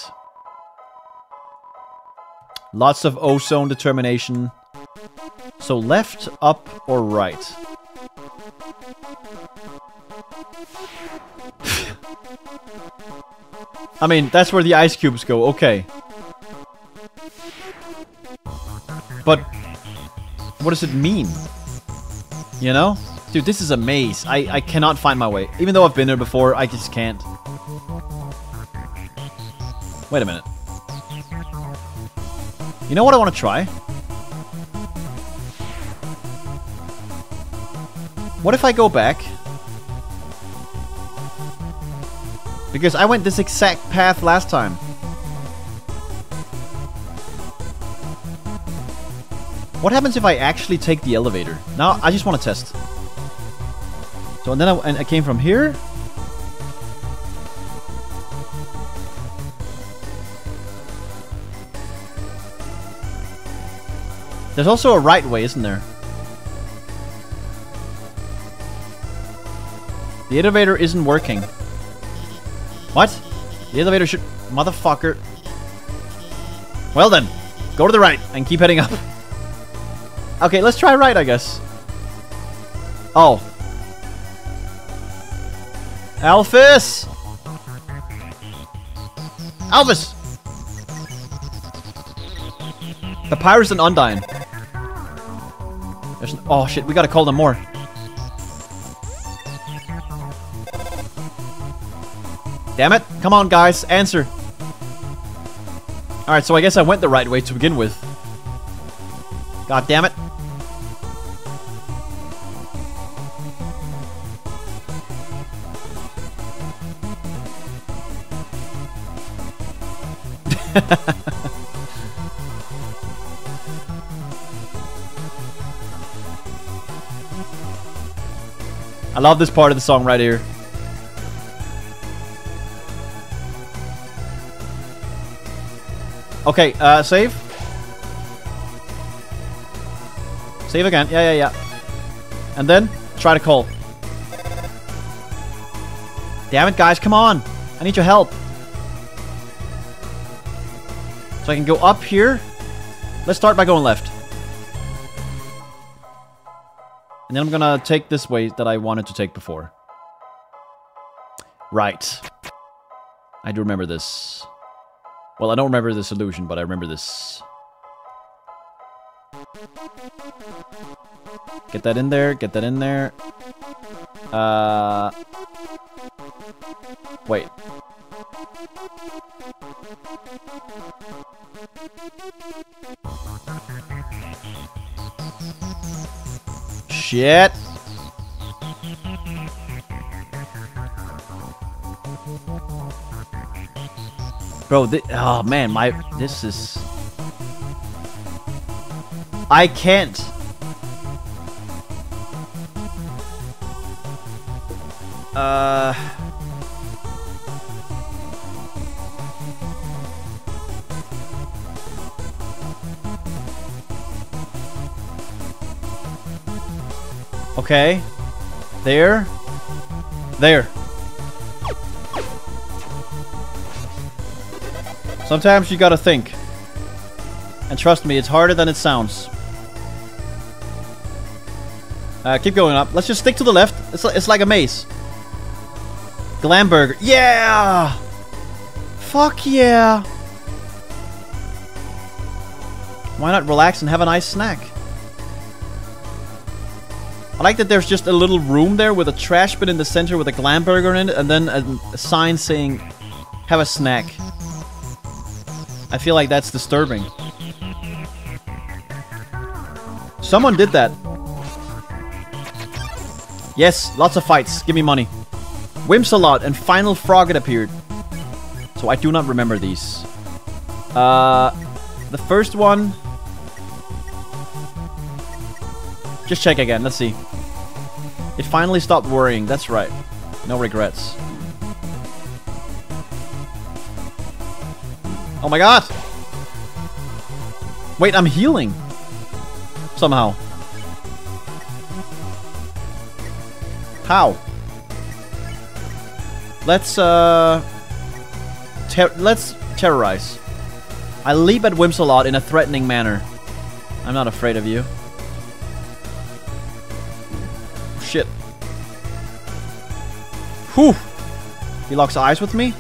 Lots of ozone determination. So left, up, or right? I mean, that's where the ice cubes go, okay. But what does it mean? You know? Dude, this is a maze. I, I cannot find my way. Even though I've been there before, I just can't. Wait a minute. You know what I want to try? What if I go back? Because I went this exact path last time. What happens if I actually take the elevator? Now, I just want to test. So, and then I, and I came from here. There's also a right way, isn't there? The elevator isn't working. What? The elevator should... Motherfucker. Well then, go to the right and keep heading up. Okay, let's try right, I guess. Oh. Alphys! Alphys! Papyrus and Undyne. There's an, oh shit, we gotta call them more. Damn it. Come on, guys. Answer. Alright, so I guess I went the right way to begin with. God damn it. I love this part of the song right here. Okay, uh, save. Save again. Yeah, yeah, yeah. And then try to call. Damn it, guys. Come on. I need your help. So I can go up here. Let's start by going left. And then I'm gonna take this way that I wanted to take before. Right. I do remember this. Well, I don't remember the solution, but I remember this. Get that in there. Get that in there. Uh... Wait. Shit. Bro, th oh man, my, this is... I can't. Uh... Okay. There. There. Sometimes you gotta think. And trust me, it's harder than it sounds. Uh, keep going up. Let's just stick to the left. It's, it's like a maze. Glamburger. Yeah! Fuck yeah! Why not relax and have a nice snack? I like that there's just a little room there with a trash bin in the center with a Glamburger in it and then a, a sign saying, have a snack. I feel like that's disturbing. Someone did that. Yes, lots of fights. Give me money. Whimsalot and Final Froggit appeared. So I do not remember these. Uh, the first one... Just check again. Let's see. It finally stopped worrying. That's right. No regrets. Oh my god! Wait, I'm healing! Somehow. How? Let's, uh... Ter let's terrorize. I leap at Whimsalot in a threatening manner. I'm not afraid of you. Shit. Whew! He locks eyes with me?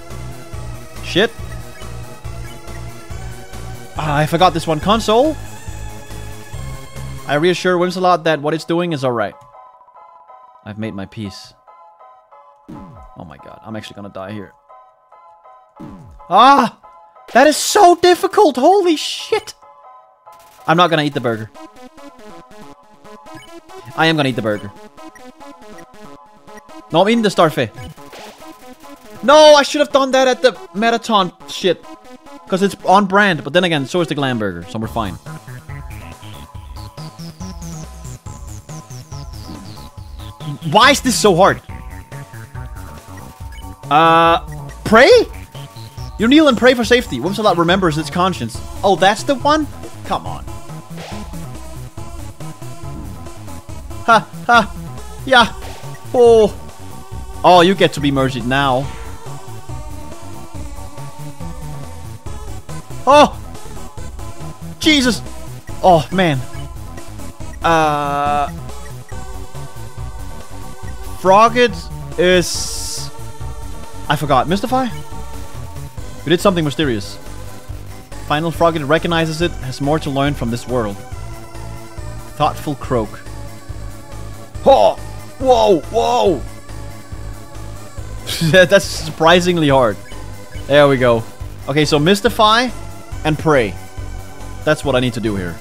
Shit. Ah, I forgot this one. Console! I reassure Whimsalot that what it's doing is alright. I've made my peace. Oh my god, I'm actually gonna die here. Ah! That is so difficult! Holy shit! I'm not gonna eat the burger. I am gonna eat the burger. No, I'm eating the Starfy. No, I should have done that at the Mettaton shit. Because it's on brand, but then again, so is the Glamburger, so we're fine. Why is this so hard? Uh, pray? You kneel and pray for safety. Whimsalot remembers its conscience. Oh, that's the one? Come on. Ha, ha, yeah. Oh. Oh, you get to be merged now. Oh! Jesus! Oh, man. Uh... Froggit is... I forgot. Mystify? You did something mysterious. Final Froggit recognizes it, has more to learn from this world. Thoughtful croak. Oh! Whoa! Whoa! That's surprisingly hard. There we go. Okay, so Mystify... and pray. That's what I need to do here.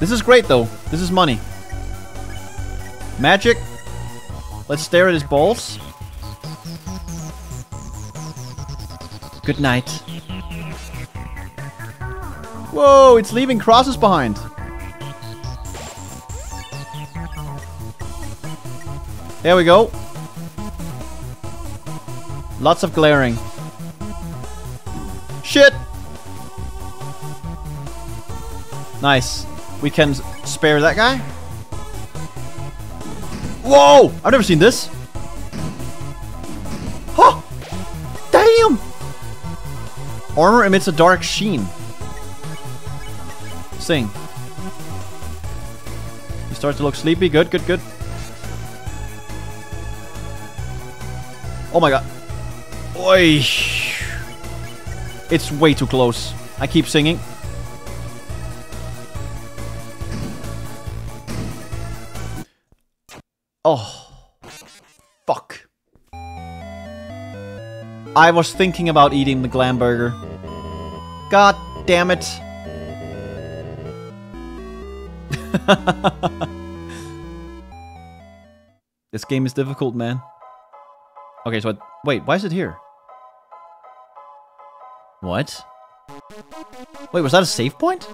This is great though. This is money. Magic. Let's stare at his balls. Good night. Whoa, it's leaving crosses behind. There we go. Lots of glaring. Shit! Nice. We can spare that guy. Whoa! I've never seen this. Oh! Damn! Armor emits a dark sheen. Sing. He starts to look sleepy. Good, good, good. Oh my god. Oi! It's way too close. I keep singing. Oh. Fuck. I was thinking about eating the glam burger. God damn it. This game is difficult, man. Okay, so I, wait, why is it here? What? Wait, was that a save point?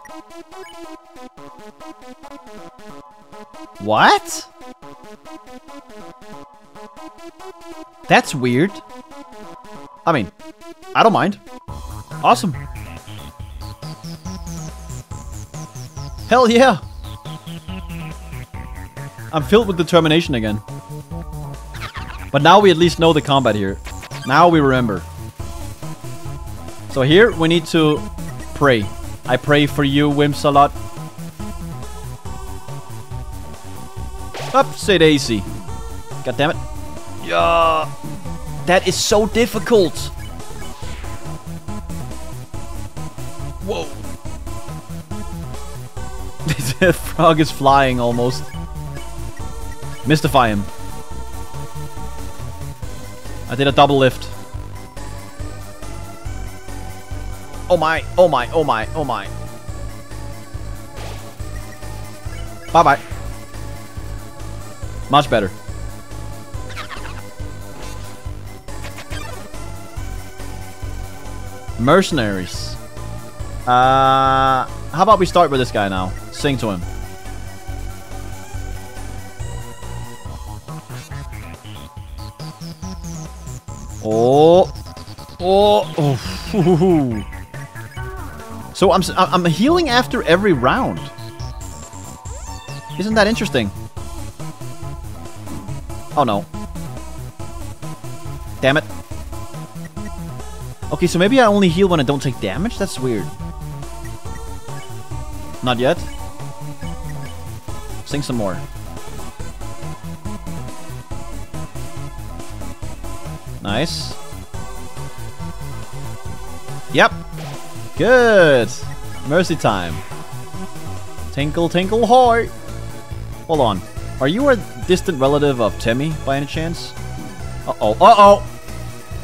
What? That's weird. I mean, I don't mind. Awesome. Hell yeah! I'm filled with determination again. But now we at least know the combat here. Now we remember. So here we need to pray. I pray for you, Whimsalot. Upsy daisy. God damn it. Yeah. That is so difficult. Whoa. The frog is flying almost. Mystify him. I did a double lift. Oh my, oh my, oh my, oh my. Bye bye. Much better. Mercenaries. Uh, how about we start with this guy now? Sing to him. Oh, oh, oh. So I'm I'm healing after every round. Isn't that interesting? Oh no. Damn it. Okay, so maybe I only heal when I don't take damage? That's weird. Not yet. Sing some more. Nice. Yep. Good. Mercy time. Tinkle, tinkle, hoy. Hold on. Are you a distant relative of Temmie by any chance? Uh-oh. Uh-oh!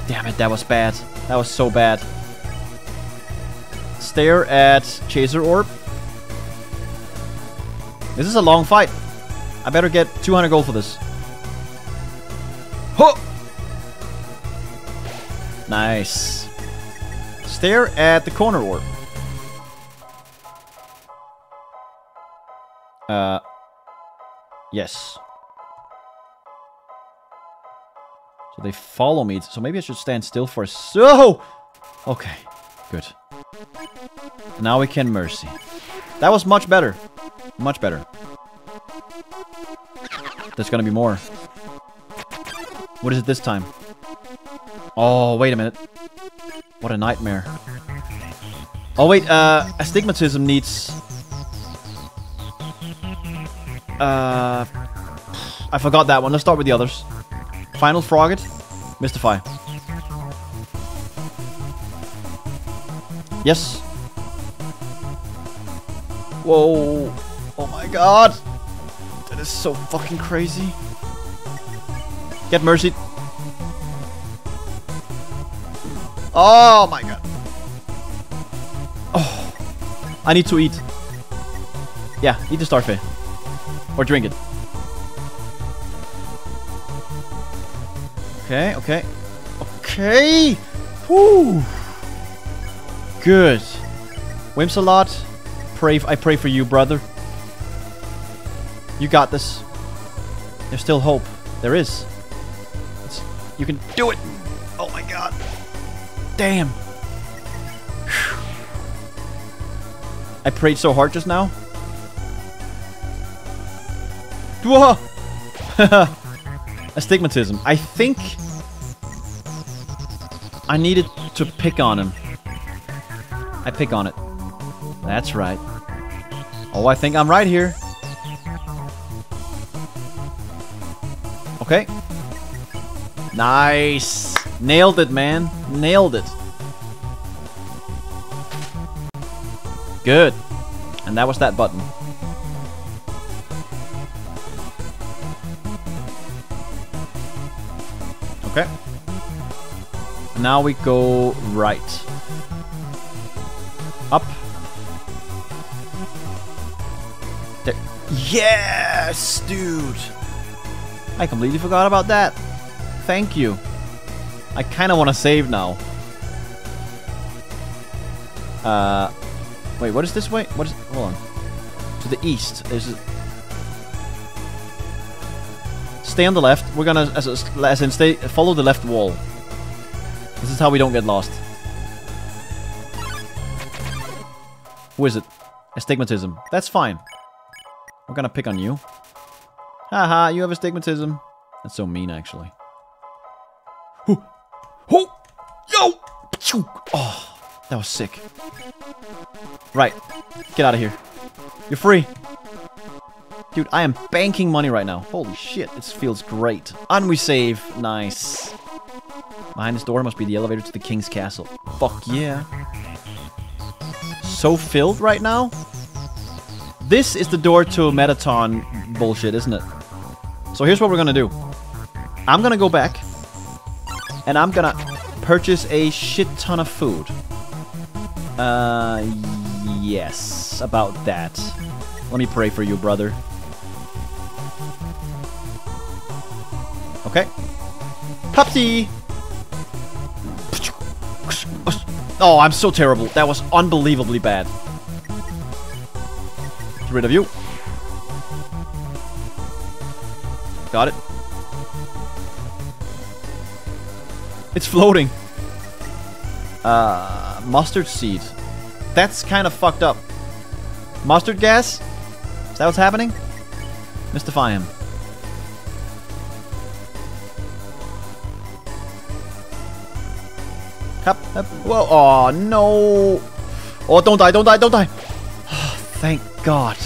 Damn it, that was bad. That was so bad. Stare at Chaser Orb. This is a long fight. I better get two hundred gold for this. Ho! Nice. Stare at the corner orb. Uh. Yes. So they follow me. So maybe I should stand still for a so. Okay. Good. Now we can mercy. That was much better. Much better. There's gonna be more. What is it this time? Oh, wait a minute. What a nightmare. Oh, wait. Uh, astigmatism needs... Uh, I forgot that one. Let's start with the others. Final Froggit. Mystify. Yes. Whoa. Oh my god. That is so fucking crazy. Get mercy. Oh my god. Oh. I need to eat. Yeah, eat the starfish. Or drink it. Okay, okay. Okay! Woo! Good. Whimsalot. Pray, I pray for you, brother. You got this. There's still hope. There is. It's, you can do it! Oh my god. Damn. I prayed so hard just now. Whoa! Astigmatism. I think I needed to pick on him. I pick on it. That's right. Oh, I think I'm right here. Okay. Nice. Nailed it, man. Nailed it. Good. And that was that button. Okay. Now we go right. Up. There. Yes, dude! I completely forgot about that. Thank you. I kind of want to save now. Uh, wait, what is this way? What is? Hold on. To the east. Is it? Stay on the left. We're gonna as, a, as in stay follow the left wall. This is how we don't get lost. Who is it? Astigmatism. That's fine. We're gonna pick on you. Haha, you have astigmatism. That's so mean, actually. Hoo! Hoo! Yo! Oh, that was sick. Right. Get out of here. You're free. Dude, I am banking money right now. Holy shit, this feels great. And we save. Nice. Behind this door must be the elevator to the king's castle. Fuck yeah. So filled right now? This is the door to Mettaton bullshit, isn't it? So here's what we're gonna do. I'm gonna go back. And I'm gonna purchase a shit ton of food. Uh, yes, about that. Let me pray for you, brother. Okay. Pupsy! Oh, I'm so terrible. That was unbelievably bad. Get rid of you. Got it. It's floating. Uh, mustard seed. That's kind of fucked up. Mustard gas? Is that what's happening? Mystify him. Up, up. Whoa, oh no. Oh, don't die, don't die, don't die. Oh, thank God.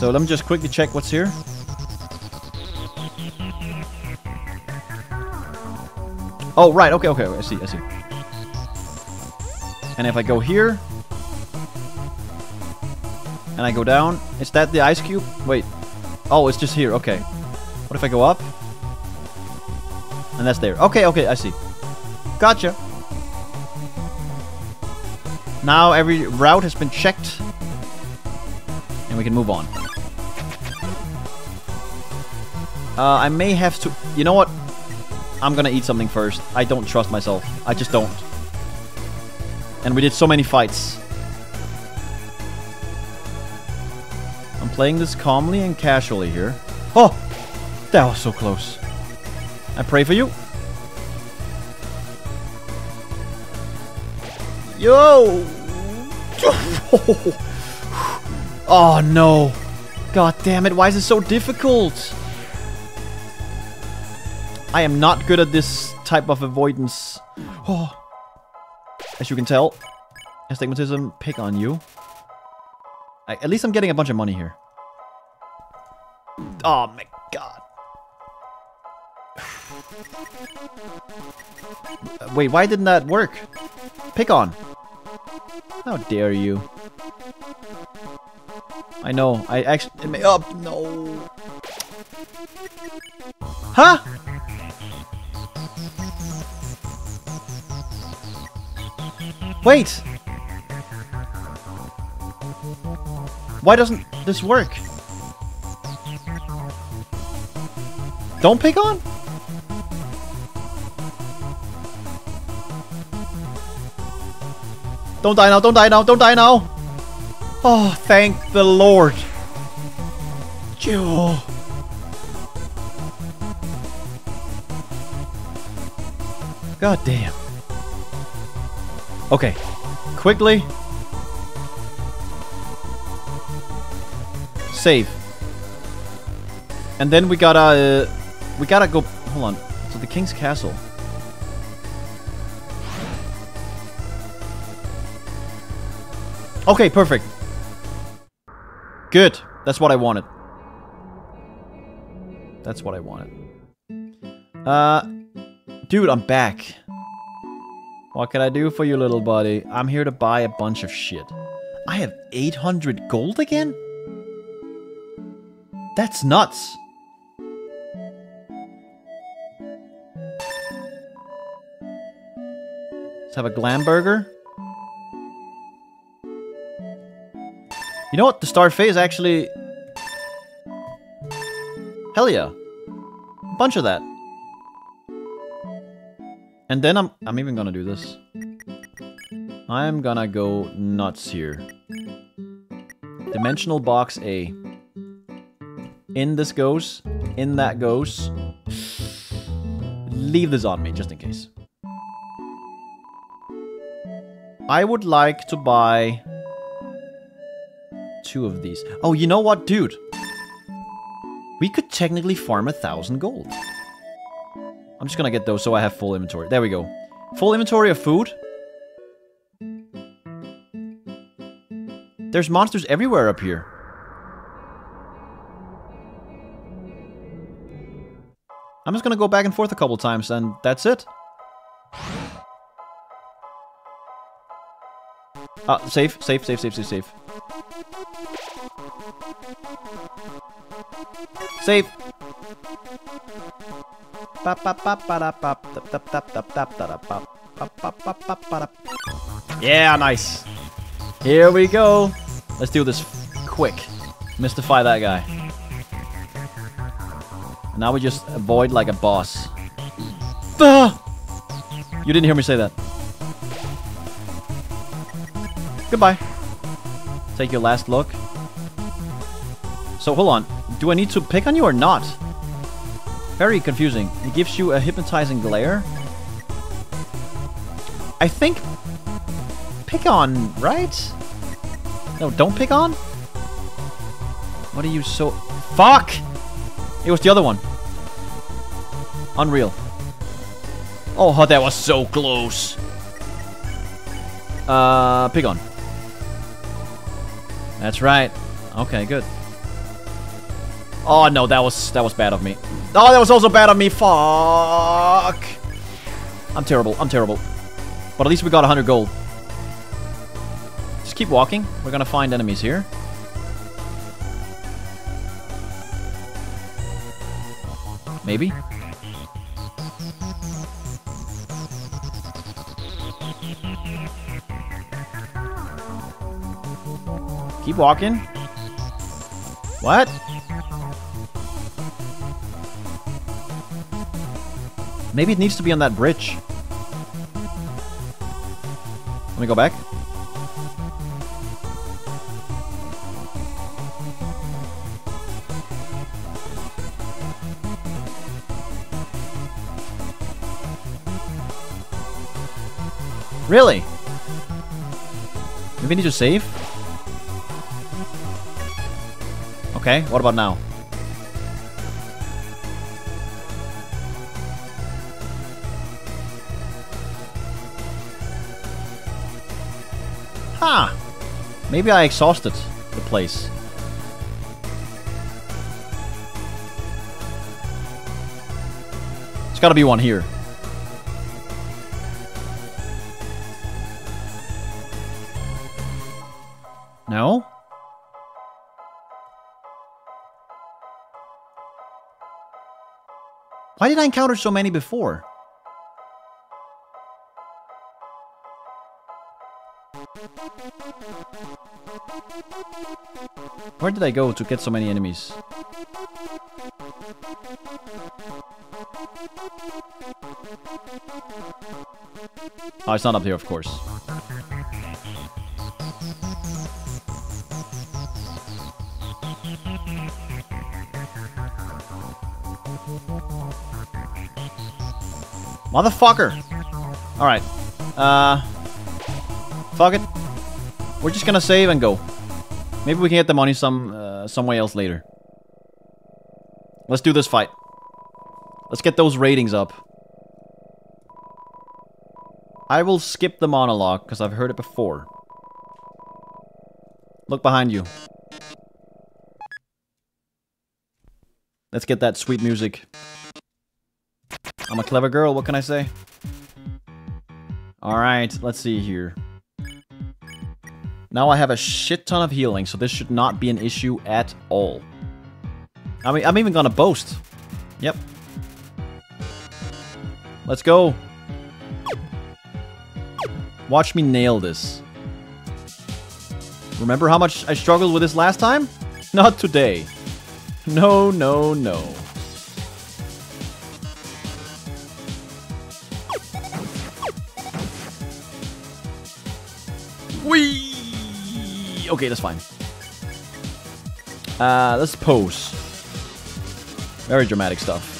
So let me just quickly check what's here. Oh, right, okay, okay, I see, I see. And if I go here, and I go down, is that the ice cube? Wait, oh, it's just here, okay. What if I go up? And that's there, okay, okay, I see. Gotcha. Now every route has been checked, and we can move on. Uh, I may have to, you know what? I'm gonna eat something first. I don't trust myself. I just don't. And we did so many fights. I'm playing this calmly and casually here. Oh! That was so close. I pray for you. Yo! Oh no! God damn it, why is it so difficult? I am not good at this type of avoidance. Oh. As you can tell, astigmatism, pick on you. I, at least I'm getting a bunch of money here. Oh my God. Wait, why didn't that work? Pick on. How dare you. I know, I actually... Oh, no. Huh? Wait! Why doesn't this work? Don't pick on? Don't die now, don't die now, don't die now! Oh, thank the Lord! Jill. God damn. Okay, quickly. Save. And then we gotta, uh, we gotta go, hold on, to the King's Castle. Okay, perfect. Good, that's what I wanted. That's what I wanted. Uh, dude, I'm back. What can I do for you, little buddy? I'm here to buy a bunch of shit. I have eight hundred gold again? That's nuts. Let's have a glam burger. You know what? The star phase actually... Hell yeah. A bunch of that. And then I'm I'm even gonna do this. I'm gonna go nuts here. Dimensional box A. In this goes. In that goes. Leave this on me, just in case. I would like to buy... two of these. Oh, you know what, dude? We could technically farm a thousand gold. I'm just gonna get those so I have full inventory. There we go. Full inventory of food. There's monsters everywhere up here. I'm just gonna go back and forth a couple times and that's it. Ah, safe, safe, safe, safe, safe, safe. Safe! Yeah, nice! Here we go! Let's do this quick. Mystify that guy. And now we just avoid like a boss. Ah! You didn't hear me say that. Goodbye. Take your last look. So, hold on. Do I need to pick on you or not? Very confusing. It gives you a hypnotizing glare. I think... pick on, right? No, don't pick on? What are you so... Fuck! It was the other one. Unreal. Oh, that was so close. Uh, pick on. That's right. Okay, good. Oh no, that was that was bad of me. Oh, that was also bad of me. Fuck. I'm terrible. I'm terrible. But at least we got one hundred gold. Just keep walking. We're gonna find enemies here. Maybe. Keep walking. What? Maybe it needs to be on that bridge. Let me go back. Really? Maybe I need to save? Okay, what about now? Ha! Huh. Maybe I exhausted the place. There's gotta be one here. No? Why did I encounter so many before? Where did I go to get so many enemies? Oh, it's not up here, of course. Motherfucker! Alright. Uh... Fuck it. We're just gonna save and go. Maybe we can get the money some uh, some way else later. Let's do this fight. Let's get those ratings up. I will skip the monologue because I've heard it before. Look behind you. Let's get that sweet music. I'm a clever girl, what can I say? Alright, let's see here. Now I have a shit ton of healing, so this should not be an issue at all. I mean, I'm even gonna boast. Yep. Let's go. Watch me nail this. Remember how much I struggled with this last time? Not today. No, no, no. Whee! Okay, that's fine. Uh, let's pose. Very dramatic stuff.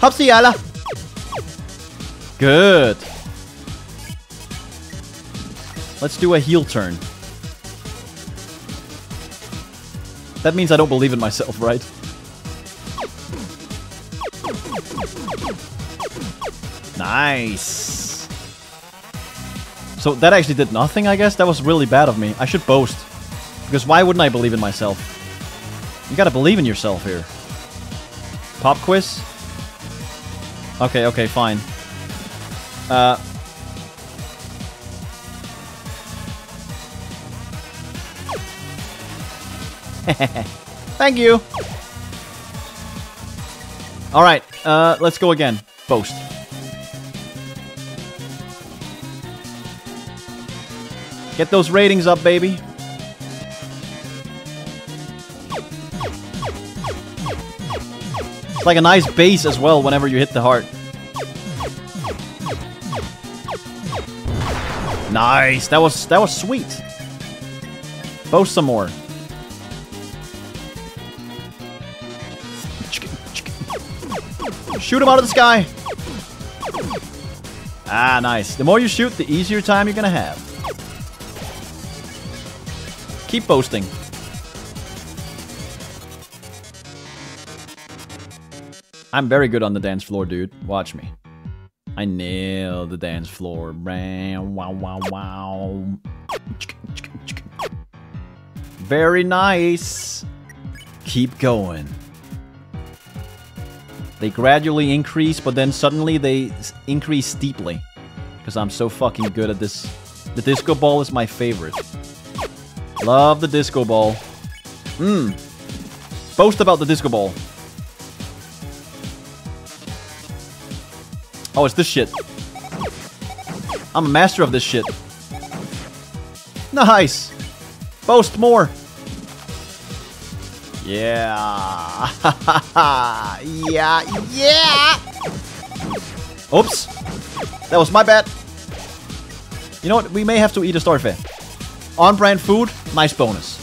Hopsy Yala! Good. Let's do a heel turn. That means I don't believe in myself, right? Nice. So that actually did nothing, I guess? That was really bad of me. I should boast. Because why wouldn't I believe in myself? You gotta believe in yourself here. Pop quiz? Okay, okay, fine. Uh... Thank you! Alright, uh, let's go again. Boast. Get those ratings up, baby. It's like a nice bass as well whenever you hit the heart. Nice! That was, that was sweet. Boast some more. Shoot him out of the sky! Ah, nice. The more you shoot, the easier time you're gonna have. Keep boasting. I'm very good on the dance floor, dude. Watch me. I nail the dance floor. Wow, wow, wow. Very nice. Keep going. They gradually increase, but then suddenly they increase steeply. Because I'm so fucking good at this. The disco ball is my favorite. Love the disco ball. Mmm. Boast about the disco ball. Oh, it's this shit. I'm a master of this shit. Nice. Boast more. Yeah. Yeah. Yeah. Oops. That was my bad. You know what? We may have to eat a starfish. On-brand food. Nice bonus.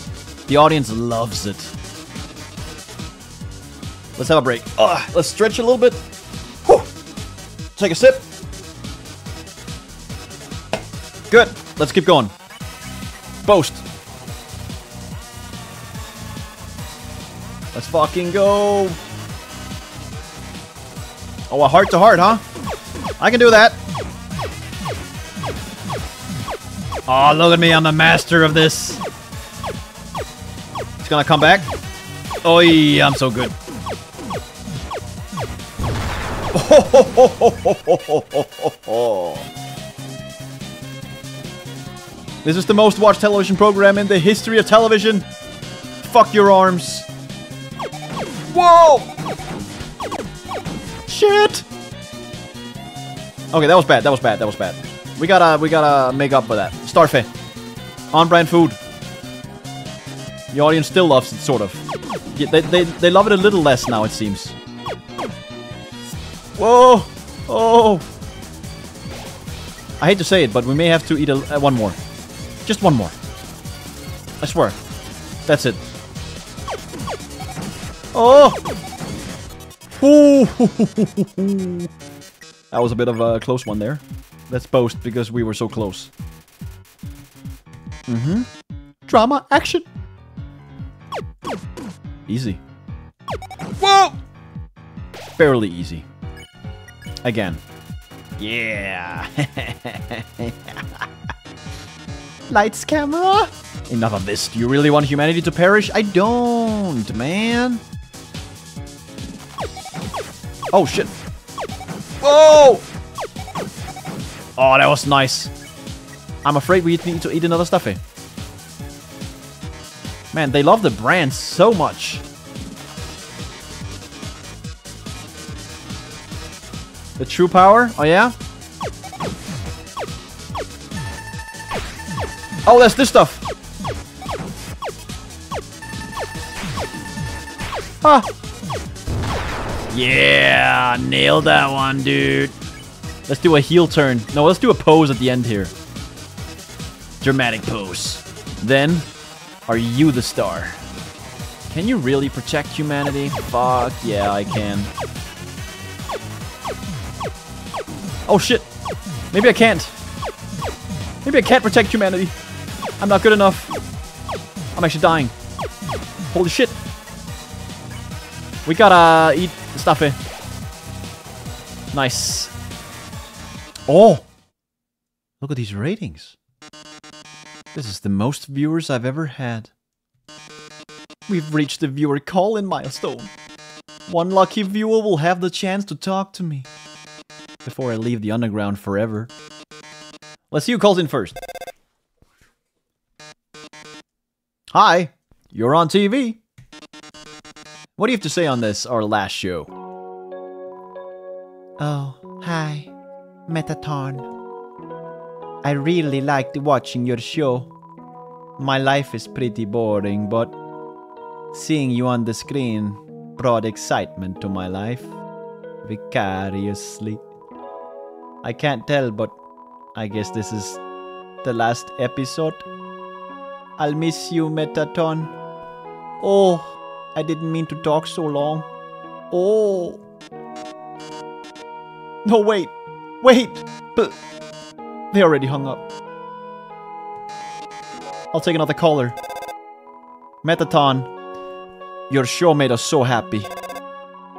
The audience loves it. Let's have a break. Ugh, let's stretch a little bit. Whew. Take a sip. Good. Let's keep going. Boast. Let's fucking go. Oh, a heart-to-heart, huh? I can do that. Oh, look at me. I'm the master of this. It's gonna come back. Oh, yeah, I'm so good. This is the most watched television program in the history of television. Fuck your arms. Whoa! Shit! Okay, that was bad. That was bad. That was bad. We gotta, we gotta make up for that. Starfet. On-brand food. The audience still loves it, sort of. Yeah, they, they, they love it a little less now, it seems. Whoa! Oh! I hate to say it, but we may have to eat a, uh, one more. Just one more. I swear. That's it. Oh! Ooh. That was a bit of a close one there. Let's boast because we were so close. Mm-hmm. Drama, action! Easy. Whoa! Fairly easy. Again. Yeah! Lights, camera! Enough of this. Do you really want humanity to perish? I don't, man! Oh, shit. Whoa! Oh, that was nice. I'm afraid we need to eat another stuffy. Man, they love the brand so much. The true power? Oh, yeah? Oh, that's this stuff. Ah. Yeah, nailed that one, dude. Let's do a heel turn. No, let's do a pose at the end here. Dramatic pose. Then, are you the star? Can you really protect humanity? Fuck, yeah, I can. Oh, shit. Maybe I can't. Maybe I can't protect humanity. I'm not good enough. I'm actually dying. Holy shit. We gotta eat stuff here. Nice. Oh! Look at these ratings. This is the most viewers I've ever had. We've reached the viewer call-in milestone. One lucky viewer will have the chance to talk to me before I leave the underground forever. Let's see who calls in first. Hi, you're on T V. What do you have to say on this, our last show? Oh, hi, Mettaton. I really liked watching your show. My life is pretty boring, but seeing you on the screen brought excitement to my life. Vicariously. I can't tell, but I guess this is the last episode. I'll miss you, Mettaton. Oh, I didn't mean to talk so long. Oh. No, wait. Wait. But they already hung up. I'll take another caller. Mettaton, your show made us so happy.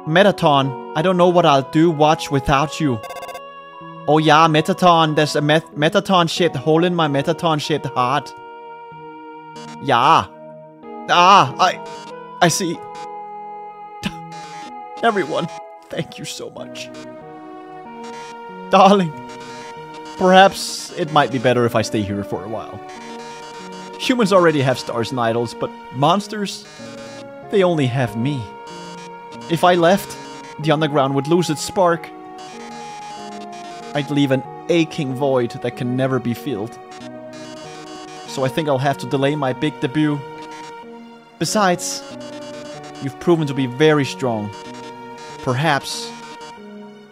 Mettaton, I don't know what I'll do watch without you. Oh yeah, Mettaton, there's a met Mettaton shaped hole in my Mettaton shaped heart. Yeah. Ah, I I see. Everyone, thank you so much. Darling, perhaps it might be better if I stay here for a while. Humans already have stars and idols, but monsters, they only have me. If I left, the underground would lose its spark. I'd leave an aching void that can never be filled. So I think I'll have to delay my big debut. Besides, you've proven to be very strong. Perhaps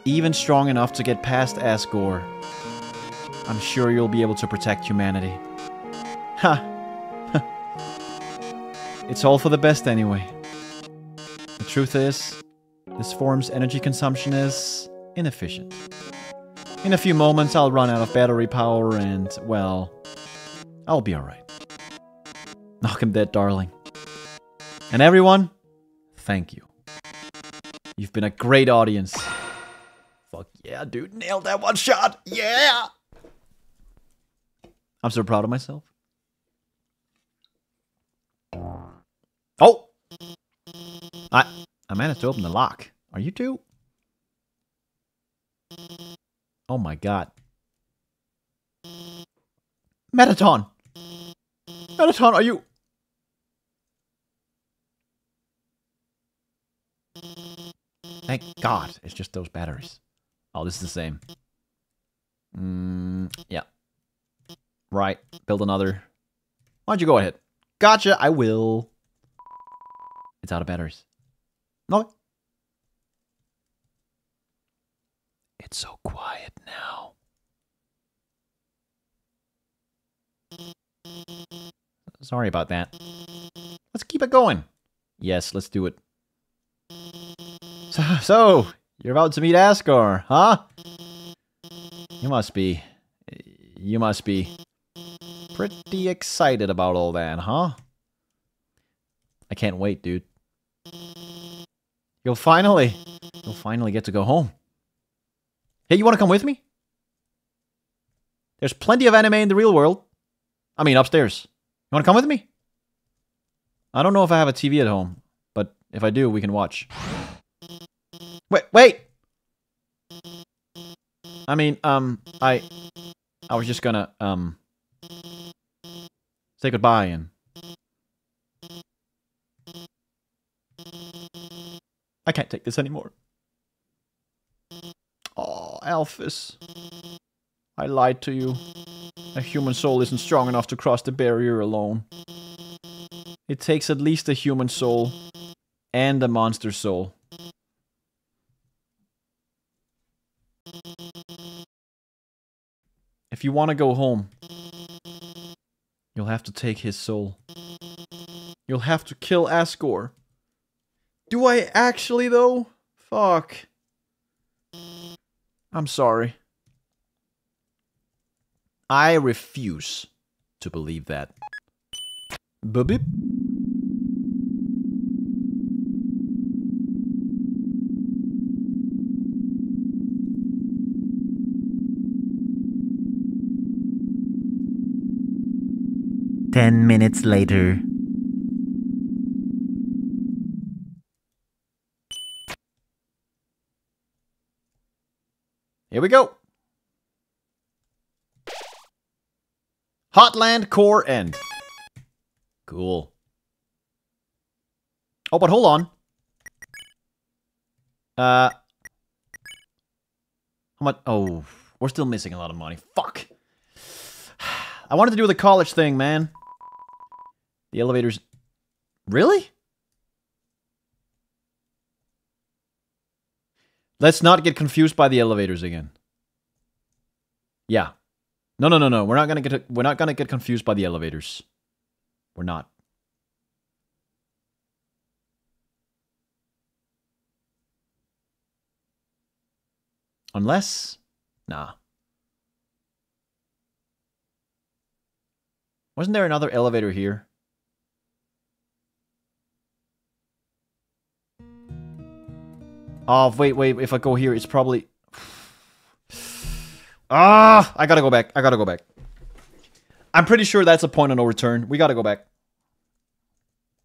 even strong enough to get past Asgore. I'm sure you'll be able to protect humanity. Ha! It's all for the best anyway. The truth is, this form's energy consumption is inefficient. In a few moments, I'll run out of battery power and, well, I'll be alright. Knock him dead, darling. And everyone, thank you. You've been a great audience. Fuck yeah, dude. Nailed that one shot. Yeah! I'm so proud of myself. Oh! I, I managed to open the lock. Are you two? Oh my god. Mettaton! Mettaton, are you... Thank god, it's just those batteries. Oh, this is the same. Mm, yeah. Right, build another. Why don't you go ahead? Gotcha, I will. It's out of batteries. No. It's so quiet now. Sorry about that. Let's keep it going. Yes, let's do it. So, so you're about to meet Asgore, huh? You must be... You must be... pretty excited about all that, huh? I can't wait, dude. You'll finally... You'll finally get to go home. Hey, you want to come with me? There's plenty of anime in the real world. I mean, upstairs. You want to come with me? I don't know if I have a T V at home, but if I do, we can watch. Wait, wait! I mean, um, I... I was just gonna, um... say goodbye and... I can't take this anymore. Oh. Alphys. I lied to you. A human soul isn't strong enough to cross the barrier alone. It takes at least a human soul and a monster soul. If you want to go home, you'll have to take his soul. You'll have to kill Asgore. Do I actually, though? Fuck. I'm sorry. I refuse to believe that. Boop. Ten minutes later. Here we go. Hotland core end. Cool. Oh, but hold on. Uh. How much? Oh, we're still missing a lot of money. Fuck. I wanted to do the college thing, man. The elevators. Really? Let's not get confused by the elevators again. Yeah. No, no, no, no. We're not gonna get. We're not gonna get confused by the elevators. We're not. Unless, nah. Wasn't there another elevator here? Oh, wait, wait, if I go here, it's probably... Ah, I gotta go back, I gotta go back. I'm pretty sure that's a point of no return. We gotta go back.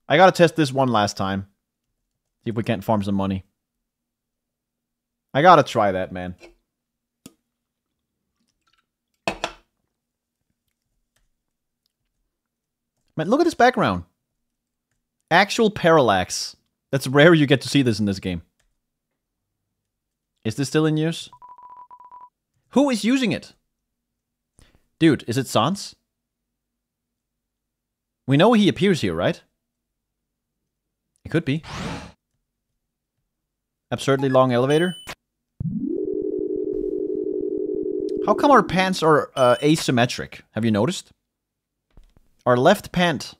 I gotta test this one last time. See if we can't farm some money. I gotta try that, man. Man, look at this background. Actual parallax. That's rare you get to see this in this game. Is this still in use? Who is using it? Dude, is it Sans? We know he appears here, right? It could be. Absurdly long elevator. How come our pants are uh, asymmetric? Have you noticed? Our left pant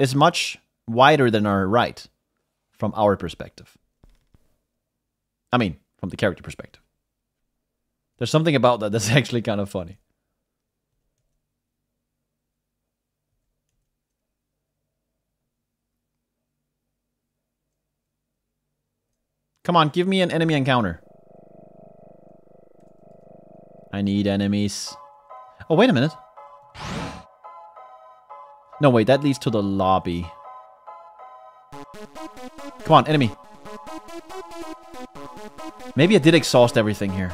is much wider than our right, from our perspective. I mean, from the character perspective. There's something about that that's actually kind of funny. Come on, give me an enemy encounter. I need enemies. Oh, wait a minute. No, wait, that leads to the lobby. Come on, enemy. Maybe I did exhaust everything here.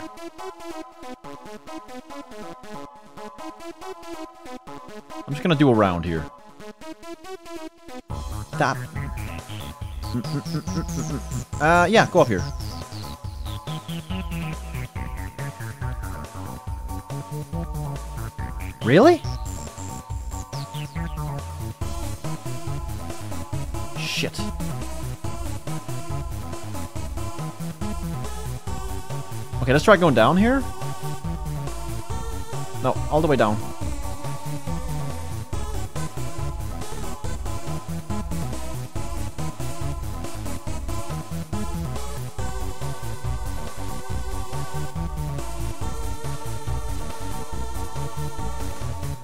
I'm just gonna do a round here. Stop. Uh, yeah, go up here. Really? Shit. Okay, let's try going down here. No, all the way down.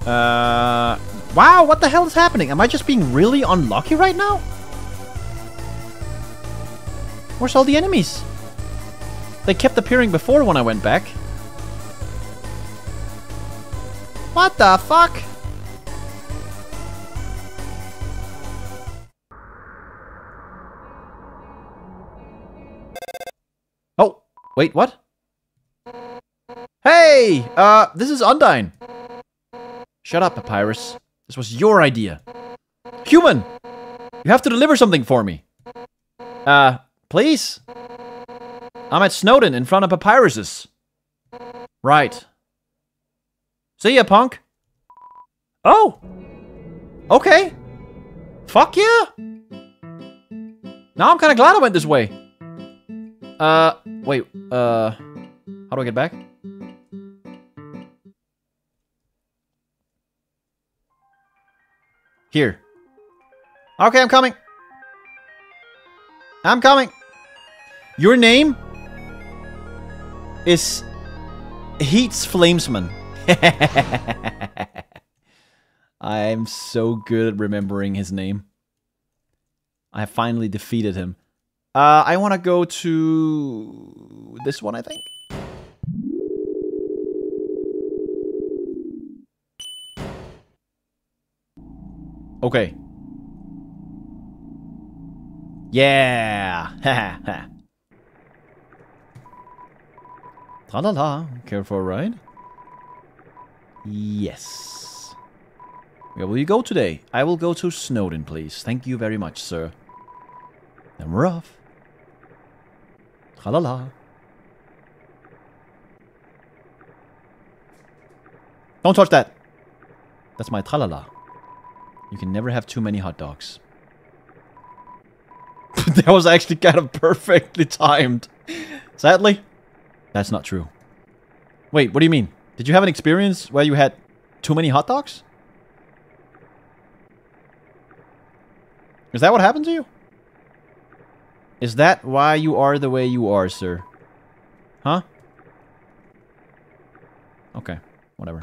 Uh, wow, what the hell is happening? Am I just being really unlucky right now? Where's all the enemies? They kept appearing before when I went back. What the fuck? Oh, wait, what? Hey, uh, this is Undyne. Shut up, Papyrus. This was your idea. Human, you have to deliver something for me. Uh, please? I'm at Snowdin in front of Papyrus's. Right. See ya, punk. Oh! Okay. Fuck yeah! Now I'm kinda glad I went this way. Uh, wait, uh... How do I get back? Here. Okay, I'm coming. I'm coming. Your name is Heat's Flamesman. I'm so good at remembering his name. I finally defeated him. Uh, I want to go to this one, I think. Okay. Yeah. Ta la la. Care for a ride? Yes. Where will you go today? I will go to Snowdin, please. Thank you very much, sir. And we're off. Ta la la. Don't touch that. That's my tra la la. You can never have too many hot dogs. That was actually kind of perfectly timed. Sadly, that's not true. Wait, what do you mean? Did you have an experience where you had too many hot dogs? Is that what happened to you? Is that why you are the way you are, sir? Huh? Okay, whatever.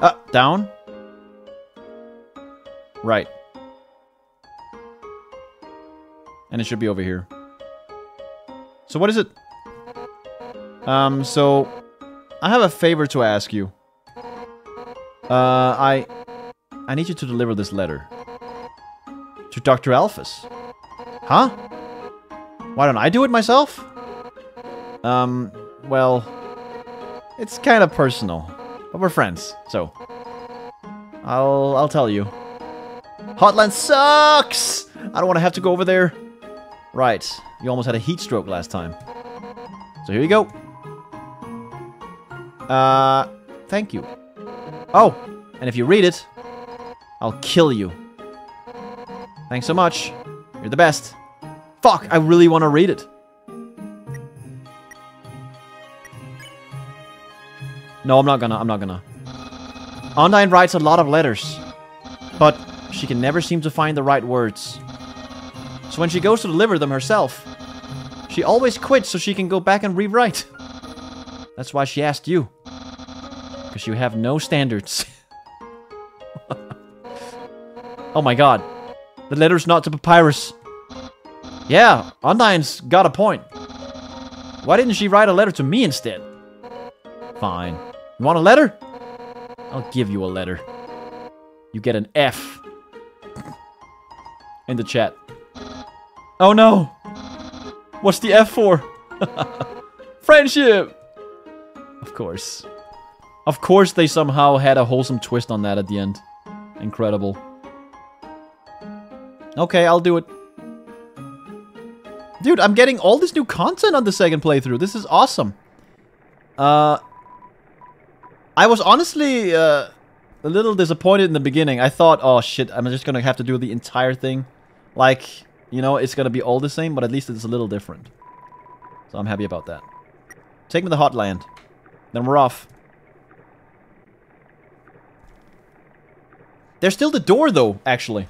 Uh, down? Right. And it should be over here. So what is it? Um, so... I have a favor to ask you. Uh, I... I need you to deliver this letter. To Doctor Alphys. Huh? Why don't I do it myself? Um, well... It's kind of personal. But we're friends, so... I'll... I'll tell you. Hotland sucks! I don't want to have to go over there. Right. You almost had a heat stroke last time. So here you go. Uh, thank you. Oh, and if you read it, I'll kill you. Thanks so much. You're the best. Fuck, I really want to read it. No, I'm not gonna, I'm not gonna. Undyne writes a lot of letters, but she can never seem to find the right words. So when she goes to deliver them herself, she always quits so she can go back and rewrite. That's why she asked you. Because you have no standards. Oh my god. The letter's not to Papyrus. Yeah, Undyne's got a point. Why didn't she write a letter to me instead? Fine. You want a letter? I'll give you a letter. You get an F. In the chat. Oh no! What's the F for? Friendship! Of course. Of course they somehow had a wholesome twist on that at the end. Incredible. Okay, I'll do it. Dude, I'm getting all this new content on the second playthrough. This is awesome. Uh, I was honestly uh, a little disappointed in the beginning. I thought, oh shit, I'm just gonna have to do the entire thing. Like... You know, it's gonna be all the same, but at least it's a little different. So I'm happy about that. Take me to Hotland. Then we're off. There's still the door, though, actually.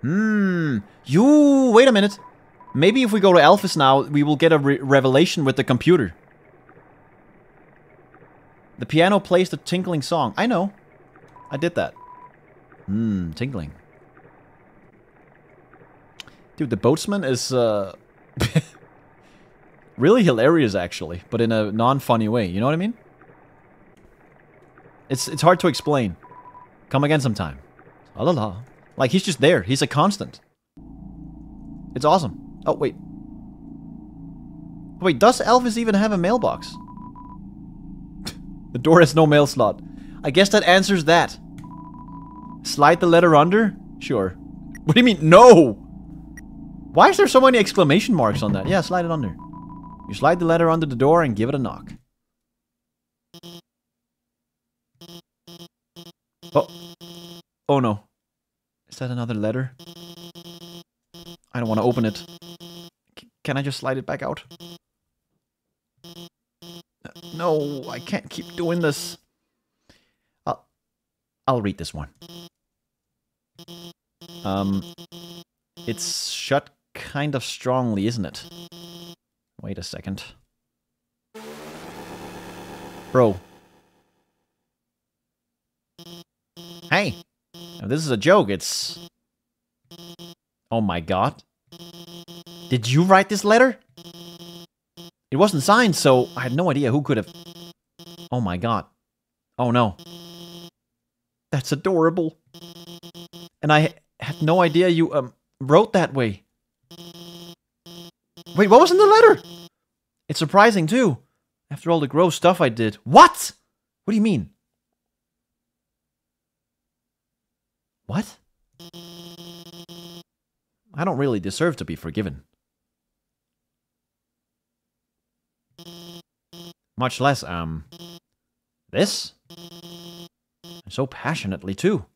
Hmm. You... Wait a minute. Maybe if we go to Alphys now, we will get a re revelation with the computer. The piano plays the tinkling song. I know. I did that. Hmm, tinkling. Dude, the boatsman is, uh... really hilarious, actually. But in a non-funny way, you know what I mean? It's it's hard to explain. Come again sometime. La la la. Like, he's just there. He's a constant. It's awesome. Oh, wait. Wait, does Alphys even have a mailbox? The door has no mail slot. I guess that answers that. Slide the letter under? Sure. What do you mean, no? Why is there so many exclamation marks on that? Yeah, slide it under. You slide the ladder under the door and give it a knock. Oh. Oh no. Is that another ladder? I don't want to open it. C- can I just slide it back out? No, I can't keep doing this. I'll, I'll read this one. Um, it's shut kind of strongly, isn't it? Wait a second. Bro. Hey! Now this is a joke, it's... Oh my god. Did you write this letter? It wasn't signed, so I had no idea who could have... Oh my god. Oh no. That's adorable. And I had no idea you um, wrote that way. Wait, what was in the letter? It's surprising, too. After all the gross stuff I did. What? What do you mean? What? I don't really deserve to be forgiven. Much less, um... this? And so passionately, too.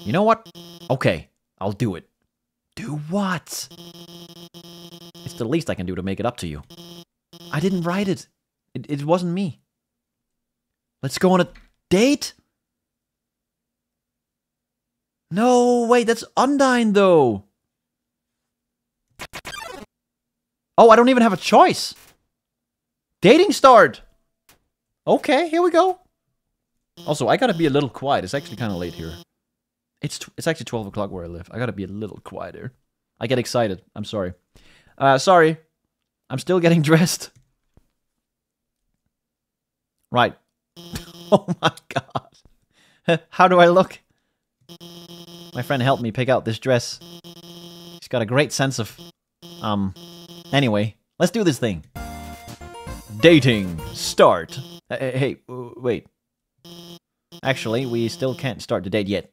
You know what? Okay, I'll do it. Do what? It's the least I can do to make it up to you. I didn't write it. It, it wasn't me. Let's go on a date? No, wait, that's Undyne, though. Oh, I don't even have a choice. Dating start. Okay, here we go. Also, I gotta be a little quiet. It's actually kind of late here. It's t it's actually twelve o'clock where I live. I gotta be a little quieter. I get excited. I'm sorry. Uh, sorry. I'm still getting dressed. Right. Oh my god. How do I look? My friend helped me pick out this dress. She's got a great sense of... Um... Anyway, let's do this thing. Dating. Start. Uh, hey, wait. Actually, we still can't start the date yet.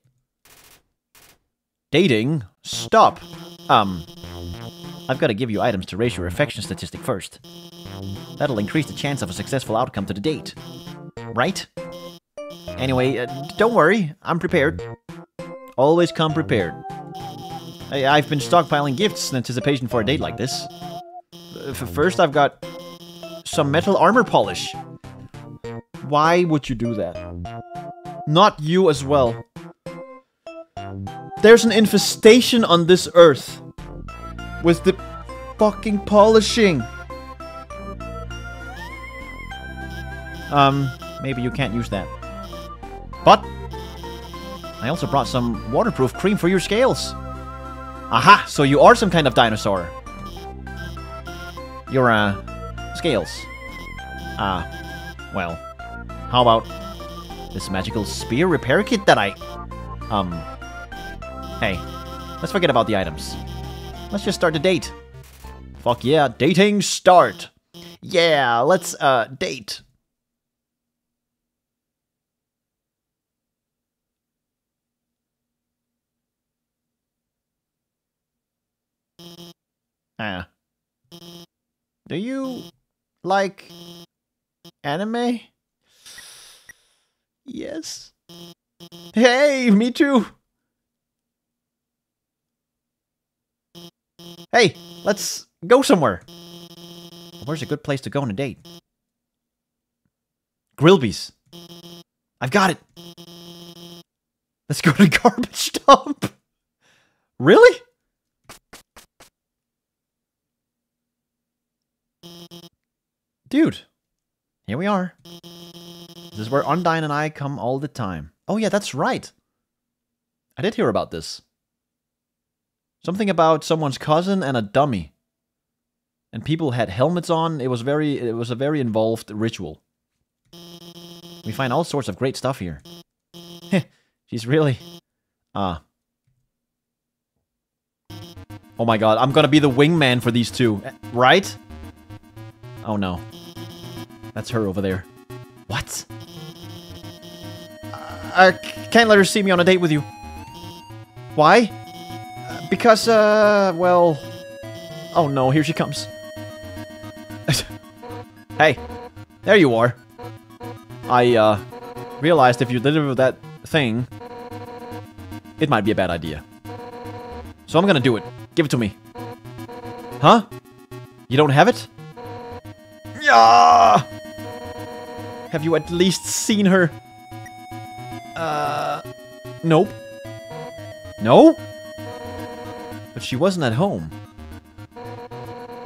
Dating? Stop! Um... I've got to give you items to raise your affection statistic first. That'll increase the chance of a successful outcome to the date. Right? Anyway, uh, don't worry. I'm prepared. Always come prepared. I I've been stockpiling gifts in anticipation for a date like this. F first, I've got... some metal armor polish. Why would you do that? Not you as well. There's an infestation on this earth with the fucking polishing. Um, maybe you can't use that. But I also brought some waterproof cream for your scales. Aha, so you are some kind of dinosaur. Your, uh, scales. Ah, uh, well, how about this magical spear repair kit that I, um... Hey, let's forget about the items. Let's just start the date. Fuck yeah, dating start. Yeah, let's uh date. Ah. Uh, do you like anime? Yes. Hey, me too. Hey, let's go somewhere. Where's a good place to go on a date? Grilby's. I've got it. Let's go to the garbage dump. Really? Dude, here we are. This is where Undyne and I come all the time. Oh yeah, that's right. I did hear about this. Something about someone's cousin and a dummy. And people had helmets on. It was very it was a very involved ritual. We find all sorts of great stuff here. Heh, she's really ah. Uh. Oh my god, I'm gonna be the wingman for these two, right? Oh no. That's her over there. What? I can't let her see me on a date with you. Why? Because, uh, well, Oh no, here she comes. Hey, there you are. I uh, realized if you deliver that thing, it might be a bad idea. So I'm gonna do it. Give it to me. Huh? You don't have it? Yeah. Have you at least seen her? Uh, nope. No? But she wasn't at home.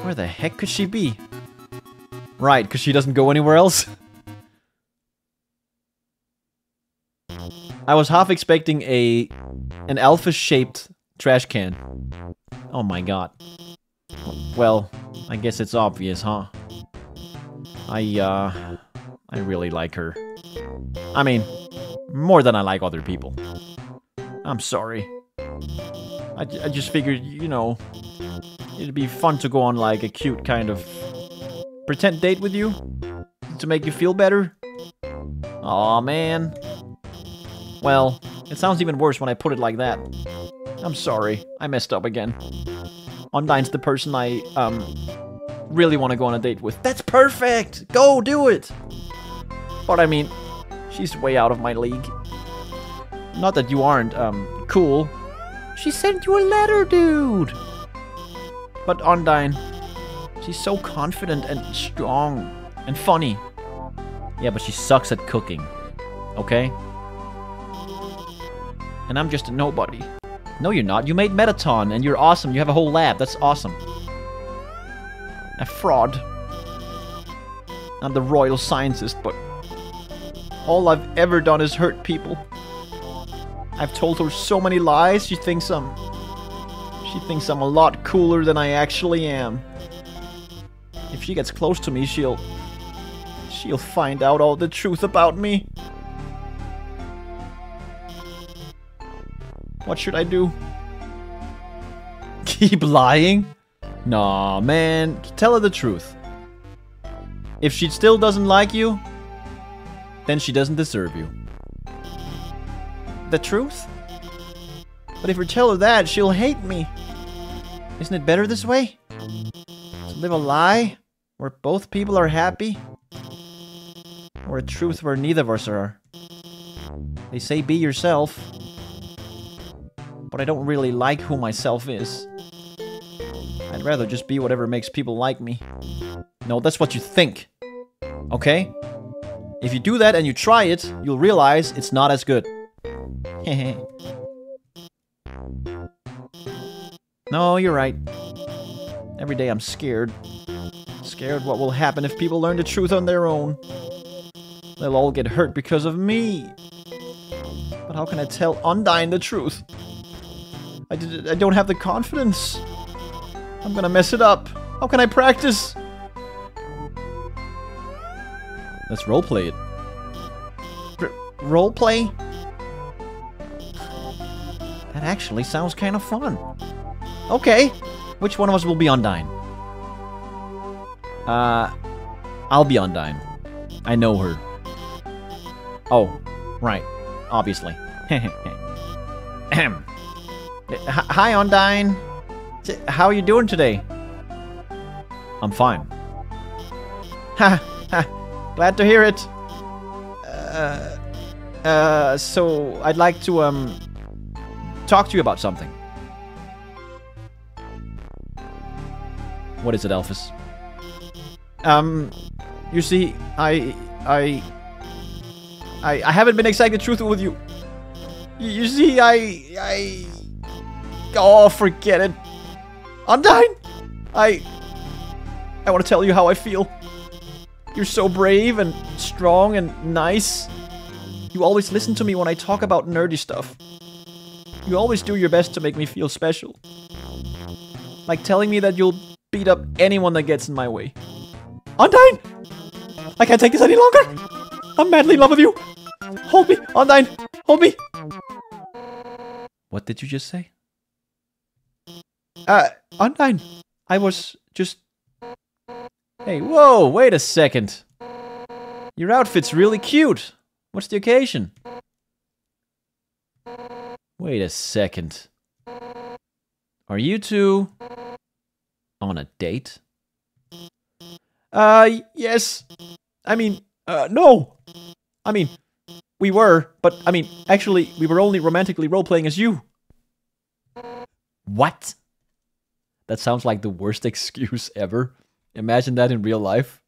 Where the heck could she be? Right, because she doesn't go anywhere else. I was half expecting a an Alphys-shaped trash can. Oh my god. Well, I guess it's obvious, huh? I, uh... I really like her. I mean, more than I like other people. I'm sorry. I, I just figured, you know, it'd be fun to go on like a cute kind of pretend date with you to make you feel better. Aw, man. Well, it sounds even worse when I put it like that. I'm sorry. I messed up again. Undyne's the person I, um, really want to go on a date with. That's perfect! Go do it! But I mean, she's way out of my league. Not that you aren't, um, cool. She sent you a letter, dude! But Undyne, she's so confident and strong and funny. Yeah, but she sucks at cooking. Okay? And I'm just a nobody. No, you're not. You made Mettaton, and you're awesome. You have a whole lab. That's awesome. A fraud. I'm the royal scientist, but all I've ever done is hurt people. I've told her so many lies, she thinks I'm... She thinks I'm a lot cooler than I actually am. If she gets close to me, she'll... She'll find out all the truth about me. What should I do? Keep lying? Nah, man. Tell her the truth. If she still doesn't like you, then she doesn't deserve you. The truth? But if we tell her that, she'll hate me. Isn't it better this way? To live a lie where both people are happy? Or a truth where neither of us are? They say be yourself. But I don't really like who myself is. I'd rather just be whatever makes people like me. No, that's what you think. Okay? If you do that and you try it, you'll realize it's not as good. No, you're right. Every day I'm scared. Scared what will happen if people learn the truth on their own. They'll all get hurt because of me. But how can I tell Undyne the truth? I, did, I don't have the confidence. I'm gonna mess it up. How can I practice? Let's roleplay it. R roleplay? That actually sounds kind of fun. Okay. Which one of us will be Undyne? Uh, I'll be Undyne. I know her. Oh, right. Obviously. Ahem. Hi, Undyne. How are you doing today? I'm fine. Ha ha. Glad to hear it. Uh, uh, so I'd like to um talk to you about something. What is it, Alphys? Um, you see, I, I, I, I haven't been exactly truthful with you. You see, I, I. Oh, forget it. Undyne! I... I want to tell you how I feel. You're so brave and strong and nice. You always listen to me when I talk about nerdy stuff. You always do your best to make me feel special. Like telling me that you'll beat up anyone that gets in my way. Undyne! I can't take this any longer! I'm madly in love with you! Hold me! Undyne! Hold me! What did you just say? Uh, Undyne, I was just... Hey, whoa, wait a second. Your outfit's really cute. What's the occasion? Wait a second. Are you two on a date? Uh, yes. I mean, uh, no. I mean, we were, but I mean, actually, we were only romantically role-playing as you. What? That sounds like the worst excuse ever. Imagine that in real life.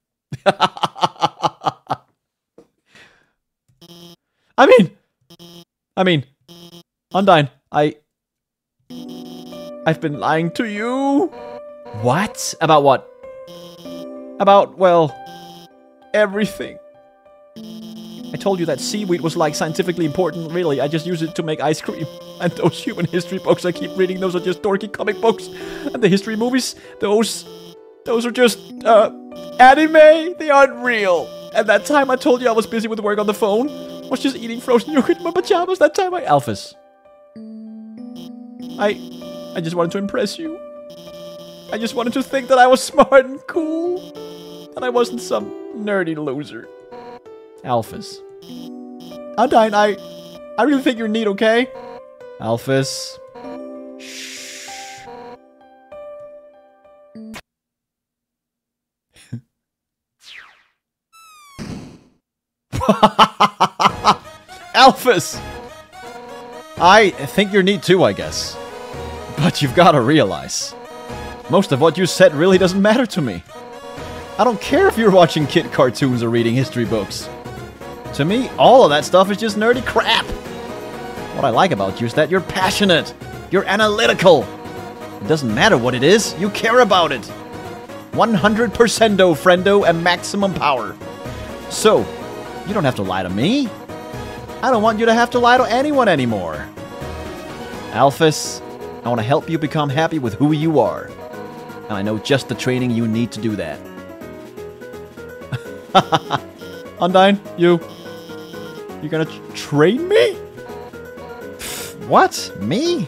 I mean, I mean, Undyne, I... I've been lying to you. What? About what? About, well, everything. I told you that seaweed was like scientifically important, really. I just use it to make ice cream. And those human history books I keep reading, those are just dorky comic books. And the history movies, those... Those are just, uh, anime. They aren't real. And that time I told you I was busy with work on the phone. I was just eating frozen yogurt in my pajamas that time I... Alphys. I... I just wanted to impress you. I just wanted to think that I was smart and cool. And I wasn't some nerdy loser. Alphys. Undyne, I... I really think you're neat, okay? Alphys. Shh. Alphys! I think you're neat too, I guess. But you've got to realize, most of what you said really doesn't matter to me. I don't care if you're watching kid cartoons or reading history books. To me, all of that stuff is just nerdy crap. What I like about you is that you're passionate. You're analytical. It doesn't matter what it is, you care about it. one hundred percento friendo and maximum power. So, you don't have to lie to me. I don't want you to have to lie to anyone anymore. Alphys. I want to help you become happy with who you are. And I know just the training you need to do that. Undyne, you... You're gonna tr train me? What? Me?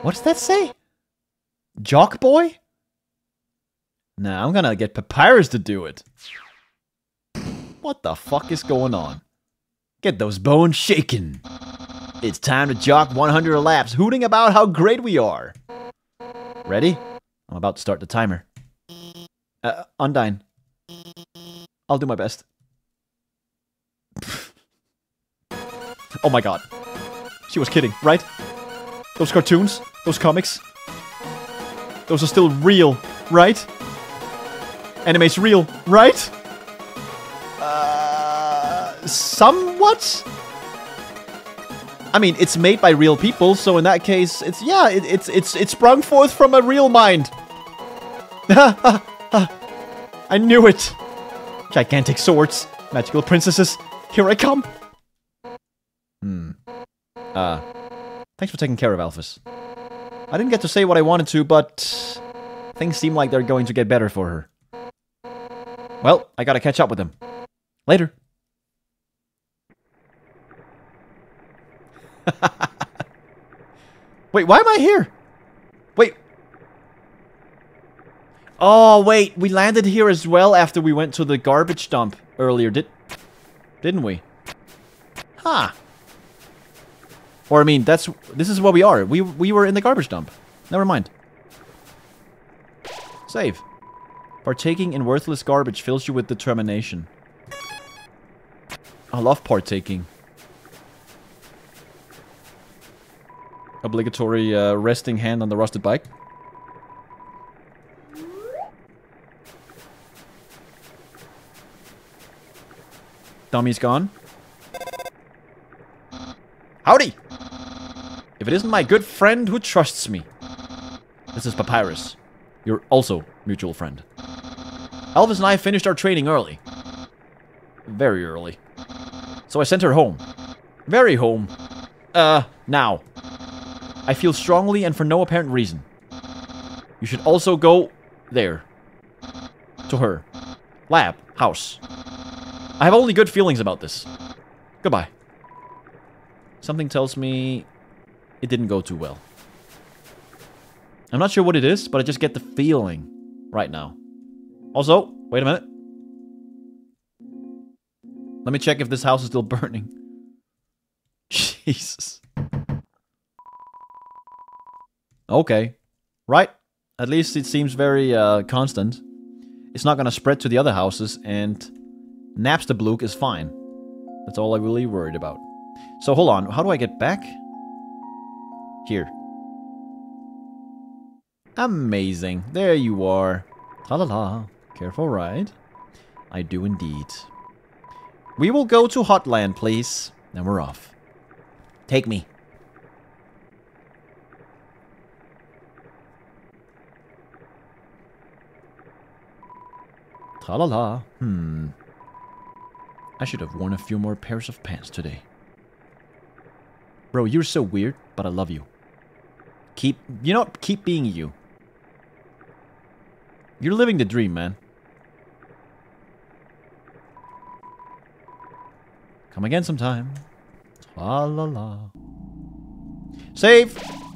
What does that say? Jock boy? Nah, I'm gonna get Papyrus to do it. What the fuck is going on? Get those bones shaken. It's time to jock one hundred laps, hooting about how great we are. Ready? I'm about to start the timer. Uh, Undyne. I'll do my best. Oh my god. She was kidding, right? Those cartoons, those comics. Those are still real, right? Anime's real, right? Somewhat? I mean, it's made by real people, so in that case, it's yeah, it, it's it's it's sprung forth from a real mind. I knew it. Gigantic swords, magical princesses. Here I come. Hmm. Uh, thanks for taking care of Alphys. I didn't get to say what I wanted to, but things seem like they're going to get better for her. Well, I gotta catch up with them. Later. Wait, why am I here? Wait. Oh, wait. We landed here as well after we went to the garbage dump earlier, did, didn't we? Huh. Or, I mean, that's this is where we are. We, we were in the garbage dump. Never mind. Save. Partaking in worthless garbage fills you with determination. I love partaking. Obligatory uh, resting hand on the rusted bike. Dummy's gone. Howdy! If it isn't my good friend who trusts me. This is Papyrus. You're also mutual friend. Alphys and I finished our training early. Very early. So I sent her home. Very home. Uh, now. I feel strongly and for no apparent reason. You should also go there. To her. Lab. House. I have only good feelings about this. Goodbye. Something tells me it didn't go too well. I'm not sure what it is, but I just get the feeling right now. Also, wait a minute. Let me check if this house is still burning. Jesus. Okay. Right? At least it seems very uh, constant. It's not gonna spread to the other houses, and Napstablook is fine. That's all I'm really worried about. So hold on, how do I get back? Here. Amazing. There you are. Ta-la-la. Careful ride. I do indeed. We will go to Hotland, please. And we're off. Take me. Ta-la-la. Hmm. I should have worn a few more pairs of pants today. Bro, you're so weird, but I love you. Keep, you know, keep being you. You're living the dream, man. Come again sometime. Ta-la-la. Save!